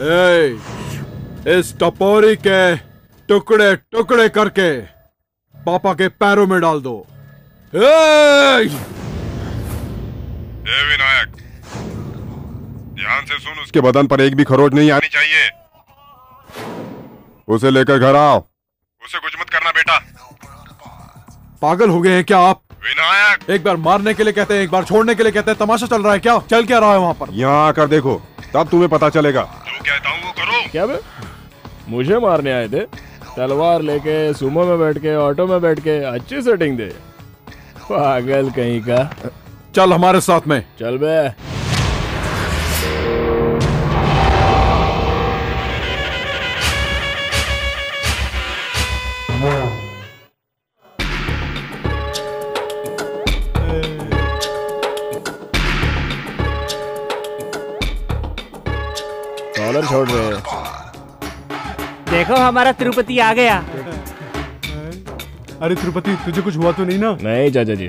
इस टपोरी के टुकड़े टुकड़े करके पापा के पैरों में डाल दो। विनायक, ध्यान से सुन, उसके बदन पर एक भी खरोच नहीं आनी चाहिए। उसे लेकर घर आओ। उसे कुछ मत करना बेटा। पागल हो गए हैं क्या आप? विनायक, एक बार मारने के लिए कहते हैं, एक बार छोड़ने के लिए कहते हैं। तमाशा चल रहा है क्या? चल क्या रहा है वहाँ पर? यहाँ आकर देखो, तब तुम्हें पता चलेगा। जो कहता हूँ वो करो। क्या बे? मुझे मारने आए थे? तलवार लेके सुमो में बैठ के, ऑटो में बैठ के, अच्छी सेटिंग दे। पागल कहीं का। चल हमारे साथ में। चल बे। कॉलर छोड़ रहे हैं। देखो हमारा तिरुपति आ गया। अरे तिरुपति, तुझे कुछ हुआ तो नहीं ना? नहीं चाचा जी,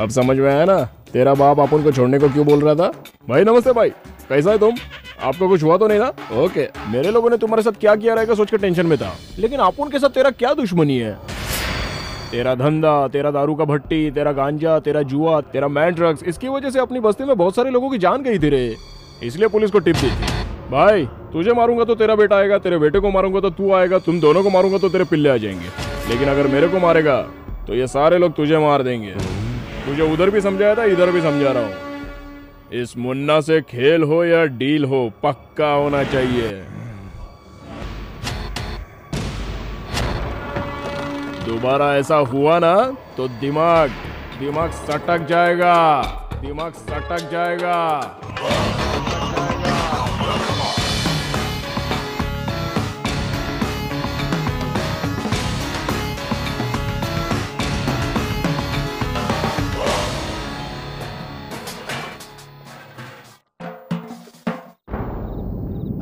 अब समझ में आया ना तेरा बाप अपन को छोड़ने को क्यों बोल रहा था। भाई नमस्ते भाई, कैसा है तुम? आपको कुछ हुआ तो नहीं ना? ओके, मेरे लोगों ने तुम्हारे साथ क्या किया रहेगा सोचकर टेंशन में था, लेकिन अपन के साथ तेरा क्या दुश्मनी है? तेरा धंधा, तेरा दारू का भट्टी, तेरा गांजा, तेरा जुआ, तेरा मैन ड्रग्स, इसकी वजह से अपनी बस्ती में बहुत सारे लोगों की जान गई थी रे, इसलिए पुलिस को टिप दी थी। भाई तुझे मारूंगा तो तेरा बेटा आएगा, तेरे बेटे को मारूंगा तो तू आएगा, तुम दोनों को मारूंगा तो तेरे पिल्ले आ जाएंगे, लेकिन अगर मेरे को मारेगा तो ये सारे लोग तुझे मार देंगे। तुझे उधर भी समझाया था, इधर भी समझा रहा हूँ, इस मुन्ना से खेल हो या डील हो, पक्का होना चाहिए। दोबारा ऐसा हुआ ना तो दिमाग सटक जाएगा, दिमाग सटक जाएगा।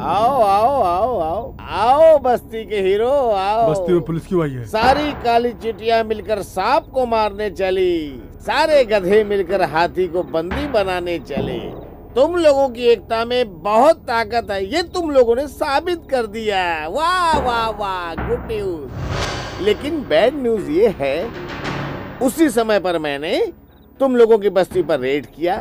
आओ आओ आओ आओ आओ बस्ती के हीरो, आओ। बस्ती में पुलिस क्यों आई है? सारी काली चिटियां मिलकर सांप को मारने चली, सारे गधे मिलकर हाथी को बंदी बनाने चले। तुम लोगों की एकता में बहुत ताकत है, ये तुम लोगों ने साबित कर दिया। वाह वाह वाह, गुड न्यूज। लेकिन बैड न्यूज ये है, उसी समय पर मैंने तुम लोगों की बस्ती पर रेड किया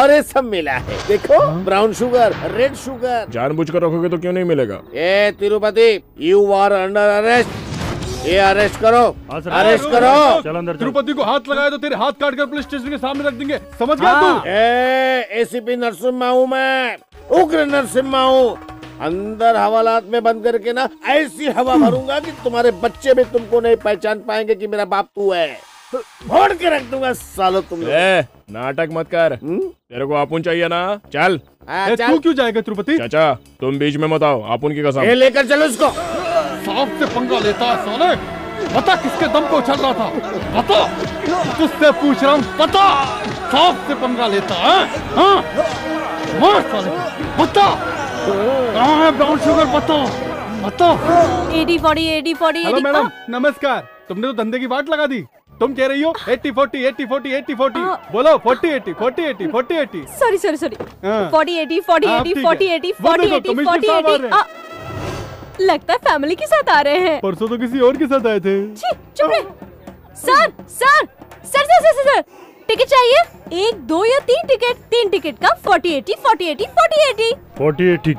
और ये सब मिला है। देखो, ब्राउन शुगर, रेड शुगर। जानबूझकर रखोगे तो क्यों नहीं मिलेगा? ए Tirupati, you are under arrest. ये अरेस्ट करो, अरेस्ट करो। तिरुपति को हाथ लगाया तो तेरे हाथ काट कर पुलिस स्टेशन के सामने रख देंगे, समझ गया तू? ए एसीपी नरसिम्हा हूँ मैं, उग्र नरसिम्हा हूँ। अंदर हवालात में बंद करके ना ऐसी हवा भरूंगा कि तुम्हारे बच्चे भी तुमको नहीं पहचान पाएंगे कि मेरा बाप तू है। फोड़ के रख दूंगा सालों तुम लोग। नाटक मत कर। तेरे को आपुन चाहिए ना? चल। तू क्यों जाएगा तिरुपति? चाचा तुम बीच में मत आओ, आपुन की कसम। लेकर चलो इसको। सांप से पंगा लेता है साले, बता किसके दम को उछल रहा था? बता, तुझसे पूछ रहा हूँ, बता सांप से पंगा लेता है? मार साले, बता कहाँ है ब्राउन शुगर, बता बता। AD 40। हेलो मैडम नमस्कार, तुमने तो धंधे की बाट लगा दी। तुम कह रही हो 80-40 बोलो। 40-80 सॉरी 40-80। लगता है फैमिली के साथ आ रहे हैं। परसों तो किसी और के साथ आए थे। चुप रहे। Sir sir sir sir sir ticket चाहिए, 1, 2 या 3 टिकट। 3 टिकट का 40-80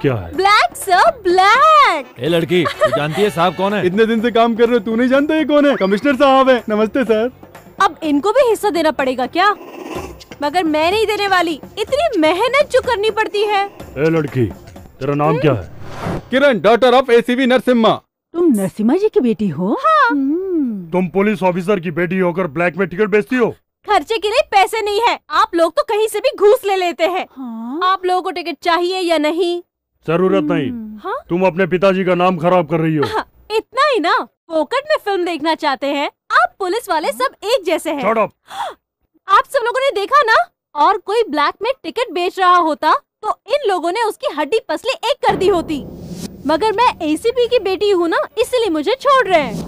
क्या है? Black sir, black. ए लड़की, तू जानती है साहब कौन है? इतने दिन से काम कर रहे हो, तू नहीं जानता ये कौन है? कमिश्नर साहब है। नमस्ते सर। अब इनको भी हिस्सा देना पड़ेगा क्या? मगर मैं नहीं देने वाली, इतनी मेहनत जो करनी पड़ती है। ए लड़की, तेरा नाम क्या है? Kiran, daughter of ACP Narasimha. तुम नरसिम्हा जी की बेटी हो? हाँ। तुम पुलिस ऑफिसर की बेटी होकर ब्लैक में टिकट बेचती हो? खर्चे के लिए पैसे नहीं है, आप लोग तो कहीं से भी घूस ले लेते हैं। हाँ? आप लोगों को टिकट चाहिए या नहीं? जरूरत नहीं। हाँ? तुम अपने पिताजी का नाम खराब कर रही हो। हाँ, इतना ही ना, फोकट में फिल्म देखना चाहते हैं। आप पुलिस वाले सब एक जैसे हैं। आप सब लोगों ने देखा ना, और कोई ब्लैक में टिकट बेच रहा होता तो इन लोगों ने उसकी हड्डी पसली एक कर दी होती। मगर मैं ACP की बेटी हूँ ना, इसलिए मुझे छोड़ रहे हैं।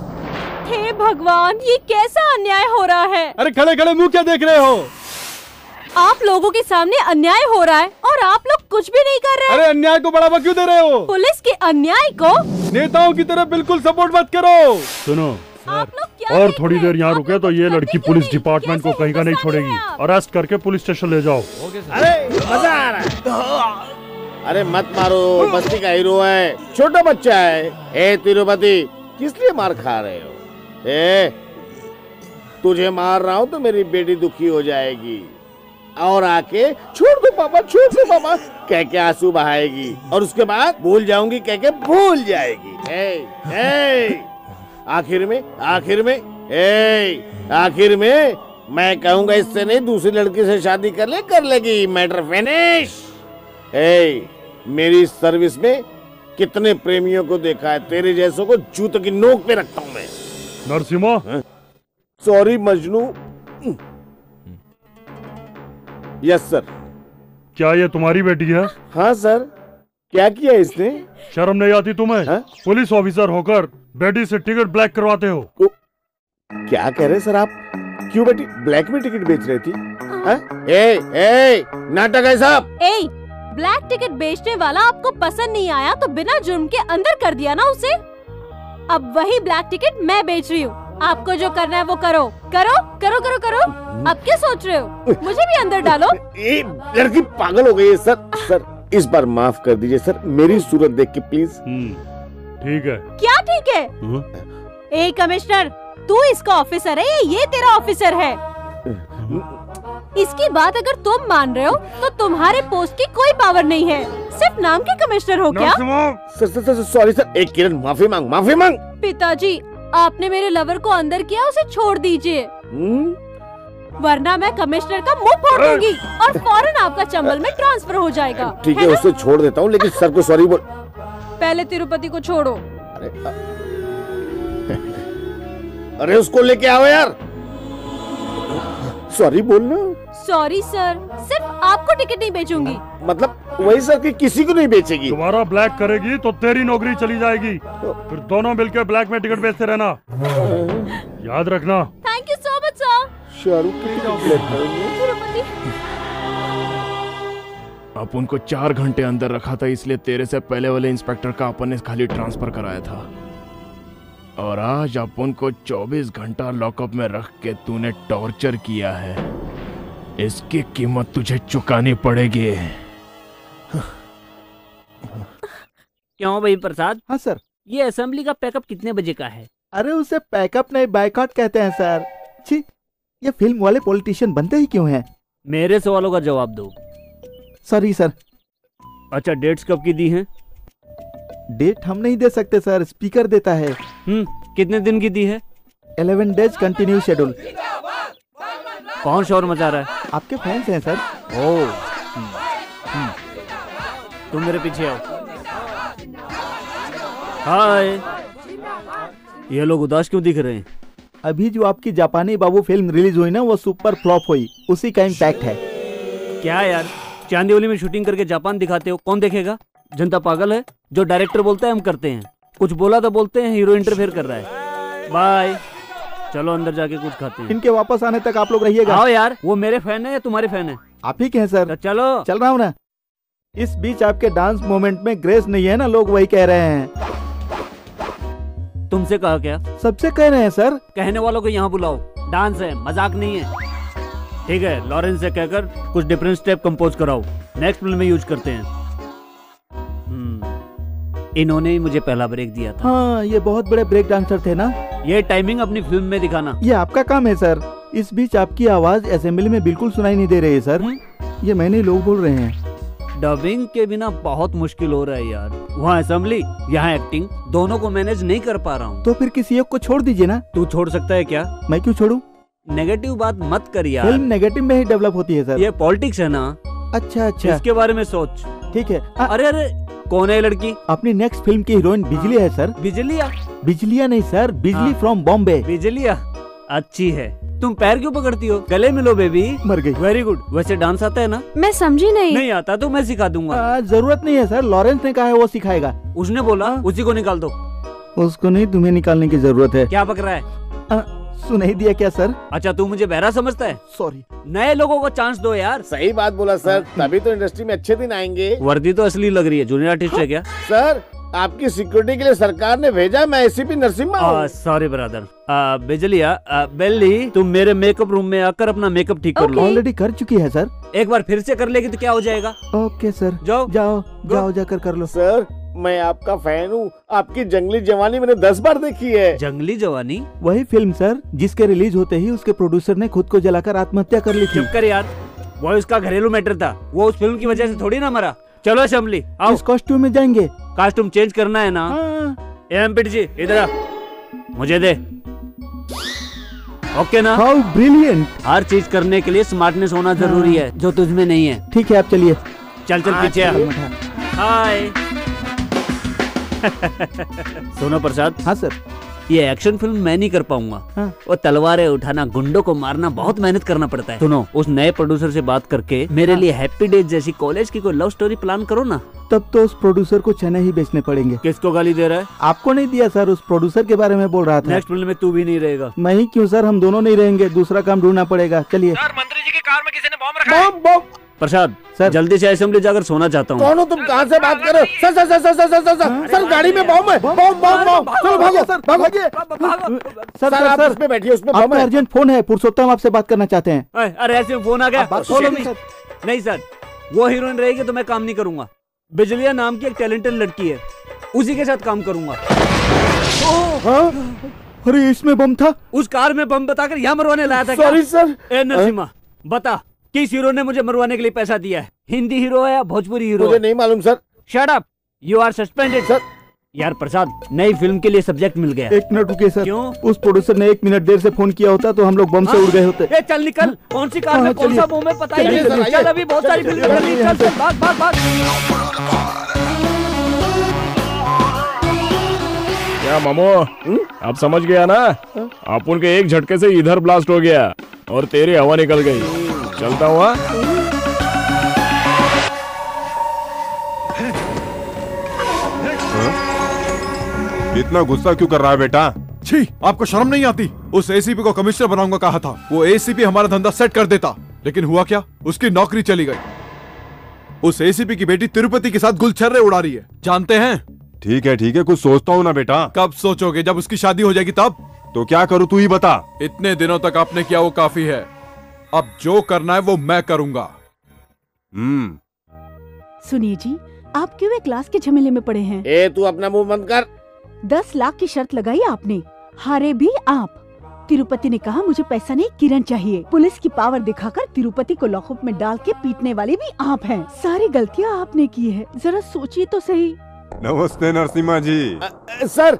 हे भगवान, ये कैसा अन्याय हो रहा है। अरे खड़े खड़े मुंह क्या देख रहे हो? आप लोगों के सामने अन्याय हो रहा है और आप लोग कुछ भी नहीं कर रहे। अरे अन्याय को बढ़ावा क्यों दे रहे हो? पुलिस के अन्याय को नेताओं की तरफ बिल्कुल सपोर्ट मत करो। सुनो आप लोग क्या और थोड़ी देर यहाँ रुके तो ये लड़की पुलिस डिपार्टमेंट को कहीं का नहीं छोड़ेगी। अरेस्ट करके पुलिस स्टेशन ले जाओ। अरे मजा आ रहा है। अरे मत मारो, बस्ती का हीरो है, छोटा बच्चा है। ए तिरुपति, किस लिए मार खा रहे हो? ए तुझे मार रहा हूँ तो मेरी बेटी दुखी हो जाएगी और आके छोड़ दो पापा कह के आंसू बहाएगी और उसके बाद भूल जाऊंगी कह के भूल जाएगी। ए, ए, आखिर में मैं कहूंगा इससे नहीं दूसरी लड़की से शादी कर लेगी। Matter finish. ए, मेरी सर्विस में कितने प्रेमियों को देखा है, तेरे जैसों को जूते की नोक पे रखता हूँ मैं। Narasimha sorry Majnu. Yes sir. क्या ये तुम्हारी बेटी है? हाँ सर। क्या किया इसने? शर्म नहीं आती तुम्हें? हा? पुलिस ऑफिसर होकर बेटी से टिकट ब्लैक करवाते हो। क्या कह रहे सर आप? क्यों बेटी ब्लैक में टिकट बेच रही थी? ए, ए, नाटक है साहब। ब्लैक टिकट बेचने वाला आपको पसंद नहीं आया तो बिना जुर्म के अंदर कर दिया ना उसे। अब वही ब्लैक टिकट मैं बेच रही हूँ। आपको जो करना है वो करो करो करो करो करो। अब क्या सोच रहे हो, मुझे भी अंदर डालो। ये लड़की पागल हो गई है। सर इस बार माफ कर दीजिए सर, मेरी सूरत देख के प्लीज। ठीक है। क्या ठीक है? ए कमिश्नर, तू इसका ऑफिसर है या ये तेरा ऑफिसर है? इसकी बात अगर तुम मान रहे हो तो तुम्हारे पोस्ट की कोई पावर नहीं है, सिर्फ नाम के कमिश्नर हो क्या? Sir sorry sir. एक किरण माफी मांग। पिताजी आपने मेरे लवर को अंदर किया, उसे छोड़ दीजिए वरना मैं कमिश्नर का मुंह फोड़ दूंगी और फौरन आपका चंबल में ट्रांसफर हो जाएगा। ठीक है उसे छोड़ देता हूँ लेकिन सर को सॉरी बोल। पहले तिरुपति को छोड़ो। अरे उसको लेके आओ यार। सॉरी बोलना। सॉरी सर, सिर्फ आपको टिकट नहीं बेचूंगी। मतलब वही सर कि किसी को नहीं बेचेगी। तुम्हारा ब्लैक करेगी तो तेरी नौकरी चली जाएगी। फिर दोनों मिलकर ब्लैक में टिकट बेचते रहना, याद रखना। Thank you so much sir. अपन उनको 4 घंटे अंदर रखा था इसलिए तेरे से पहले वाले इंस्पेक्टर का अपन ने खाली ट्रांसफर कराया था और आज अपन को 24 घंटा लॉकअप में रख के तूने टॉर्चर किया है, इसकी कीमत तुझे चुकानी पड़ेगी। क्यों भाई प्रसाद? हाँ सर। ये असेंबली का पैकअप कितने बजे का है? अरे उसे पैकअप नहीं बायकॉट कहते हैं सर। छी, ये फिल्म वाले पॉलिटिशियन बनते ही क्यों हैं? मेरे सवालों का जवाब दो। Sorry sir. अच्छा डेट्स कब की दी है? डेट हम नहीं दे सकते सर, स्पीकर देता है। कितने दिन की दी है? 11 डेज कंटिन्यू शेड्यूल। कौन शोर मचा रहा है? आपके फैंस हैं सर। तुम मेरे पीछे आओ। हाय, ये लोग उदास क्यों दिख रहे हैं? अभी जो आपकी जापानी बाबू फिल्म रिलीज हुई ना, वो सुपर फ्लॉप हुई, उसी का इम्पैक्ट है। क्या यार, चांदीवली में शूटिंग करके जापान दिखाते हो, कौन देखेगा? जनता पागल है, जो डायरेक्टर बोलता है हम करते हैं। कुछ बोला तो बोलते हैं हीरो इंटरफेयर कर रहा है। बाय, चलो अंदर जाके कुछ खाते हैं। इनके वापस आने तक आप लोग रहिएगा। आओ यार, वो मेरे फैन है या तुम्हारे फैन है? आप ही के हैं सर। चलो। चल रहा हूँ ना। इस बीच आपके डांस मोमेंट में ग्रेस नहीं है ना, लोग वही कह रहे हैं। तुमसे कहा क्या? सबसे कह रहे हैं सर। कहने वालों को यहाँ बुलाओ, डांस है मजाक नहीं है। ठीक है, लॉरेंस से कहकर कुछ डिफरेंट स्टेप कंपोज कराओ, नेक्स्ट फिल्म में यूज करते हैं। इन्होंने ही मुझे पहला ब्रेक दिया था। हाँ, ये बहुत बड़े ब्रेक डांसर थे ना। ये टाइमिंग अपनी फिल्म में दिखाना ये आपका काम है सर। इस बीच आपकी आवाज असेंबली में बिल्कुल सुनाई नहीं दे रही है सर। ये मैंने लोग बोल रहे हैं। डबिंग के बिना बहुत मुश्किल हो रहा है यार, वहाँ असेंबली यहाँ एक्टिंग, दोनों को मैनेज नहीं कर पा रहा हूँ। तो फिर किसी एक को छोड़ दीजिए ना। तू छोड़ सकता है क्या? मैं क्यों छोड़ू? नेगेटिव बात मत कर यार। फिल्म नेगेटिव में ही डेवलप होती है सर। ये पॉलिटिक्स है ना। अच्छा अच्छा, इसके बारे में सोच। ठीक है। अरे अरे, कौन है लड़की? अपनी नेक्स्ट फिल्म की हीरोइन बिजली है सर। बिजलिया नहीं सर, बिजली फ्रॉम बॉम्बे। बिजलिया अच्छी है। तुम पैर क्यों पकड़ती हो? गले मिलो बेबी। मर गई। Very good. वैसे डांस आता है ना? मैं समझी नहीं। नहीं आता तो मैं सिखा दूंगा। जरूरत नहीं है सर, लॉरेंस ने कहा है वो सिखाएगा। उसने बोला उसी को निकाल दो। उसको नहीं, तुम्हें निकालने की जरूरत है। क्या पकड़ा है? सुनाई दिया क्या सर? अच्छा तू मुझे बहरा समझता है? सॉरी। नए लोगों को चांस दो यार। सही बात बोला सर, तभी तो इंडस्ट्री में अच्छे दिन आएंगे। वर्दी तो असली लग रही है, जूनियर आर्टिस्ट है क्या? सर आपकी सिक्योरिटी के लिए सरकार ने भेजा, मैं एसीपी नरसिम्हा। Sorry brother. बिजलिया बेली तुम मेरे मेकअप रूम में आकर अपना मेकअप ठीक कर लो। ऑलरेडी कर चुकी है सर। एक बार फिर से कर लेगी तो क्या हो जाएगा? ओके सर, जाओ जाओ जाओ जाकर कर लो। सर मैं आपका फैन हूँ, आपकी जंगली जवानी मैंने 10 बार देखी है। जंगली जवानी वही फिल्म सर जिसके रिलीज होते ही उसके प्रोड्यूसर ने खुद को जलाकर आत्महत्या कर ली थी। कर यार, वो उसका घरेलू मैटर था, वो उस फिल्म की वजह से थोड़ी ना मरा। चलो शमली आओ, इस कॉस्ट्यूम में जाएंगे। कॉस्ट्यूम चेंज करना है ना? एमपीटी जी इधर आ, मुझे दे। ओके ना? How brilliant. हर चीज करने के लिए स्मार्टनेस होना जरूरी है जो तुझमें नहीं है। ठीक है आप चलिए। चल चल पीछे। हाय सोना प्रसाद। हाँ सर। ये एक्शन फिल्म मैं नहीं कर पाऊंगा। हाँ। वो तलवारें उठाना, गुंडों को मारना बहुत मेहनत करना पड़ता है। सुनो उस नए प्रोड्यूसर से बात करके मेरे लिए हैप्पी डेज जैसी कॉलेज की कोई लव स्टोरी प्लान करो ना। तब तो उस प्रोड्यूसर को चने ही बेचने पड़ेंगे। किसको गाली दे रहा है? आपको नहीं दिया सर, उस प्रोड्यूसर के बारे में बोल रहा था। नेक्स्ट फिल्म में तू भी नहीं रहेगा। मैं ही क्यों सर, हम दोनों नहीं रहेंगे, दूसरा काम ढूंढना पड़ेगा। चलिए। मंत्री जी की कार में किसी ने बम रखा है। बम। प्रसाद सर जल्दी से असेंबली जाकर सोना चाहता हूँ। कौन हो तुम, कहाँ से बात कर रहे हो? Sir sir sir sir sir sir sir गाड़ी में बम है, बम बम बम। चलो भागो सर, भागोगे सर। आप उस पे बैठिए, उस पे बम है। अर्जेंट फोन है, पुरुषोत्तम आपसे बात करना चाहते हैं। अरे ऐसे फोन आ गया? नहीं सर, वो हीरोइन रहेगी तो मैं काम नहीं करूँगा। बिजलिया नाम की एक टैलेंटेड लड़की है, उसी के साथ काम करूँगा। अरे इसमें बम था? उस कार में बम बताकर यहाँ मरवाने लाया था। Sorry sir. ए नरसिम्हा बता किस हीरो ने मुझे मरवाने के लिए पैसा दिया है? हिंदी हीरो है या भोजपुरी हीरो? मुझे नहीं मालूम sir. Shut up, you are suspended sir. यार प्रसाद नई फिल्म के लिए सब्जेक्ट मिल गया। एक मिनट रुकिए सर। क्यों? उस प्रोड्यूसर ने 1 मिनट देर से फोन किया होता तो हम लोग बम से उड़ गए होते। ए चल निकल, कौन सी कार में कौन सा बम है पता ही नहीं। चल अभी बहुत सारी फिल्में बनी, चल भाग भाग भाग। क्या मामो आप समझ गया ना? अपन के एक झटके से इधर ब्लास्ट हो गया और तेरी हवा निकल गई। चलता हुआ इतना गुस्सा क्यों कर रहा है बेटा? छी आपको शर्म नहीं आती? उस एसीपी को कमिश्नर बनाऊंगा कहा था, वो एसीपी हमारा धंधा सेट कर देता, लेकिन हुआ क्या? उसकी नौकरी चली गई। उस एसीपी की बेटी तिरुपति के साथ गुलछर्रे उड़ा रही है, जानते हैं? ठीक है ठीक है, कुछ सोचता हूँ ना बेटा। कब सोचोगे? जब उसकी शादी हो जाएगी तब। तो क्या करूँ तू ही बता। इतने दिनों तक आपने किया वो काफी है, अब जो करना है वो मैं करूंगा। सुनिए जी, आप क्यों क्लास के झमेले में पड़े हैं? ए तू अपना मुंह बंद कर। 10 लाख की शर्त लगाई आपने, हारे भी आप। तिरुपति ने कहा मुझे पैसा नहीं किरण चाहिए। पुलिस की पावर दिखाकर तिरुपति को लॉकअप में डाल के पीटने वाले भी आप हैं। सारी गलतियाँ आपने की है, जरा सोचिए तो सही। नमस्ते नरसिम्हा जी। सर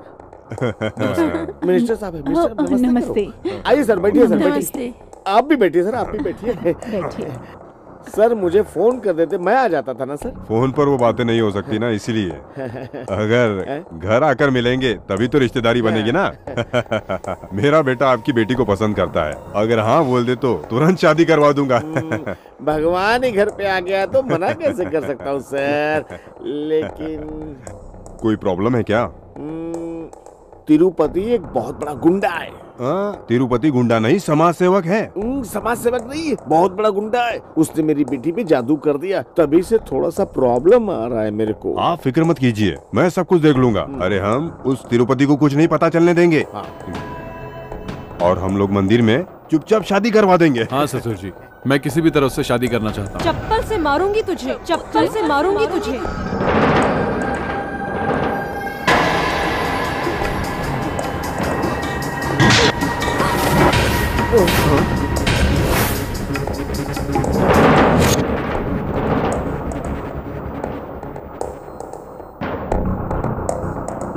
मिनिस्टर साहब नमस्ते। आइए सर बैठिए। सर नमस्ते। आप भी बैठिए सर, आप भी बैठिए। सर मुझे फोन कर देते, मैं आ जाता था ना सर। फोन पर वो बातें नहीं हो सकती ना, इसीलिए। अगर घर आकर मिलेंगे तभी तो रिश्तेदारी बनेगी ना। मेरा बेटा आपकी बेटी को पसंद करता है, अगर हाँ बोल दे तो तुरंत शादी करवा दूंगा। भगवान ही घर पे आ गया तो मना कैसे कर सकता हूँ सर। लेकिन कोई प्रॉब्लम है क्या? तिरुपति एक बहुत बड़ा गुंडा है। तिरुपति गुंडा नहीं समाज सेवक है। समाज सेवक नहीं, बहुत बड़ा गुंडा है। उसने मेरी बेटी पे जादू कर दिया, तभी से थोड़ा सा प्रॉब्लम आ रहा है मेरे को। आप फिक्र मत कीजिए, मैं सब कुछ देख लूंगा। अरे हम उस तिरुपति को कुछ नहीं पता चलने देंगे। हाँ। और हम लोग मंदिर में चुपचाप शादी करवा देंगे। हाँ ससुर जी, मैं किसी भी तरह से शादी करना चाहता हूँ। चप्पल से मारूंगी तुझे, चप्पल से मारूंगी तुझे।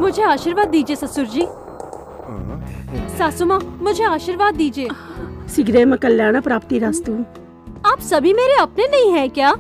मुझे आशीर्वाद दीजिए ससुर जी। सासू माँ मुझे आशीर्वाद दीजिए। शीघ्र में कल्याण प्राप्ति रास्तु। आप सभी मेरे अपने नहीं हैं क्या?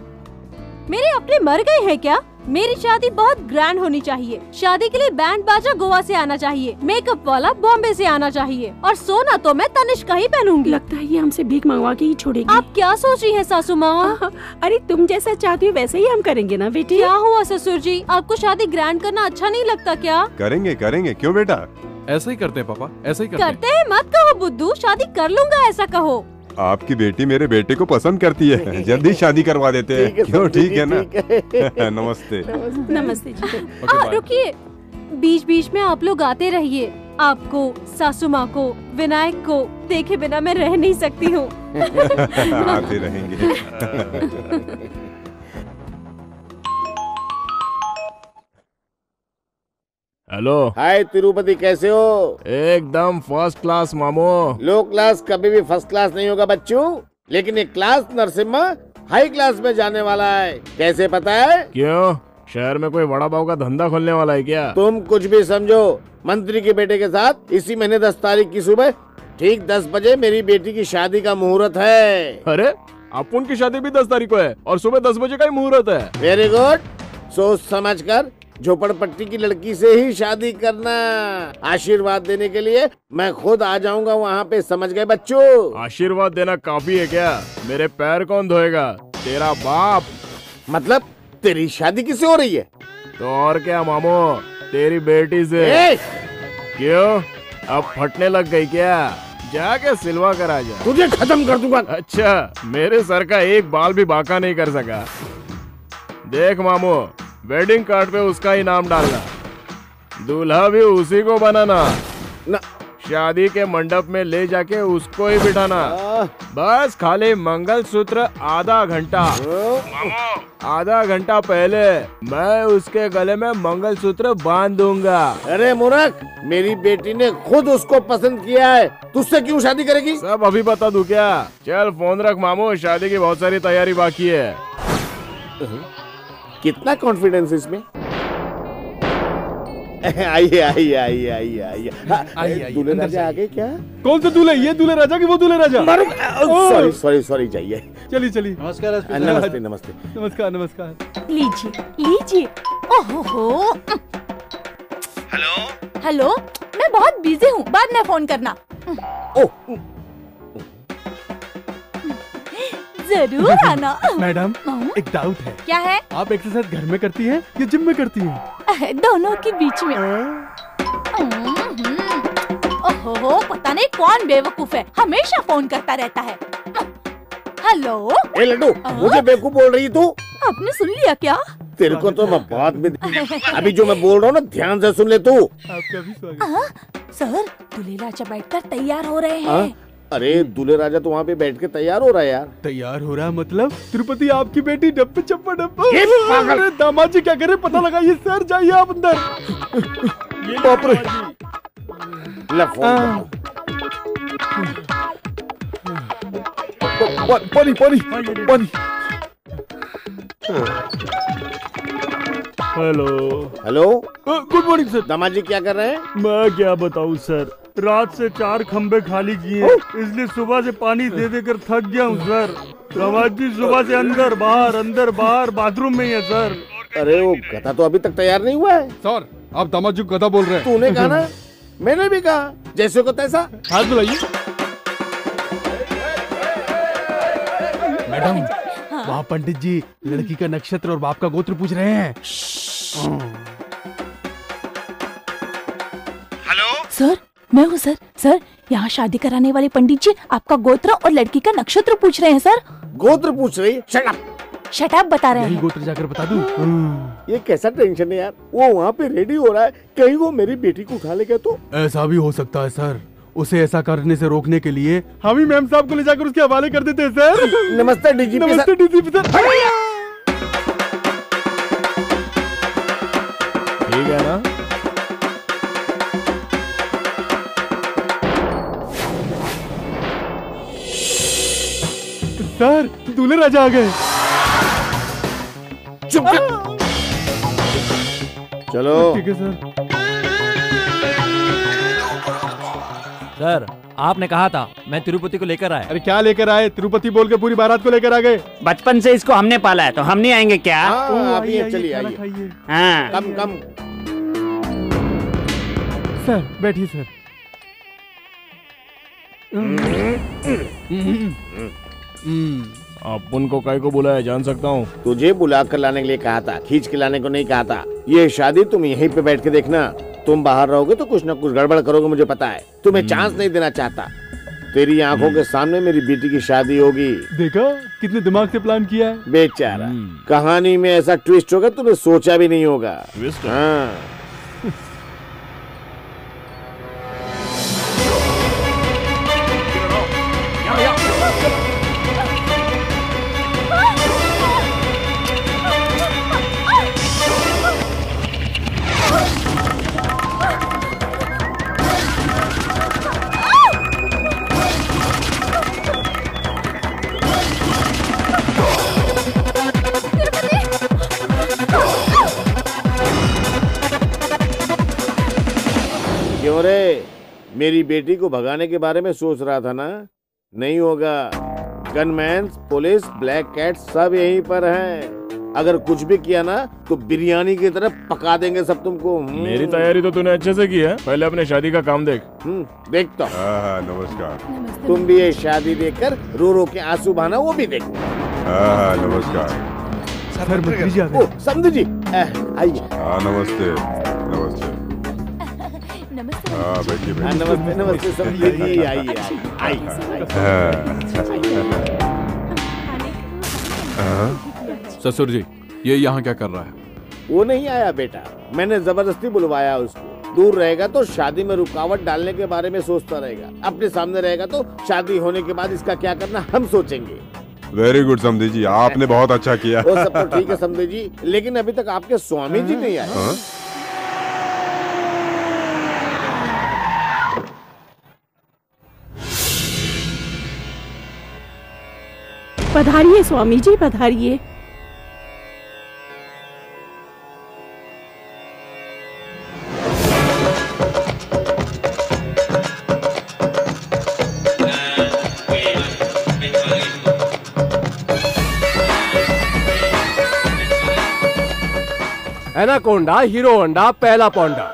मेरे अपने मर गए हैं क्या? मेरी शादी बहुत ग्रैंड होनी चाहिए। शादी के लिए बैंड बाजा गोवा से आना चाहिए, मेकअप वाला बॉम्बे से आना चाहिए, और सोना तो मैं तनिष्का ही पहनूंगी। लगता है ये हमसे भीख मंगवा के ही छोड़ेगी। आप क्या सोच रही है सासू माँ? अरे तुम जैसा चाहती हो वैसे ही हम करेंगे ना बेटी। क्या हुआ ससुर जी, आपको शादी ग्रैंड करना अच्छा नहीं लगता क्या? करेंगे करेंगे, क्यों बेटा? ऐसा ही करते हैं पापा, ऐसा ही करते हैं। मत कहो बुद्धू, शादी कर लूंगा ऐसा कहो। आपकी बेटी मेरे बेटे को पसंद करती है, जल्दी शादी करवा देते हैं। क्यों, ठीक है ना? नमस्ते। नमस्ते। रुकिए, बीच बीच में आप लोग आते रहिए। आपको, सासू माँ को, विनायक को देखे बिना मैं रह नहीं सकती हूँ। आते रहेंगे। हेलो, हाय तिरुपति, कैसे हो? एकदम फर्स्ट क्लास मामो। लो क्लास कभी भी फर्स्ट क्लास नहीं होगा बच्चों, लेकिन ये क्लास नरसिम्हा हाई क्लास में जाने वाला है। कैसे पता है? क्यों, शहर में कोई वड़ा पाव का धंधा खोलने वाला है क्या? तुम कुछ भी समझो। मंत्री के बेटे के साथ इसी महीने 10 तारीख की सुबह ठीक 10 बजे मेरी बेटी की शादी का मुहूर्त है। अरे, आप उनकी शादी भी 10 तारीख को है और सुबह 10 बजे का ही मुहूर्त है। Very good. सोच समझकर झोपड़पट्टी की लड़की से ही शादी करना। आशीर्वाद देने के लिए मैं खुद आ जाऊंगा वहाँ पे, समझ गए बच्चों? आशीर्वाद देना काफी है क्या? मेरे पैर कौन धोएगा? तेरा बाप। मतलब तेरी शादी किससे हो रही है? तो और क्या मामो, तेरी बेटी से। क्यों, अब फटने लग गई क्या? जाके सिलवा कर आ जा। तुझे खत्म कर दूंगा। अच्छा, मेरे सर का एक बाल भी बाका नहीं कर सका। देख मामो, वेडिंग कार्ड पे उसका ही नाम डालना, दूल्हा भी उसी को बनाना, शादी के मंडप में ले जाके उसको ही बिठाना। बस खाली मंगलसूत्र आधा घंटा, आधा घंटा पहले मैं उसके गले में मंगलसूत्र बांध दूंगा। अरे मूर्ख, मेरी बेटी ने खुद उसको पसंद किया है, तुझसे क्यों शादी करेगी? सब अभी बता दूं क्या? चल फोन रख मामू, शादी की बहुत सारी तैयारी बाकी है। कितना कॉन्फिडेंस इसमें। आइए आइए आइए आइए आइए। दूल्हे राजा आ गए क्या? कौन से दूल्हे? ये दूल्हे राजा कि वो दूल्हे राजा? सॉरी सॉरी सॉरी, जाइए। चलिए चलिए। नमस्कार। नमस्ते नमस्ते। नमस्कार नमस्कार। लीजिए लीजिए। ओहो। हेलो हेलो, मैं बहुत बिजी हूँ, बाद में फोन करना। जरूर आना। मैडम, एक डाउट है। क्या है? आप एक्सरसाइज घर में करती हैं या जिम में करती हैं? दोनों के बीच में। ओहो, पता नहीं कौन बेवकूफ है, हमेशा फोन करता रहता है। हेलो। ए लड्डू, मुझे बेवकूफ बोल रही तू? आपने सुन लिया क्या? तेरे को तो मैं बात में अभी जो मैं बोल रहा हूँ ना, ध्यान से सुन ले तू। आपका भी स्वागत। सर, दूल्हे राजा बैठकर तैयार हो रहे हैं। अरे दूल्हे राजा तो वहाँ पे बैठ के तैयार हो रहा है यार। तैयार हो रहा है मतलब? तिरुपति, आपकी बेटी डप्पा चप्पा डप्पा। दामाद जी क्या करे, पता लगाइए। सर जाइए आप अंदर। पानी पानी पानी। Hello hello, good morning sir. दामाद जी क्या कर रहे हैं? मैं क्या बताऊँ सर, रात से 4 खंबे खाली किए, इसलिए सुबह से पानी दे देकर थक गया हूँ सर। दामाद जी सुबह से अंदर बाहर बाथरूम में ही है सर। अरे वो गधा तो अभी तक तैयार नहीं हुआ है सर। आप दामाद जी गधा बोल रहे हैं। तूने कहा ना, मैंने भी कहा, जैसे को तैसा। हाथ बुलाइए। मैडम, वहाँ पंडित जी लड़की का नक्षत्र और बाप का गोत्र पूछ रहे हैं। हेलो सर, मैं हूँ सर। सर, यहाँ शादी कराने वाले पंडित जी आपका गोत्र और लड़की का नक्षत्र पूछ रहे हैं सर। गोत्र पूछ रही? शट अप बता रहे हैं। गोत्र जाकर बता दूँ? ये कैसा टेंशन है यार। वो वहाँ पे रेडी हो रहा है, कहीं वो मेरी बेटी को उठा लेगा तो? ऐसा भी हो सकता है सर। उसे ऐसा करने से रोकने के लिए हम ही मैम साहब को ले जाकर उसके हवाले कर देते हैं सर। नमस्ते डीजीपी। नमस्ते डीजीपी सर। ठीक है ना? सर, दूल्हे राजा आ गए। चलो ठीक है सर। सर, आपने कहा था, मैं तिरुपति को लेकर आया। अरे क्या लेकर आए? तिरुपति बोल के पूरी बारात को लेकर आ गए। बचपन से इसको हमने पाला है, तो हम नहीं आएंगे क्या? आइए, चलिए आइए। हाँ, कम कम। सर बैठिए सर। आप उनको काय को बुलाया जान सकता हूँ? तुझे बुला कर लाने के लिए कहा था, खींच के लाने को नहीं कहा था। ये शादी तुम यहीं पे बैठ के देखना, तुम बाहर रहोगे तो कुछ न कुछ गड़बड़ करोगे, मुझे पता है। तुम्हें चांस नहीं देना चाहता। तेरी आंखों के सामने मेरी बेटी की शादी होगी। देखा कितने दिमाग से प्लान किया है बेचारा। कहानी में ऐसा ट्विस्ट होगा तुम्हें सोचा भी नहीं होगा। हाँ। मेरी बेटी को भगाने के बारे में सोच रहा था ना? नहीं होगा। गनमैन, पुलिस, ब्लैक कैट सब यहीं पर हैं। अगर कुछ भी किया ना तो बिरयानी की तरह पका देंगे सब तुमको। मेरी तैयारी तो तूने अच्छे से की है, पहले अपने शादी का काम देख। देखता हूँ। नमस्कार। तुम भी ये शादी देखकर रो रो के आंसू बहाना वो भी देखो। नमस्कार संधू जी, आइए। नमस्ते। नमस्ते संधू जी, आइए। ससुर जी, ये यहाँ क्या कर रहा है? वो नहीं आया बेटा, मैंने जबरदस्ती बुलवाया उसको। दूर रहेगा तो शादी में रुकावट डालने के बारे में सोचता रहेगा, अपने सामने रहेगा तो शादी होने के बाद इसका क्या करना हम सोचेंगे। वेरी गुड संधू जी, आपने बहुत अच्छा किया। वो सब तो ठीक है संधू जी, लेकिन अभी तक आपके स्वामी जी नहीं आए। पधारिए स्वामी जी, पधारिए। एनाकोंडा, हीरो होंडा, पहला पौंडा।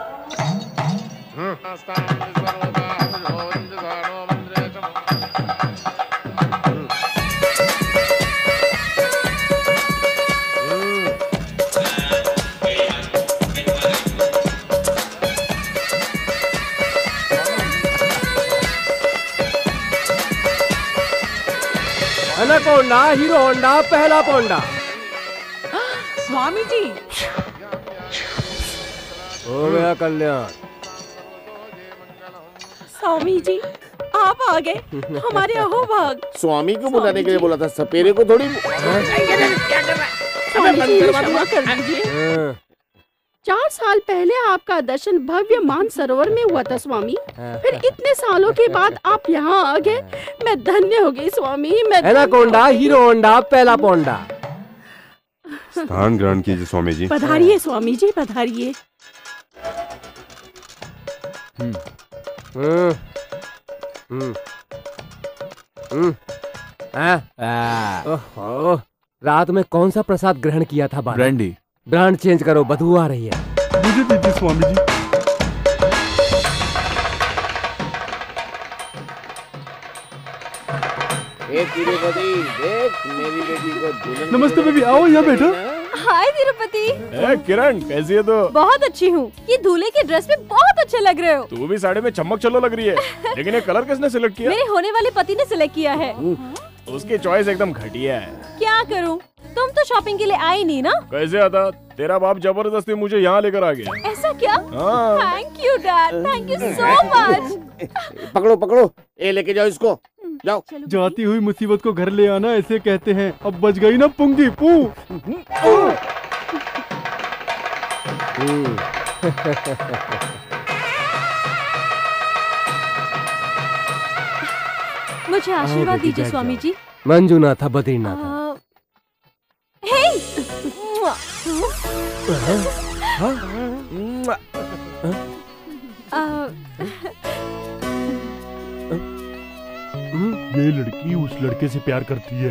एनाकोंडा, हीरो होंडा, पहला पौंडा। स्वामी जी, हो गया कल्याण। स्वामी जी, आप आ गए हमारे अहोभाग। स्वामी को बुलाने के लिए बोला था, सपेरे को थोड़ी। कर 4 साल पहले आपका दर्शन भव्य मानसरोवर में हुआ था स्वामी, फिर इतने सालों के बाद आप यहाँ आ गए। मैं धन्य हो गई स्वामी। मैं एनाकोंडा, हीरो होंडा, पहला पौंडा। स्थान ग्रहण कीजिए स्वामी जी। पधारिए स्वामी जी, पधारिए। रात में कौन सा प्रसाद ग्रहण किया था? ब्रांडी। ब्रांड चेंज करो, बदबू आ रही है। मुझे दीजिए स्वामी जी। तिरुपति, देख मेरी बेटी को दुल्हन। नमस्ते बेबी, आओ यहाँ बैठो। हाय तिरुपति। किरण, कैसी है? तो बहुत अच्छी हूँ। ये दूल्हे के ड्रेस में बहुत अच्छे लग रहे हो। तू भी साड़ी में चमक चलो लग रही है। लेकिन ये कलर किसने सिलेक्ट किया? मेरे होने वाले पति ने सिलेक्ट किया है। उसकी चॉइस एकदम घटिया है। क्या करूं? तुम तो शॉपिंग के लिए आई नहीं ना? कैसे आता? तेरा बाप जबरदस्ती मुझे यहाँ लेकर आ गया। ऐसा क्या? Thank you dad, thank you so much. पकड़ो पकड़ो, ये लेके जाओ इसको, जाओ। जाती हुई मुसीबत को घर ले आना ऐसे कहते हैं। अब बच गई ना पुंगी पू। मुझे आशीर्वाद दीजिए स्वामी जी। मंजूनाथ, बद्रीनाथ। ये लड़की उस लड़के से प्यार करती है,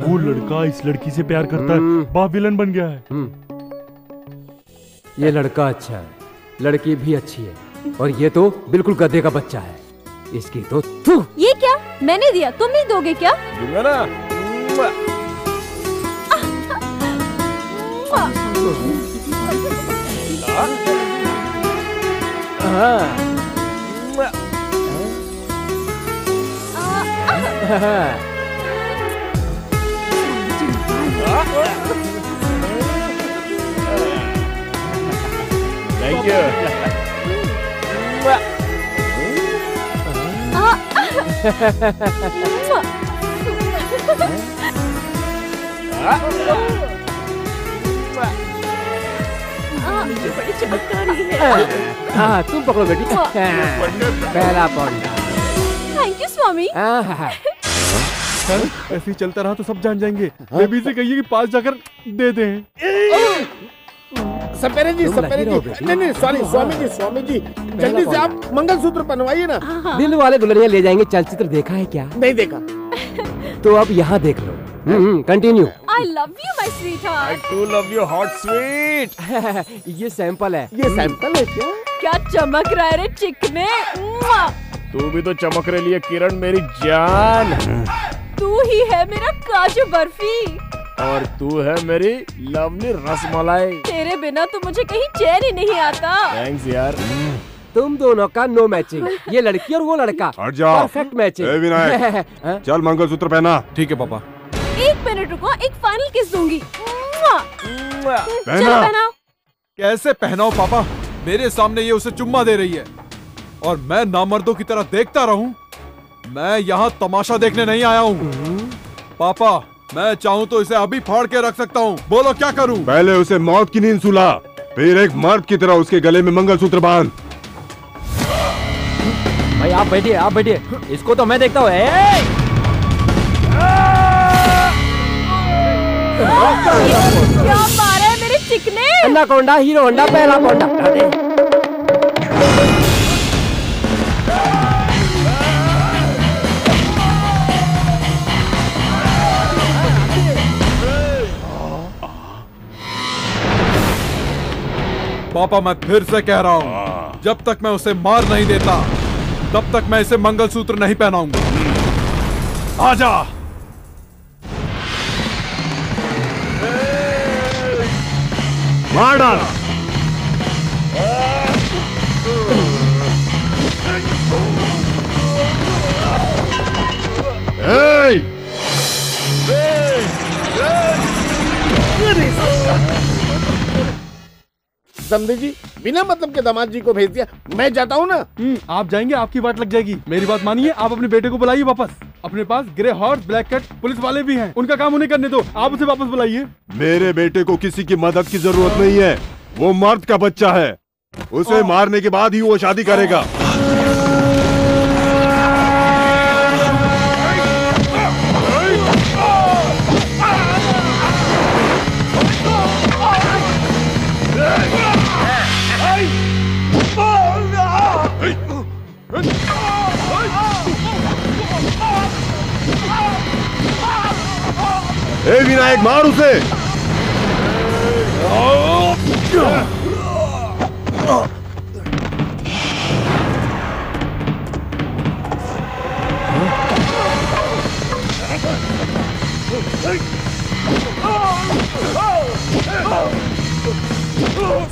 वो लड़का इस लड़की से प्यार करता है। बाप विलन बन गया है। ये लड़का अच्छा है, लड़की भी अच्छी है, और ये तो बिल्कुल गधे का बच्चा है। इसकी तो तू। ये क्या मैंने दिया, तुम नहीं दोगे क्या? दूंगा ना। Thank you. बड़ी चमत्कारी है। हाँ तुम पकड़ो बेटी, पहला पॉइंट। थैंक यू स्वामी। ऐसे ही चलता रहा तो सब जान जाएंगे। बेबी से कहिए कि पास जाकर दे दें। सपेरे जी नहीं सॉरी स्वामी जी जल्दी से आप मंगलसूत्र बनवाइए ना। दिल वाले दुल्हनिया ले जाएंगे चलचित्र देखा है क्या? नहीं देखा। तो अब यहाँ देख लो। Continue. I love you my sweetheart. I too love you hot sweet. ये सैंपल है क्या चमक रहा है रे चिकने। तू भी तो चमक रही है किरण मेरी जान। तू ही है मेरा काजू बर्फी और तू है मेरी लवली रसमलाई। तेरे बिना तो मुझे कहीं चैन ही नहीं आता। थैंक्स यार। तुम दोनों का नो मैचिंग। ये लड़की और वो लड़का परफेक्ट मैचिंग। चल मंगलसूत्र पहना। ठीक है पापा। एक मिनट रुको, एक फाइनल किस दूंगी। पहनाओ। कैसे पहनाओ पापा? मेरे सामने ये उसे चुम्मा दे रही है और मैं नामर्दों की तरह देखता रहूं? मैं यहाँ तमाशा देखने नहीं आया हूँ पापा। मैं चाहूँ तो इसे अभी फाड़ के रख सकता हूँ। बोलो क्या करूँ? पहले उसे मौत की नींद सुला, फिर एक मर्द की तरह उसके गले में मंगलसूत्र बांध। भाई आप बैठिए, इसको तो मैं देखता हूँ। क्या मारा है मेरे चिकने। अंडा कोंडा हीरो होंडा पहला कोंडा। पापा मैं फिर से कह रहा हूँ, जब तक मैं उसे मार नहीं देता तब तक मैं इसे मंगलसूत्र नहीं पहनाऊंगा। आजा। समझे जी बिना मतलब के दामाद जी को भेज दिया। मैं जाता हूँ ना। आप जाएंगे आपकी बात लग जाएगी। मेरी बात मानिए, आप अपने बेटे को बुलाइए वापस। अपने पास grey horse black cat police वाले भी हैं, उनका काम उन्हें करने दो। आप उसे वापस बुलाइए। मेरे बेटे को किसी की मदद की जरूरत नहीं है। वो मर्द का बच्चा है, उसे मारने के बाद ही वो शादी करेगा। ए विनायक मार उसे।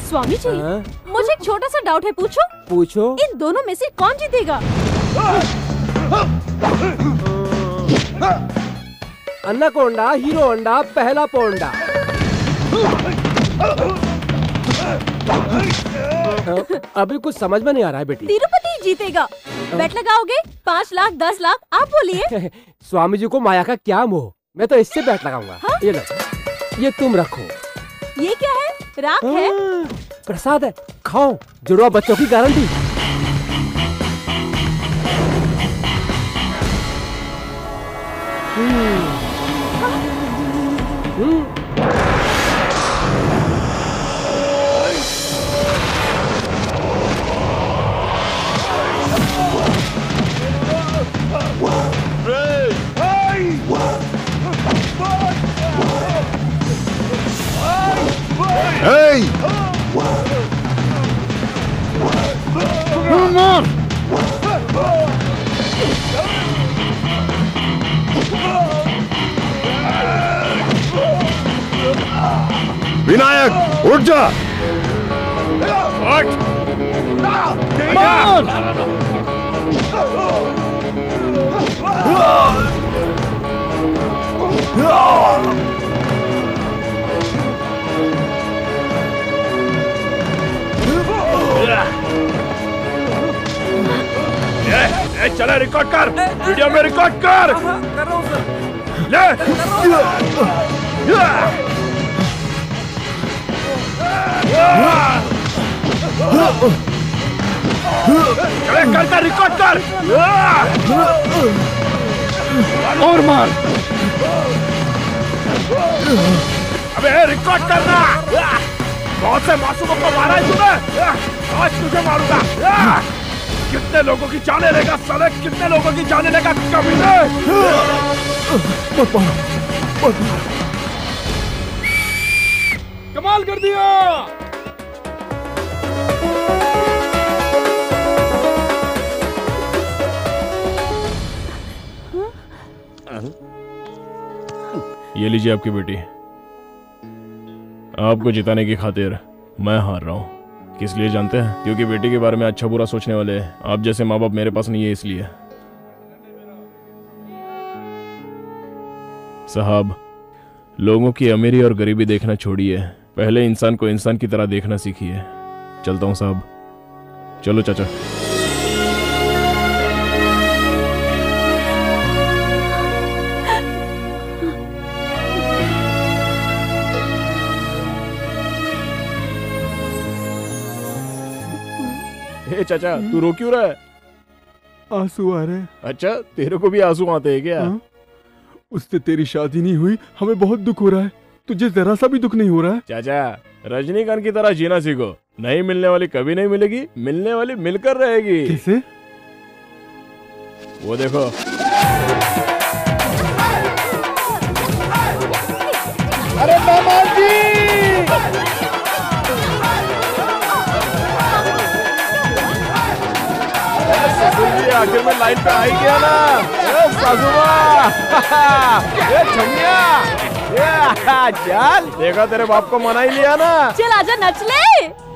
स्वामी जी मुझे एक छोटा सा डाउट है। पूछो। इन दोनों में से कौन जीतेगा? अन्ना कोंडा हीरो अंडा पहला पोंडा। अभी कुछ समझ में नहीं आ रहा है बेटी। तिरुपति जीतेगा। बेट लगाओगे 5 लाख 10 लाख आप बोलिए। स्वामी जी को माया का क्या मोह, मैं तो इससे बेट लगाऊंगा। हाँ? ये तुम रखो। ये क्या है? राख है, प्रसाद है, खाओ। जुड़वा बच्चों की गारंटी। Hey! नाटक, उठ जा। चला रिकॉर्ड कर, वीडियो में रिकॉर्ड कर। कर रहा हूं सर। ले। चले करता रिकॉर्ड कर। और मार। अबे रिकॉर्ड करना। बहुत से मासूमों को मारा है तूने, आज तुझे मारूंगा। कितने लोगों की जाने लेगा साले, कितने लोगों की जाने लेगा कभी नहीं। कमाल कर दिया। ये लीजिए आपकी बेटी। आपको जिताने की खातिर मैं हार रहा हूं। किस लिए जानते हैं? क्योंकि बेटी के बारे में अच्छा बुरा सोचने वाले आप जैसे माँ बाप मेरे पास नहीं है, इसलिए। साहब, लोगों की अमीरी और गरीबी देखना छोड़िए, पहले इंसान को इंसान की तरह देखना सीखिए। चलता हूँ साहब। चलो चाचा। चाचा तू रो क्यों रहा है? आंसू आ रहे हैं। अच्छा, तेरे को भी आंसू आते हैं क्या? उससे तेरी शादी नहीं हुई, हमें बहुत दुख हो रहा है। तुझे जरा सा भी दुख नहीं हो रहा है? चाचा, रजनीकांत की तरह जीना सीखो। नहीं मिलने वाली कभी नहीं मिलेगी, मिलने वाली मिलकर रहेगी। कैसे? वो देखो। अरे मामा जी! आखिर में लाइन पे आई गया ना। ए ए छमिया, चल देखा तेरे बाप को मना ही लिया ना। चल आजा नच ले।